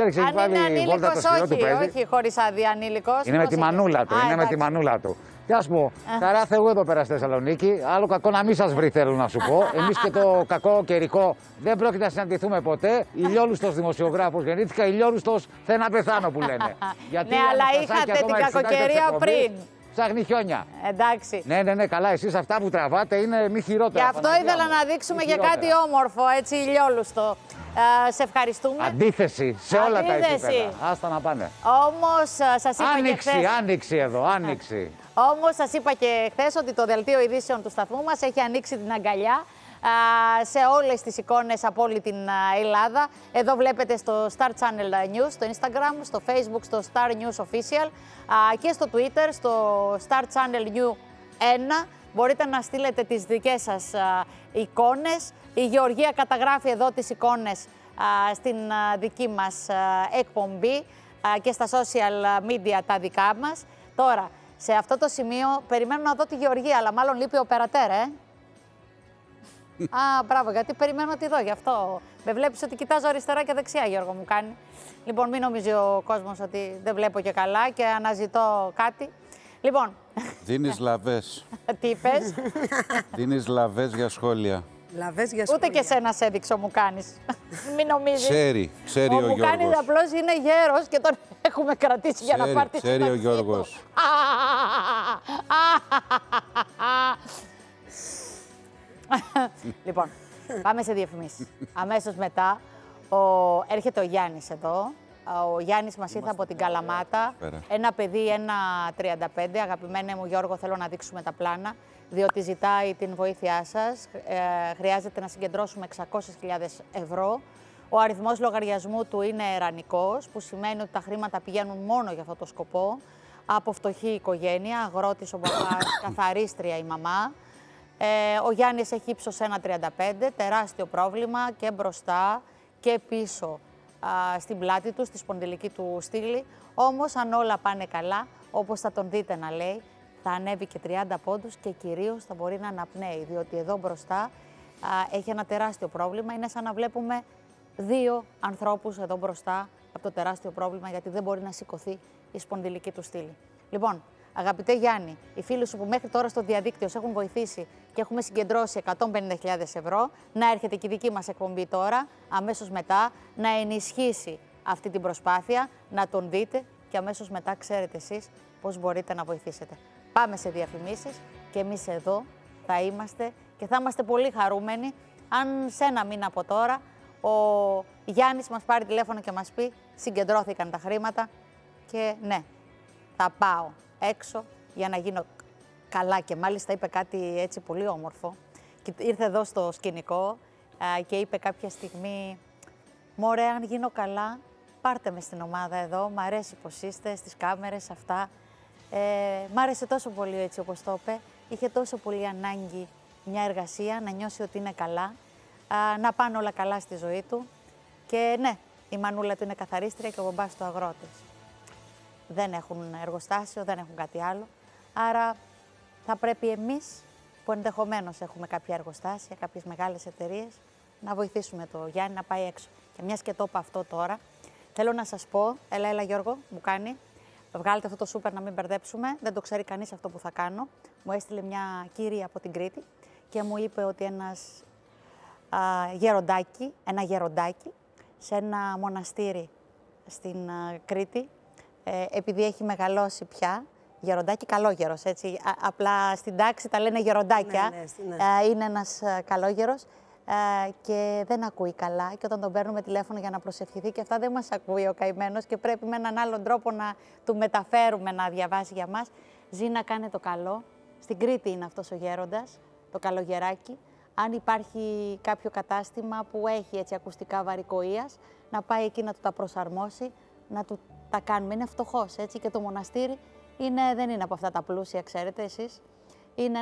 Όχι, αν είναι ανήλικος όχι, χωρίς άδεια ανήλικος. Είναι με τη μανούλα του, είναι με τη μανούλα του. Και ας πω, χαρά Θεού εδώ πέρα στη Θεσσαλονίκη, άλλο κακό να μην σας βρει θέλω να σου πω. Εμείς και το κακό καιρικό δεν πρόκειται να συναντηθούμε ποτέ. Ηλιόλουστος δημοσιογράφος γεννήθηκα, ηλιόλουστος θέλω να πεθάνω που λένε. Γιατί ναι, αλλά είχατε την κακοκαιρία πριν. Ψάχνει χιόνια. Εντάξει. Ναι, καλά. Εσείς αυτά που τραβάτε είναι μη χειρότερα. Γι' αυτό ήθελα να δείξουμε για κάτι όμορφο, έτσι ηλιόλουστο. Σε ευχαριστούμε. Αντίθεση σε όλα τα επίπεδα. Άστα να πάνε. Όμως σας είπα άνοιξη, και χθες... Άνοιξη εδώ, άνοιξη. Όμως σας είπα και χθες ότι το δελτίο ειδήσεων του σταθμού μας έχει ανοίξει την αγκαλιά σε όλες τις εικόνες από όλη την Ελλάδα. Εδώ βλέπετε στο Star Channel News, στο Instagram, στο Facebook, στο Star News Official και στο Twitter, στο Star Channel New 1. Μπορείτε να στείλετε τις δικές σας εικόνες. Η Γεωργία καταγράφει εδώ τις εικόνες στην δική μας εκπομπή και στα social media τα δικά μας. Τώρα, Σε αυτό το σημείο περιμένω να δω τη Γεωργία, αλλά μάλλον λείπει ο περατέρ, Α, μπράβο, γιατί περιμένω να τη δω, γι' αυτό. Με βλέπεις ότι κοιτάζω αριστερά και δεξιά, Γιώργο μου κάνει. Λοιπόν, μην νομίζει ο κόσμος ότι δεν βλέπω και καλά και αναζητώ κάτι. Λοιπόν. Δίνεις λαβές. Τι είπες? Δίνεις λαβές για σχόλια. Λαβές για σχόλια. Ούτε και σένα έδειξε ο Μουκάνης. Μην νομίζεις. Ξέρει ο Γιώργος. Ο Μουκάνης απλώς είναι γέρος και τον έχουμε κρατήσει για να πάρει τη συνταξή του. Ξέρει ο Γιώργος. Λοιπόν, πάμε σε διαφημίσεις. Αμέσως μετά έρχεται ο Γιάννης εδώ. Ο Γιάννης μας ήρθε από την Καλαμάτα. Ένα παιδί, ένα 35. Αγαπημένε μου Γιώργο, θέλω να δείξουμε τα πλάνα, διότι ζητάει την βοήθειά σας. Χρειάζεται να συγκεντρώσουμε 600.000 ευρώ. Ο αριθμός λογαριασμού του είναι ερανικός, που σημαίνει ότι τα χρήματα πηγαίνουν μόνο για αυτό το σκοπό. Από φτωχή οικογένεια, αγρότης ο μπαμπάς, καθαρίστρια η μαμά. Ο Γιάννης έχει ύψος 1,35, τεράστιο πρόβλημα και μπροστά και πίσω στην πλάτη του, στη σπονδυλική του στήλη. Όμως αν όλα πάνε καλά, όπως θα τον δείτε να λέει, θα ανέβει και 30 πόντους και κυρίως θα μπορεί να αναπνέει, διότι εδώ μπροστά έχει ένα τεράστιο πρόβλημα. Είναι σαν να βλέπουμε δύο ανθρώπους εδώ μπροστά από το τεράστιο πρόβλημα, γιατί δεν μπορεί να σηκωθεί η σπονδυλική του στήλη. Λοιπόν, αγαπητέ Γιάννη, οι φίλοι σου που μέχρι τώρα στο διαδίκτυο σε έχουν βοηθήσει και έχουμε συγκεντρώσει 150.000 ευρώ, να έρχεται και η δική μας εκπομπή τώρα, αμέσως μετά, να ενισχύσει αυτή την προσπάθεια, να τον δείτε και αμέσως μετά ξέρετε εσείς πώς μπορείτε να βοηθήσετε. Πάμε σε διαφημίσεις και εμείς εδώ θα είμαστε και θα είμαστε πολύ χαρούμενοι αν σε ένα μήνα από τώρα ο Γιάννης μας πάρει τηλέφωνο και μας πει συγκεντρώθηκαν τα χρήματα και ναι, θα πάω έξω για να γίνω καλά. Και μάλιστα είπε κάτι έτσι πολύ όμορφο. Και ήρθε εδώ στο σκηνικό και είπε κάποια στιγμή «Μωρέ, αν γίνω καλά, πάρτε με στην ομάδα εδώ. Μ' αρέσει πως είστε στις κάμερες αυτά». Μ' άρεσε τόσο πολύ έτσι όπως το είπε. Είχε τόσο πολύ ανάγκη μια εργασία, να νιώσει ότι είναι καλά, να πάνε όλα καλά στη ζωή του. Και ναι, η μανούλα του είναι καθαρίστρια και ο μπαμπάς του αγρότης. Δεν έχουν εργοστάσιο, δεν έχουν κάτι άλλο. Άρα θα πρέπει εμείς που ενδεχομένως έχουμε κάποια εργοστάσια, κάποιες μεγάλες εταιρείες, να βοηθήσουμε το Γιάννη να πάει έξω. Και μιας και το είπα αυτό τώρα, θέλω να σας πω, έλα Γιώργο, μου κάνει, βγάλετε αυτό το σούπερ να μην μπερδέψουμε, δεν το ξέρει κανείς αυτό που θα κάνω. Μου έστειλε μια κύρια από την Κρήτη και μου είπε ότι ένα γεροντάκι σε ένα μοναστήρι στην Κρήτη, επειδή έχει μεγαλώσει πια, γεροντάκι καλόγερος, έτσι, απλά στην τάξη τα λένε γεροντάκια, ναι. Είναι ένας καλόγερος και δεν ακούει καλά και όταν τον παίρνουμε τηλέφωνο για να προσευχηθεί και αυτά δεν μας ακούει ο καημένος και πρέπει με έναν άλλον τρόπο να του μεταφέρουμε να διαβάσει για μας. Ζήνα, κάνε το καλό, στην Κρήτη είναι αυτός ο γέροντας, το καλογεράκι. Αν υπάρχει κάποιο κατάστημα που έχει έτσι ακουστικά βαρικοΐας, να πάει εκεί να του τα προσαρμόσει, να του τα κάνουμε. Είναι φτωχός, έτσι, και το μοναστήρι δεν είναι από αυτά τα πλούσια, ξέρετε εσείς. Είναι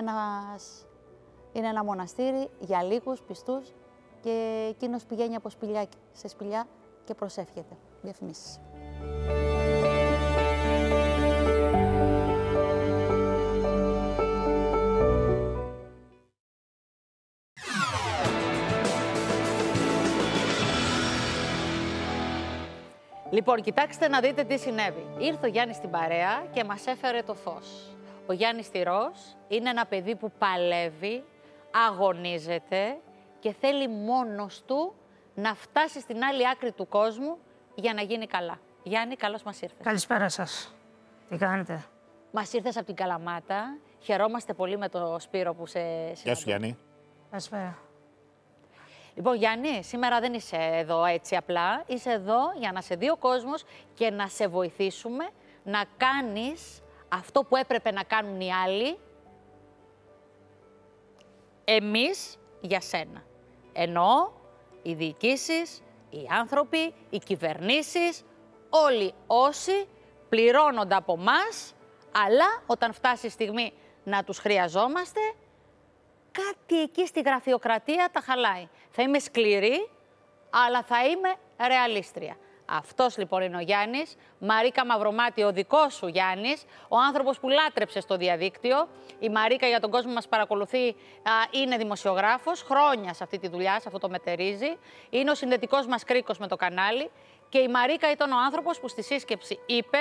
ένα μοναστήρι για λίγους πιστούς και εκείνος πηγαίνει από σπηλιά σε σπηλιά και προσεύχεται. Διαφημίσεις. Λοιπόν, κοιτάξτε να δείτε τι συνέβη. Ήρθε ο Γιάννης στην παρέα και μας έφερε το φως. Ο Γιάννης Τυρός είναι ένα παιδί που παλεύει, αγωνίζεται και θέλει μόνος του να φτάσει στην άλλη άκρη του κόσμου για να γίνει καλά. Γιάννη, καλώς μας ήρθες. Καλησπέρα σας. Τι κάνετε? Μας ήρθες από την Καλαμάτα. Χαιρόμαστε πολύ με τον Σπύρο που σε συναντώ. Γεια σου, Γιάννη. Καλησπέρα. Λοιπόν, Γιάννη, σήμερα δεν είσαι εδώ έτσι απλά. Είσαι εδώ για να σε δει ο κόσμος και να σε βοηθήσουμε να κάνεις αυτό που έπρεπε να κάνουν οι άλλοι, εμείς για σένα. Εννοώ οι διοικήσεις, οι άνθρωποι, οι κυβερνήσεις, όλοι όσοι πληρώνονται από μας, αλλά όταν φτάσει η στιγμή να τους χρειαζόμαστε, κάτι εκεί στη γραφειοκρατία τα χαλάει. Θα είμαι σκληρή, αλλά θα είμαι ρεαλίστρια. Αυτός λοιπόν είναι ο Γιάννης. Μαρίκα Μαυρομάτη, ο δικός σου Γιάννης, ο άνθρωπος που λάτρεψε στο διαδίκτυο. Η Μαρίκα, για τον κόσμο μας παρακολουθεί, είναι δημοσιογράφος. Χρόνια σε αυτή τη δουλειά, σε αυτό το μετερίζει. Είναι ο συνδετικός μας κρίκος με το κανάλι. Και η Μαρίκα ήταν ο άνθρωπος που στη σύσκεψη είπε: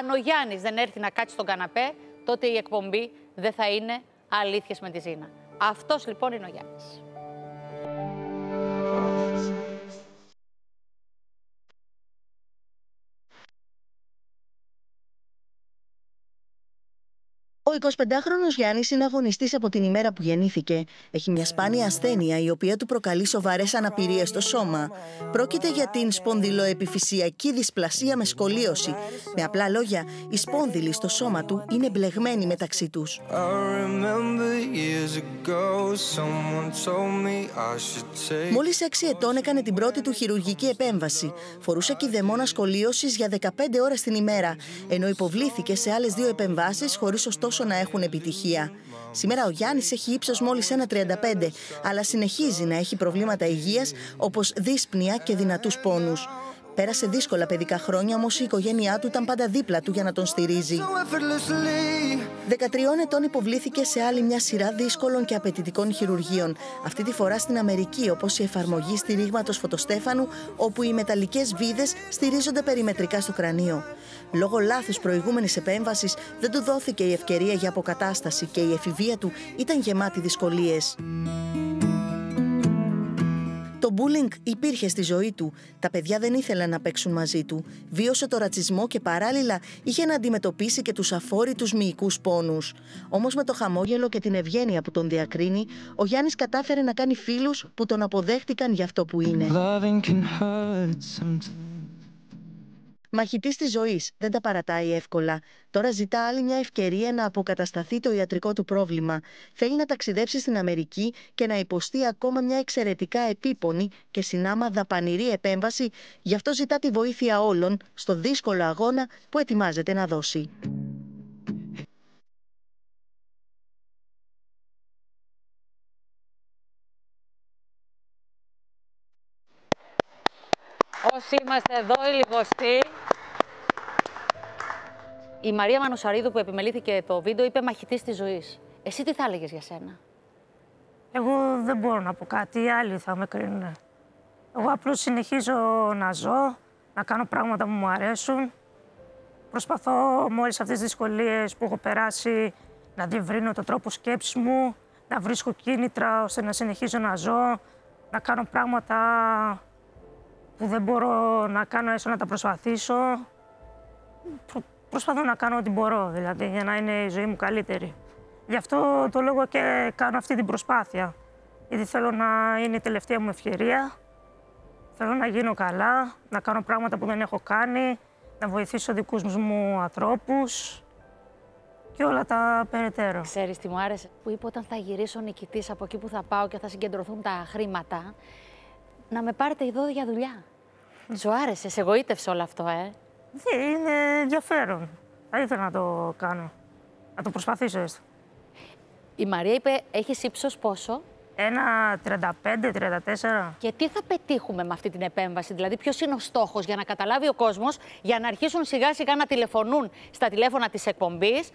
αν ο Γιάννης δεν έρθει να κάτσει στον καναπέ, τότε η εκπομπή δεν θα είναι Αλήθειες με τη Ζήνα. Αυτός λοιπόν είναι ο Γιάννης. Ο 25χρονος Γιάννης είναι αγωνιστής από την ημέρα που γεννήθηκε. Έχει μια σπάνια ασθένεια η οποία του προκαλεί σοβαρές αναπηρίες στο σώμα. Πρόκειται για την σπονδυλοεπιφυσιακή δυσπλασία με σκολίωση. Με απλά λόγια, οι σπόνδυλοι στο σώμα του είναι μπλεγμένοι μεταξύ τους. Μόλις 6 ετών έκανε την πρώτη του χειρουργική επέμβαση. Φορούσε κηδεμόνα σκολίωσης για 15 ώρες την ημέρα, ενώ υποβλήθηκε σε άλλες 2 επεμβάσεις χωρίς ωστόσο να έχουν επιτυχία. Σήμερα ο Γιάννης έχει ύψος μόλις 1,35, αλλά συνεχίζει να έχει προβλήματα υγείας όπως δύσπνοια και δυνατούς πόνους. Πέρασε δύσκολα παιδικά χρόνια, όμως η οικογένειά του ήταν πάντα δίπλα του για να τον στηρίζει. 13 ετών υποβλήθηκε σε άλλη μια σειρά δύσκολων και απαιτητικών χειρουργείων. Αυτή τη φορά στην Αμερική, όπως η εφαρμογή στηρίγματος φωτοστέφανου, όπου οι μεταλλικές βίδες στηρίζονται περιμετρικά στο κρανίο. Λόγω λάθους προηγούμενης επέμβασης δεν του δόθηκε η ευκαιρία για αποκατάσταση και η εφηβεία του ήταν γεμάτη δυσκολίες. Το μπούλινγκ υπήρχε στη ζωή του. Τα παιδιά δεν ήθελαν να παίξουν μαζί του. Βίωσε το ρατσισμό και παράλληλα είχε να αντιμετωπίσει και τους αφόρητους μυϊκούς πόνους. Όμως με το χαμόγελο και την ευγένεια που τον διακρίνει, ο Γιάννης κατάφερε να κάνει φίλους που τον αποδέχτηκαν για αυτό που είναι. Μαχητής της ζωής, δεν τα παρατάει εύκολα. Τώρα ζητά άλλη μια ευκαιρία να αποκατασταθεί το ιατρικό του πρόβλημα. Θέλει να ταξιδέψει στην Αμερική και να υποστεί ακόμα μια εξαιρετικά επίπονη και συνάμα δαπανηρή επέμβαση. Γι' αυτό ζητά τη βοήθεια όλων στο δύσκολο αγώνα που ετοιμάζεται να δώσει. Όσοι είμαστε εδώ οι λιγοστοί. Η Μαρία Μανουσαρίδου που επιμελήθηκε το βίντεο είπε μαχητής της ζωής. Εσύ τι θα έλεγες για σένα? Εγώ δεν μπορώ να πω κάτι, οι άλλοι θα με κρίνουν. Εγώ απλώς συνεχίζω να ζω, να κάνω πράγματα που μου αρέσουν. Προσπαθώ με όλες αυτές τις δυσκολίες που έχω περάσει να διευρύνω τον τρόπο σκέψης μου, να βρίσκω κίνητρα ώστε να συνεχίζω να ζω, να κάνω πράγματα που δεν μπορώ να κάνω, έστω να τα προσπαθήσω. Προσπαθώ να κάνω ό,τι μπορώ, δηλαδή, για να είναι η ζωή μου καλύτερη. Γι' αυτό το λόγο και κάνω αυτή την προσπάθεια. Γιατί θέλω να είναι η τελευταία μου ευκαιρία. Θέλω να γίνω καλά, να κάνω πράγματα που δεν έχω κάνει, να βοηθήσω δικούς μου ανθρώπους και όλα τα περαιτέρω. Ξέρεις τι μου άρεσε? Που είπε όταν θα γυρίσω νικητής από εκεί που θα πάω και θα συγκεντρωθούν τα χρήματα, να με πάρετε εδώ για δουλειά. Σου άρεσε, σε εγωίτευσε όλο αυτό, Είναι ενδιαφέρον. Θα ήθελα να το κάνω. Να το προσπαθήσω έστω. Η Μαρία είπε, έχεις ύψος πόσο? 1,35-34. Και τι θα πετύχουμε με αυτή την επέμβαση? Δηλαδή, ποιος είναι ο στόχος για να καταλάβει ο κόσμος, για να αρχίσουν σιγά-σιγά να τηλεφωνούν στα τηλέφωνα της εκπομπής.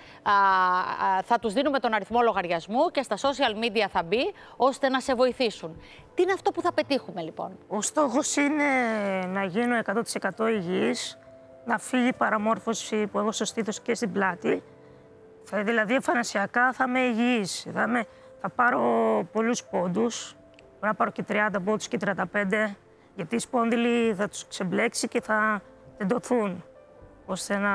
Θα τους δίνουμε τον αριθμό λογαριασμού και στα social media θα μπει, ώστε να σε βοηθήσουν. Τι είναι αυτό που θα πετύχουμε, λοιπόν? Ο στόχος είναι να γίνω 100% υγιής, να φύγει η παραμόρφωση που έχω στο στήθος και στην πλάτη. Δηλαδή, εμφανασιακά θα είμαι υγιής. Θα πάρω πολλούς πόντους, μπορώ να πάρω και 30 πόντους και 35, γιατί οι σπόνδυλοι θα τους ξεμπλέξει και θα τεντωθούν, ώστε να...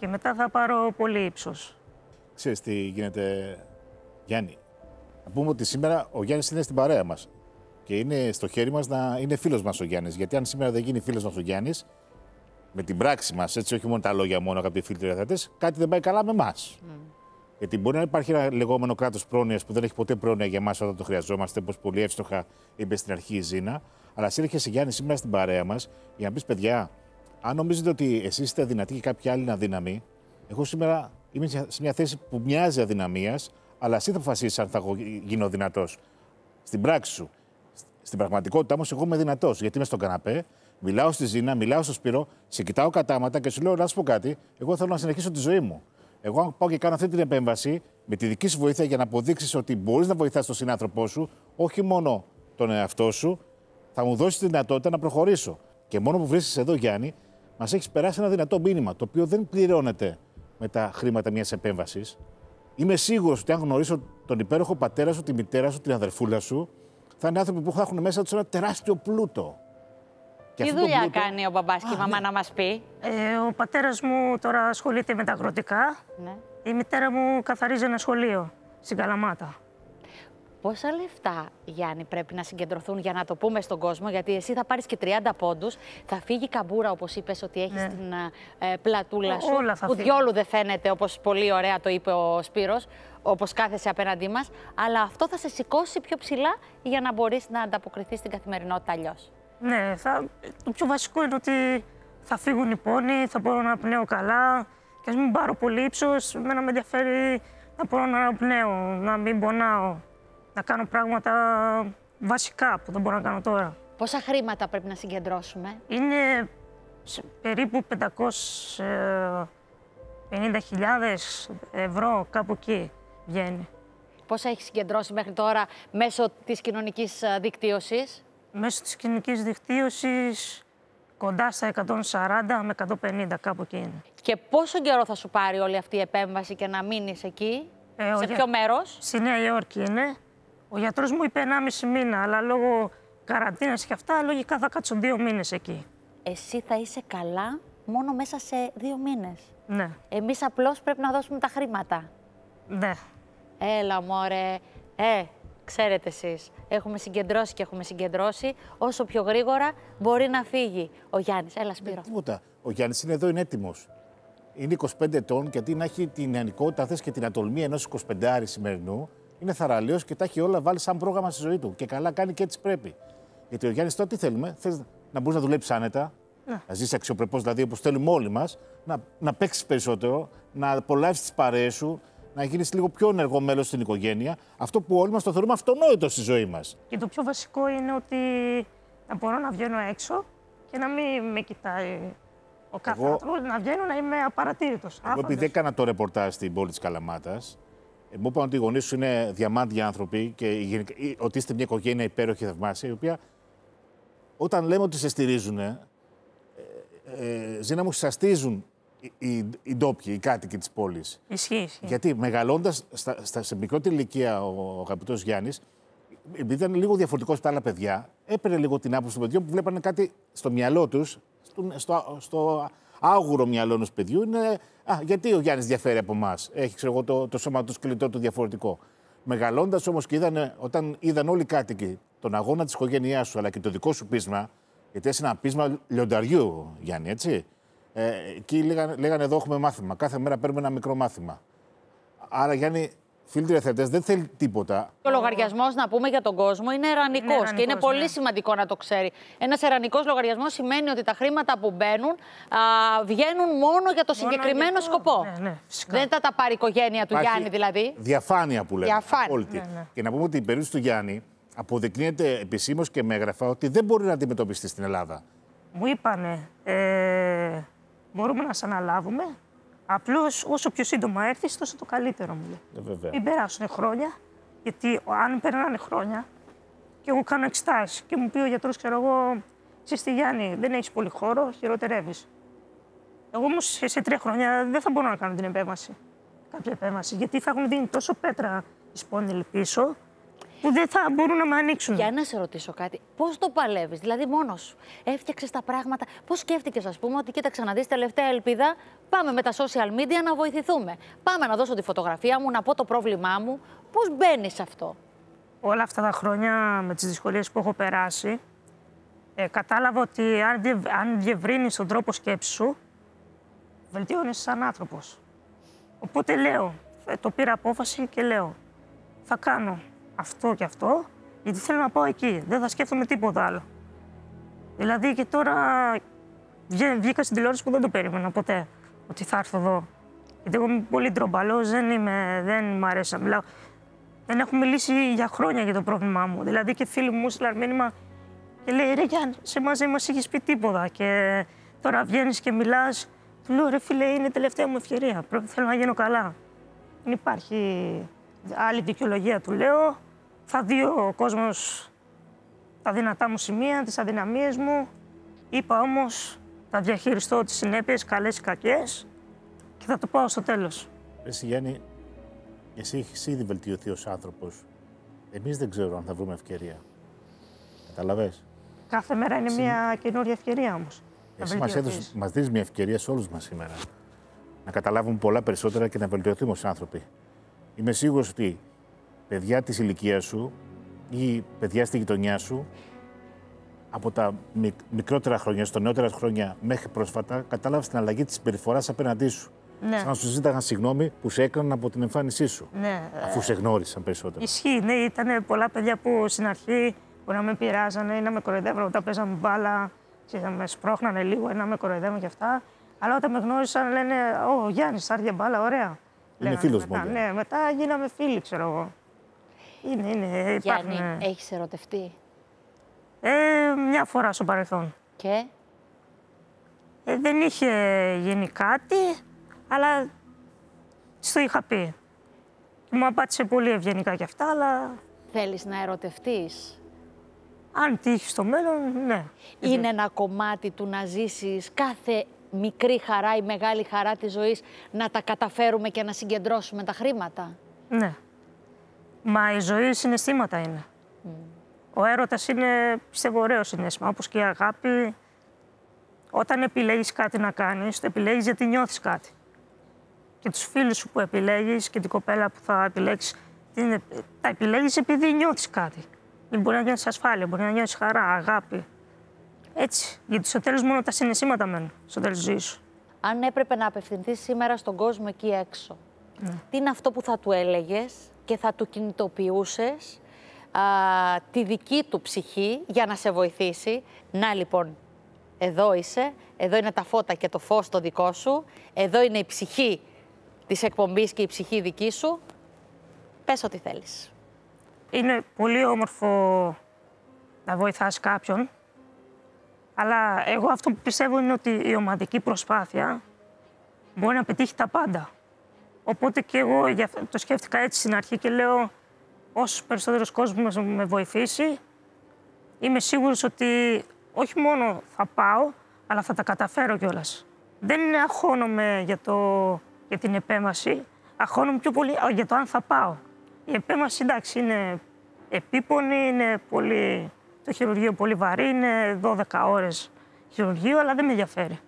και μετά θα πάρω πολύ ύψος. Ξέρεις τι γίνεται, Γιάννη? Να πούμε ότι σήμερα ο Γιάννης είναι στην παρέα μας και είναι στο χέρι μας να είναι φίλος μας ο Γιάννης, γιατί αν σήμερα δεν γίνει φίλος μας ο Γιάννης, με την πράξη μας, έτσι όχι μόνο τα λόγια μόνο, αγαπητοί φίλοι τηλεθεατές, κάτι δεν πάει καλά με εμάς. Γιατί μπορεί να υπάρχει ένα λεγόμενο κράτος πρόνοιας που δεν έχει ποτέ πρόνοια για εμάς όταν το χρειαζόμαστε, όπως πολύ εύστοχα είπε στην αρχή η Ζήνα. Αλλά έρχεσαι, Γιάννη, σήμερα στην παρέα μας για να πεις: παιδιά, αν νομίζετε ότι εσείς είστε αδυνατοί και κάποιοι άλλοι είναι αδύναμοι, εγώ σήμερα είμαι σε μια θέση που μοιάζει αδυναμίας, αλλά εσύ θα αποφασίσεις αν θα γίνω δυνατός. Στην πράξη σου. Στην πραγματικότητα όμως, εγώ είμαι δυνατός, γιατί είμαι στον καναπέ μιλάω στη Ζήνα, μιλάω στο Σπύρο, σε κοιτάω κατάματα και σου λέω να σου πω κάτι. Εγώ θέλω να συνεχίσω τη ζωή μου. Εγώ, αν πάω και κάνω αυτή την επέμβαση, με τη δική σου βοήθεια για να αποδείξει ότι μπορεί να βοηθά τον συνάνθρωπό σου, όχι μόνο τον εαυτό σου, θα μου δώσει τη δυνατότητα να προχωρήσω. Και μόνο που βρίσκεσαι εδώ, Γιάννη, μας έχεις περάσει ένα δυνατό μήνυμα, το οποίο δεν πληρώνεται με τα χρήματα μιας επέμβασης. Είμαι σίγουρος ότι αν γνωρίσω τον υπέροχο πατέρα σου, τη μητέρα σου, την αδερφούλα σου, θα είναι άνθρωποι που θα έχουν μέσα τους ένα τεράστιο πλούτο. Τι δουλειά πλούτο... κάνει ο μπαμπάς και η μαμά, ναι, να μας πει? Ο πατέρας μου τώρα ασχολείται με τα αγροτικά. Ναι. Η μητέρα μου καθαρίζει ένα σχολείο στην Καλαμάτα. Πόσα λεφτά, Γιάννη, πρέπει να συγκεντρωθούν για να το πούμε στον κόσμο? Γιατί εσύ θα πάρεις και 30 πόντους, θα φύγει καμπούρα όπως είπες ότι έχεις, ναι, την πλατούλα σου. Όλα θα που φύγει. Διόλου δεν φαίνεται, όπως πολύ ωραία το είπε ο Σπύρος, όπως κάθεσαι απέναντί μας. Αλλά αυτό θα σε σηκώσει πιο ψηλά για να μπορείς να ανταποκριθείς στην καθημερινότητα αλλιώς. Ναι, το πιο βασικό είναι ότι θα φύγουν οι πόνοι, θα μπορώ να πνέω καλά. Και ας μην πάρω πολύ ύψος, εμένα με ενδιαφέρει να μπορώ να πνέω, να μην πονάω. Να κάνω πράγματα βασικά που δεν μπορώ να κάνω τώρα. Πόσα χρήματα πρέπει να συγκεντρώσουμε? Είναι περίπου 550.000 ευρώ, κάπου εκεί βγαίνει. Πόσα έχει συγκεντρώσει μέχρι τώρα μέσω της κοινωνικής δικτύωσης? Μέσω της κοινωνικής δικτύωσης κοντά στα 140 με 150, κάπου εκεί είναι. Και πόσο καιρό θα σου πάρει όλη αυτή η επέμβαση και να μείνεις εκεί? Σε ποιο μέρος? Στη Νέα Υόρκη είναι. Ο γιατρός μου είπε 1,5 μήνα, αλλά λόγω καραντίνας και αυτά, λογικά θα κάτσω 2 μήνες εκεί. Εσύ θα είσαι καλά μόνο μέσα σε 2 μήνες. Ναι. Εμείς απλώς πρέπει να δώσουμε τα χρήματα. Ναι. Έλα, μωρέ. Ξέρετε εσείς, έχουμε συγκεντρώσει και έχουμε συγκεντρώσει. Όσο πιο γρήγορα μπορεί να φύγει ο Γιάννης. Έλα, Σπύρο. Τίποτα. Ο Γιάννης είναι εδώ, είναι έτοιμος. Είναι 25 ετών και αντί να έχει την νεανικότητα, θες και την ατολμία ενός 25άρη σημερινού, είναι θαραλέος και τα έχει όλα βάλει σαν πρόγραμμα στη ζωή του. Και καλά κάνει και έτσι πρέπει. Γιατί ο Γιάννης τώρα τι θέλουμε? Θες να μπορείς να δουλέψεις άνετα, να ζεις αξιοπρεπώς, δηλαδή όπως θέλουμε όλοι μας, να παίξεις περισσότερο, να απολαύσεις τις παρέες σου, να γίνεις λίγο πιο ενεργό μέλος στην οικογένεια. Αυτό που όλοι μας το θεωρούμε αυτονόητο στη ζωή μας. Και το πιο βασικό είναι ότι να μπορώ να βγαίνω έξω και να μην με κοιτάει. Ο κάθε άνθρωπος να βγαίνω, να είμαι απαρατήρητος. Εγώ, επειδή έκανα το ρεπορτάζ στην πόλη της Καλαμάτας, μου είπαν ότι οι γονείς σου είναι διαμάντια άνθρωποι και ότι είστε μια οικογένεια υπέροχη, θαυμάσια, η οποία όταν λέμε ότι σε στηρίζουν, Ζήνα μου, σαστίζουν οι ντόπιοι, οι κάτοικοι της πόλης. Ισχύει. Γιατί μεγαλώντας σε μικρότερη ηλικία ο αγαπητός Γιάννης, επειδή ήταν λίγο διαφορετικός από τα άλλα παιδιά, έπαιρνε λίγο την άποψη των παιδιών που βλέπανε κάτι στο μυαλό τους. Στο άγουρο μυαλό ενός παιδιού είναι γιατί ο Γιάννης διαφέρει από εμάς. Έχει, ξέρω εγώ, το σώμα του σκληρό, το διαφορετικό. Μεγαλώντας όμως και όταν είδαν όλοι οι κάτοικοι τον αγώνα της οικογένειάς σου αλλά και το δικό σου πείσμα, γιατί είσαι ένα πείσμα λιονταριού, Γιάννη, έτσι. Εκεί λέγανε εδώ έχουμε μάθημα. Κάθε μέρα παίρνουμε ένα μικρό μάθημα. Άρα, Γιάννη, φίλοι τηλεθεατές, δεν θέλει τίποτα. Ο λογαριασμός, να πούμε για τον κόσμο, είναι ερανικός και είναι πολύ, ναι, σημαντικό να το ξέρει. Ένας ερανικός λογαριασμός σημαίνει ότι τα χρήματα που μπαίνουν βγαίνουν μόνο για το συγκεκριμένο σκοπό. Ναι, ναι, δεν θα τα πάρει η οικογένεια του Γιάννη, δηλαδή. Διαφάνεια που λέμε. Διαφάνεια. Ναι, ναι. Και να πούμε ότι η περίπτωση του Γιάννη αποδεικνύεται επισήμως και με έγγραφα ότι δεν μπορεί να αντιμετωπιστεί στην Ελλάδα. Μου είπανε, μπορούμε να σε αναλάβουμε. Απλώς όσο πιο σύντομα έρθεις, τόσο το καλύτερο, μου λέει. Μην περάσουν χρόνια, γιατί αν περνάνε χρόνια και εγώ κάνω εξετάσεις και μου πει ο γιατρός, ξέρω εγώ, ξέρεις τι, Γιάννη, δεν έχεις πολύ χώρο, χειροτερεύεις. Εγώ όμως σε 3 χρόνια δεν θα μπορώ να κάνω την επέμβαση. Κάποια επέμβαση, γιατί θα έχουν δίνει τόσο πέτρα οι σπόνδυλοι πίσω, που δεν θα μπορούν να με ανοίξουν. Για να σε ρωτήσω κάτι, πώς το παλεύεις, δηλαδή μόνος σου? Έφτιαξες τα πράγματα. Πώς σκέφτηκες, ας πούμε, ότι κοίταξε να δεις, τελευταία ελπίδα, πάμε με τα social media να βοηθηθούμε. Πάμε να δώσω τη φωτογραφία μου, να πω το πρόβλημά μου. Πώς μπαίνεις σε αυτό? Όλα αυτά τα χρόνια με τις δυσκολίες που έχω περάσει, κατάλαβα ότι αν διευρύνεις τον τρόπο σκέψης σου, βελτιώνεις σαν άνθρωπος. Οπότε λέω, το πήρα απόφαση και λέω, θα κάνω αυτό και αυτό, γιατί θέλω να πάω εκεί. Δεν θα σκέφτομαι τίποτα άλλο. Δηλαδή και τώρα βγήκα στην τηλεόραση που δεν το περίμενα ποτέ, ότι θα έρθω εδώ. Γιατί εγώ είμαι πολύ ντρομπαλός, δεν μου αρέσει να μιλάω. Δεν έχω μιλήσει για χρόνια για το πρόβλημά μου. Δηλαδή και φίλοι μου στείλαν μήνυμα, λέει ρε Γιάννη, σε μαζί μας είχες πει τίποτα και τώρα βγαίνεις και μιλάς. Του λέω ρε φίλε, είναι η τελευταία μου ευκαιρία, πρέπει θέλω να γίνω καλά. Δεν υπάρχει άλλη δικαιολογία, του λέω. Θα δει ο κόσμος τα δυνατά μου σημεία, τις αδυναμίες μου. Είπα όμως, θα διαχειριστώ τις συνέπειες, καλές ή κακές, και θα το πάω στο τέλος. Εσύ Γιάννη, εσύ έχεις ήδη βελτιωθεί ως άνθρωπος. Εμείς δεν ξέρω αν θα βρούμε ευκαιρία. Καταλαβες. Κάθε μέρα είναι μια καινούρια ευκαιρία όμως. Εσύ μας δίνεις μια ευκαιρία σε όλους μας σήμερα. Να καταλάβουμε πολλά περισσότερα και να βελτιωθούμε ως άνθρωποι. Είμαι σίγουρος ότι παιδιά της ηλικίας σου ή παιδιά στη γειτονιά σου, από τα μικρότερα χρόνια, στο νεότερα χρόνια μέχρι πρόσφατα, κατάλαβες την αλλαγή της συμπεριφοράς απέναντί σου. Ναι. Σαν να σου ζήταγαν συγγνώμη που σε έκαναν από την εμφάνισή σου. Ναι. Αφού σε γνώρισαν περισσότερο. Ισχύει, ναι. Ήταν πολλά παιδιά που στην αρχή που να με πειράζανε ή να με κοροϊδεύουν όταν παίζαμε μπάλα. Και να με σπρώχνανε λίγο ή να με κοροϊδεύουν και αυτά. Αλλά όταν με γνώρισαν, λένε «Ω, Γιάννη, σάρια μπάλα, ωραία». Είναι φίλος μου. Ναι, μετά γίναμε φίλοι, ξέρω εγώ. Είναι, υπάρχουν... Γιάννη, έχεις ερωτευτεί? Μια φορά στο παρελθόν. Και? Δεν είχε γίνει κάτι, αλλά της το είχα πει. Μου απάντησε πολύ ευγενικά κι αυτά, αλλά... Θέλεις να ερωτευτείς? Αν τύχει στο μέλλον, ναι. Είναι ένα κομμάτι του να ζήσεις κάθε μικρή χαρά ή μεγάλη χαρά της ζωής, να τα καταφέρουμε και να συγκεντρώσουμε τα χρήματα. Ναι. Μα η ζωή συναισθήματα είναι. Ο έρωτας είναι, πιστεύω, ωραίο συναίσθημα, όπως και η αγάπη. Όταν επιλέγεις κάτι να κάνεις, το επιλέγεις γιατί νιώθεις κάτι. Και τους φίλους σου που επιλέγεις και την κοπέλα που θα επιλέξεις, τα επιλέγεις επειδή νιώθεις κάτι. Μπορεί να νιώσεις ασφάλεια, μπορεί να νιώσεις χαρά, αγάπη. Έτσι, γιατί στο τέλος μόνο τα συναισθήματα μένουν, στο τέλος της ζωής σου. Αν έπρεπε να απευθυνθείς σήμερα στον κόσμο εκεί έξω, τι είναι αυτό που θα του έλεγες και θα του κινητοποιούσες τη δική του ψυχή για να σε βοηθήσει? Να λοιπόν, εδώ είσαι, εδώ είναι τα φώτα και το φως το δικό σου, εδώ είναι η ψυχή της εκπομπής και η ψυχή δική σου, πες ό,τι θέλεις. Είναι πολύ όμορφο να βοηθάς κάποιον, αλλά εγώ αυτό που πιστεύω είναι ότι η ομαδική προσπάθεια μπορεί να πετύχει τα πάντα. Οπότε και εγώ το σκέφτηκα έτσι στην αρχή και λέω όσο περισσότερος κόσμος με βοηθήσει, είμαι σίγουρος ότι όχι μόνο θα πάω, αλλά θα τα καταφέρω κιόλας. Δεν είναι αγχώνομαι για την επέμβαση, αγχώνομαι πιο πολύ για το αν θα πάω. Η επέμβαση, εντάξει, είναι επίπονη, είναι πολύ... το χειρουργείο πολύ βαρύ, είναι 12 ώρες χειρουργείο, αλλά δεν με ενδιαφέρει.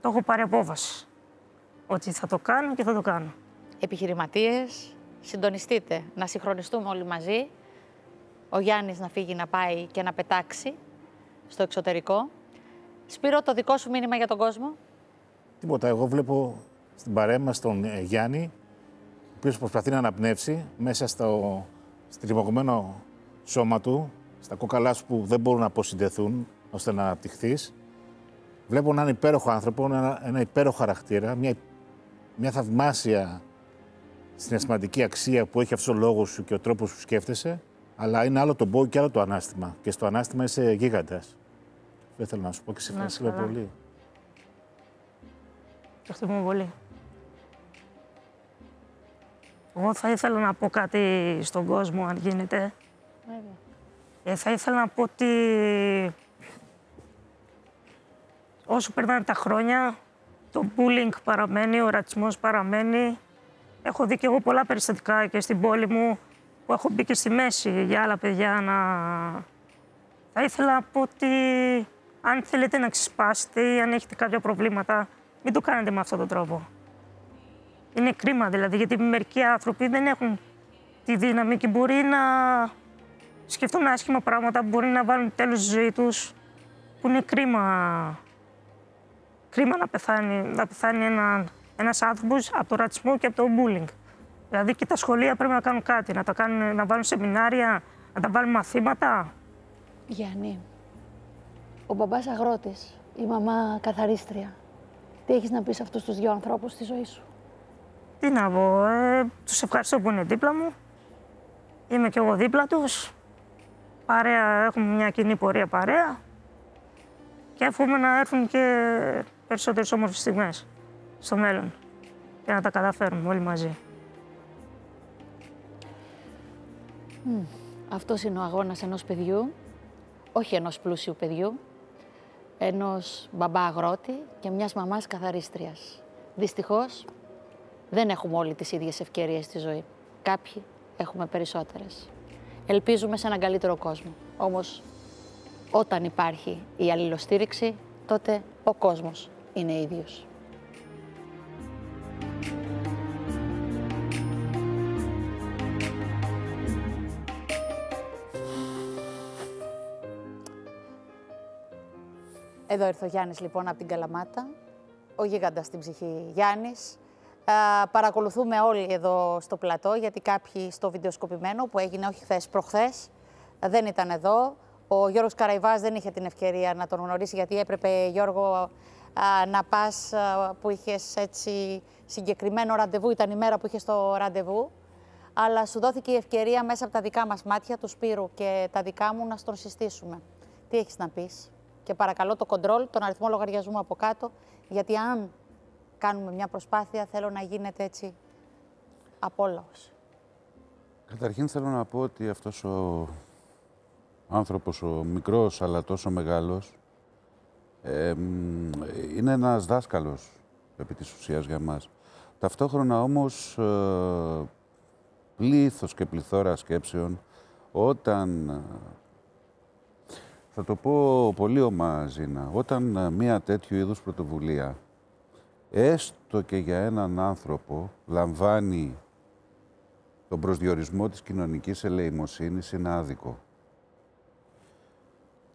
Το έχω πάρει απόφαση ότι θα το κάνω και θα το κάνω. Επιχειρηματίες, συντονιστείτε, να συγχρονιστούμε όλοι μαζί. Ο Γιάννης να φύγει να πάει και να πετάξει στο εξωτερικό. Σπύρο, το δικό σου μήνυμα για τον κόσμο? Τίποτα, εγώ βλέπω στην παρέα μας τον Γιάννη, ο οποίος προσπαθεί να αναπνεύσει μέσα στο τριμωγμένο σώμα του, στα κόκαλά σου που δεν μπορούν να αποσυνδεθούν ώστε να αναπτυχθείς. Βλέπω έναν υπέροχο άνθρωπο, ένα υπέροχο χαρακτήρα, μια θαυμάσια συναισθηματική αξία που έχει αυτός ο λόγος σου και ο τρόπος που σκέφτεσαι, αλλά είναι άλλο το μπόι και άλλο το ανάστημα. Και στο ανάστημα είσαι γίγαντας. Δεν θέλω να σου πω και σε ευχαριστώ πολύ. Ευχαριστούμε πολύ. Εγώ θα ήθελα να πω κάτι στον κόσμο, αν γίνεται. Θα ήθελα να πω ότι όσο περνάνε τα χρόνια, το bullying παραμένει, ο ρατσισμός παραμένει. Έχω δει και εγώ πολλά περιστατικά και στην πόλη μου που έχω μπει και στη μέση για άλλα παιδιά να... Θα ήθελα να πω ότι αν θέλετε να ξεσπάσετε ή αν έχετε κάποια προβλήματα, μην το κάνετε με αυτόν τον τρόπο. Είναι κρίμα δηλαδή, γιατί μερικοί άνθρωποι δεν έχουν τη δύναμη και μπορεί να σκεφτούν άσχημα πράγματα, μπορεί να βάλουν τέλος στη ζωή τους, που είναι κρίμα. Κρίμα να πεθάνει ένας άνθρωπος από το ρατσισμό και από το bullying. Δηλαδή και τα σχολεία πρέπει να κάνουν κάτι, να βάλουν σεμινάρια, να τα βάλουν μαθήματα. Γιάννη, ο μπαμπάς αγρότης, η μαμά καθαρίστρια. Τι έχεις να πεις σε αυτούς τους δύο ανθρώπους στη ζωή σου? Τι να πω, τους ευχαριστώ που είναι δίπλα μου. Είμαι κι εγώ δίπλα τους. παρέα, έχουμε μια κοινή πορεία παρέα και εύχομαι να έρθουν και περισσότερες όμορφες στιγμές στο μέλλον και να τα καταφέρουμε όλοι μαζί. Αυτός είναι ο αγώνας ενός παιδιού, όχι ενός πλούσιου παιδιού, ενός μπαμπά αγρότη και μιας μαμάς καθαρίστριας. Δυστυχώς δεν έχουμε όλοι τις ίδιες ευκαιρίες στη ζωή. Κάποιοι έχουμε περισσότερες. Ελπίζουμε σε έναν καλύτερο κόσμο. Όμως όταν υπάρχει η αλληλοστήριξη, τότε ο κόσμος είναι ίδιος. Εδώ ήρθε ο Γιάννης λοιπόν από την Καλαμάτα, ο γίγαντας στην ψυχή Γιάννης. Παρακολουθούμε όλοι εδώ στο πλατό, γιατί κάποιοι στο βιντεοσκοπημένο που έγινε όχι χθες, προχθές, δεν ήταν εδώ. Ο Γιώργος Καραϊβάς δεν είχε την ευκαιρία να τον γνωρίσει, γιατί έπρεπε, Γιώργο, να πας που είχες έτσι συγκεκριμένο ραντεβού, ήταν η μέρα που είχες το ραντεβού. Αλλά σου δόθηκε η ευκαιρία μέσα από τα δικά μας μάτια, του Σπύρου και τα δικά μου, να στον συστήσουμε. Τι έχεις να πεις? Και παρακαλώ το κοντρόλ, τον αριθμό λογαριασμού από κάτω, γιατί αν κάνουμε μια προσπάθεια, θέλω να γίνεται έτσι απόλαυση. Καταρχήν θέλω να πω ότι αυτός ο άνθρωπος, ο μικρός αλλά τόσο μεγάλος, είναι ένας δάσκαλος επί της ουσίας για μας. Ταυτόχρονα όμως πλήθος και πληθώρα σκέψεων, όταν... Θα το πω πολύ ομαζίνα, όταν μία τέτοιου είδους πρωτοβουλία, έστω και για έναν άνθρωπο, λαμβάνει τον προσδιορισμό της κοινωνικής ελεημοσύνης, είναι άδικο.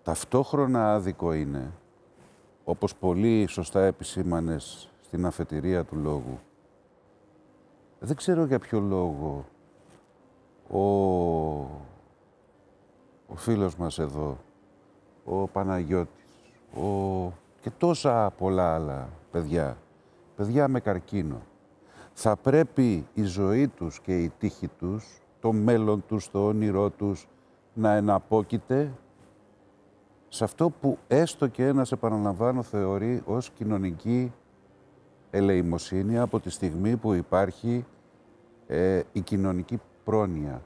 Ταυτόχρονα άδικο είναι, όπως πολύ σωστά επισήμανες στην αφετηρία του λόγου, δεν ξέρω για ποιο λόγο ο φίλος μας εδώ, ο Παναγιώτης, και τόσα πολλά άλλα παιδιά, παιδιά με καρκίνο. Θα πρέπει η ζωή τους και η τύχη τους, το μέλλον τους, το όνειρό τους, να εναπόκειται σε αυτό που έστω και ένας, επαναλαμβάνω, θεωρεί ως κοινωνική ελεημοσύνη, από τη στιγμή που υπάρχει η κοινωνική πρόνοια,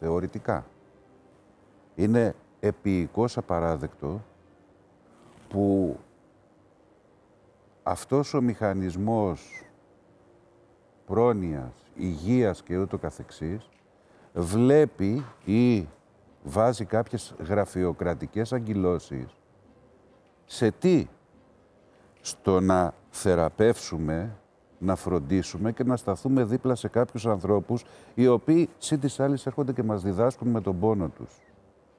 θεωρητικά. Είναι επειεικώς απαράδεκτο που αυτός ο μηχανισμός πρόνοιας, υγείας και ούτω καθεξής βλέπει ή βάζει κάποιες γραφειοκρατικές αγκυλώσεις. Σε τι? Στο να θεραπεύσουμε, να φροντίσουμε και να σταθούμε δίπλα σε κάποιους ανθρώπους οι οποίοι σύν της άλλης έρχονται και μας διδάσκουν με τον πόνο τους,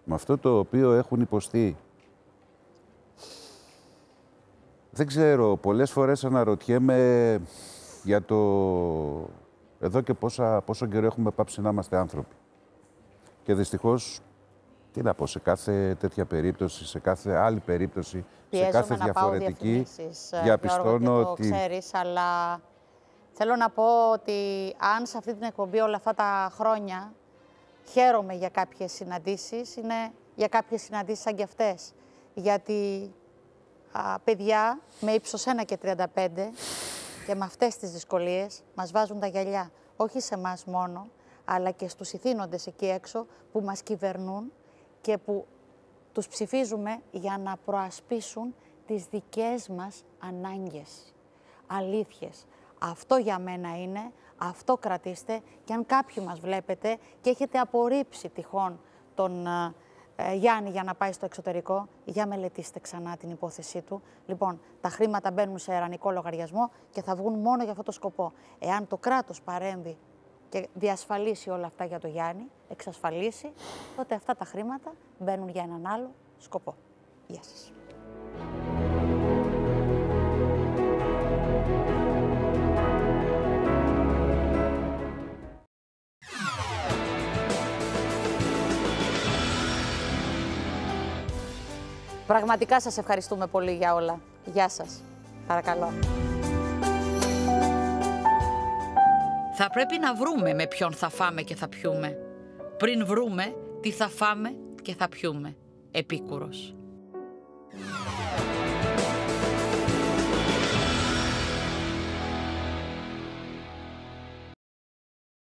με αυτό το οποίο έχουν υποστεί. Δεν ξέρω, πολλές φορές αναρωτιέμαι για το... Εδώ και πόσο καιρό έχουμε πάψει να είμαστε άνθρωποι. Και δυστυχώς, τι να πω, σε κάθε τέτοια περίπτωση, σε κάθε άλλη περίπτωση, πιέζομαι σε κάθε διαφορετική, διαπιστώνω ότι... το ξέρεις, αλλά θέλω να πω ότι αν σε αυτή την εκπομπή όλα αυτά τα χρόνια χαίρομαι για κάποιες συναντήσεις, είναι για κάποιες συναντήσεις σαν και αυτές. Γιατί παιδιά με ύψος 1 και 35 και με αυτές τις δυσκολίες μας βάζουν τα γυαλιά. Όχι σε εμάς μόνο, αλλά και στους ηθήνοντες εκεί έξω που μας κυβερνούν και που τους ψηφίζουμε για να προασπίσουν τις δικές μας ανάγκες, αλήθειες. Αυτό για μένα είναι, αυτό κρατήστε, και αν κάποιοι μας βλέπετε και έχετε απορρίψει τυχόν τον Γιάννη για να πάει στο εξωτερικό, για μελετήστε ξανά την υπόθεσή του. Λοιπόν, τα χρήματα μπαίνουν σε ερανικό λογαριασμό και θα βγουν μόνο για αυτό το σκοπό. Εάν το κράτος παρέμβει και διασφαλίσει όλα αυτά για τον Γιάννη, εξασφαλίσει, τότε αυτά τα χρήματα μπαίνουν για έναν άλλο σκοπό. Γεια σας. Πραγματικά σας ευχαριστούμε πολύ για όλα. Γεια σας. Παρακαλώ. Θα πρέπει να βρούμε με ποιον θα φάμε και θα πιούμε. Πριν βρούμε τι θα φάμε και θα πιούμε. Επίκουρος.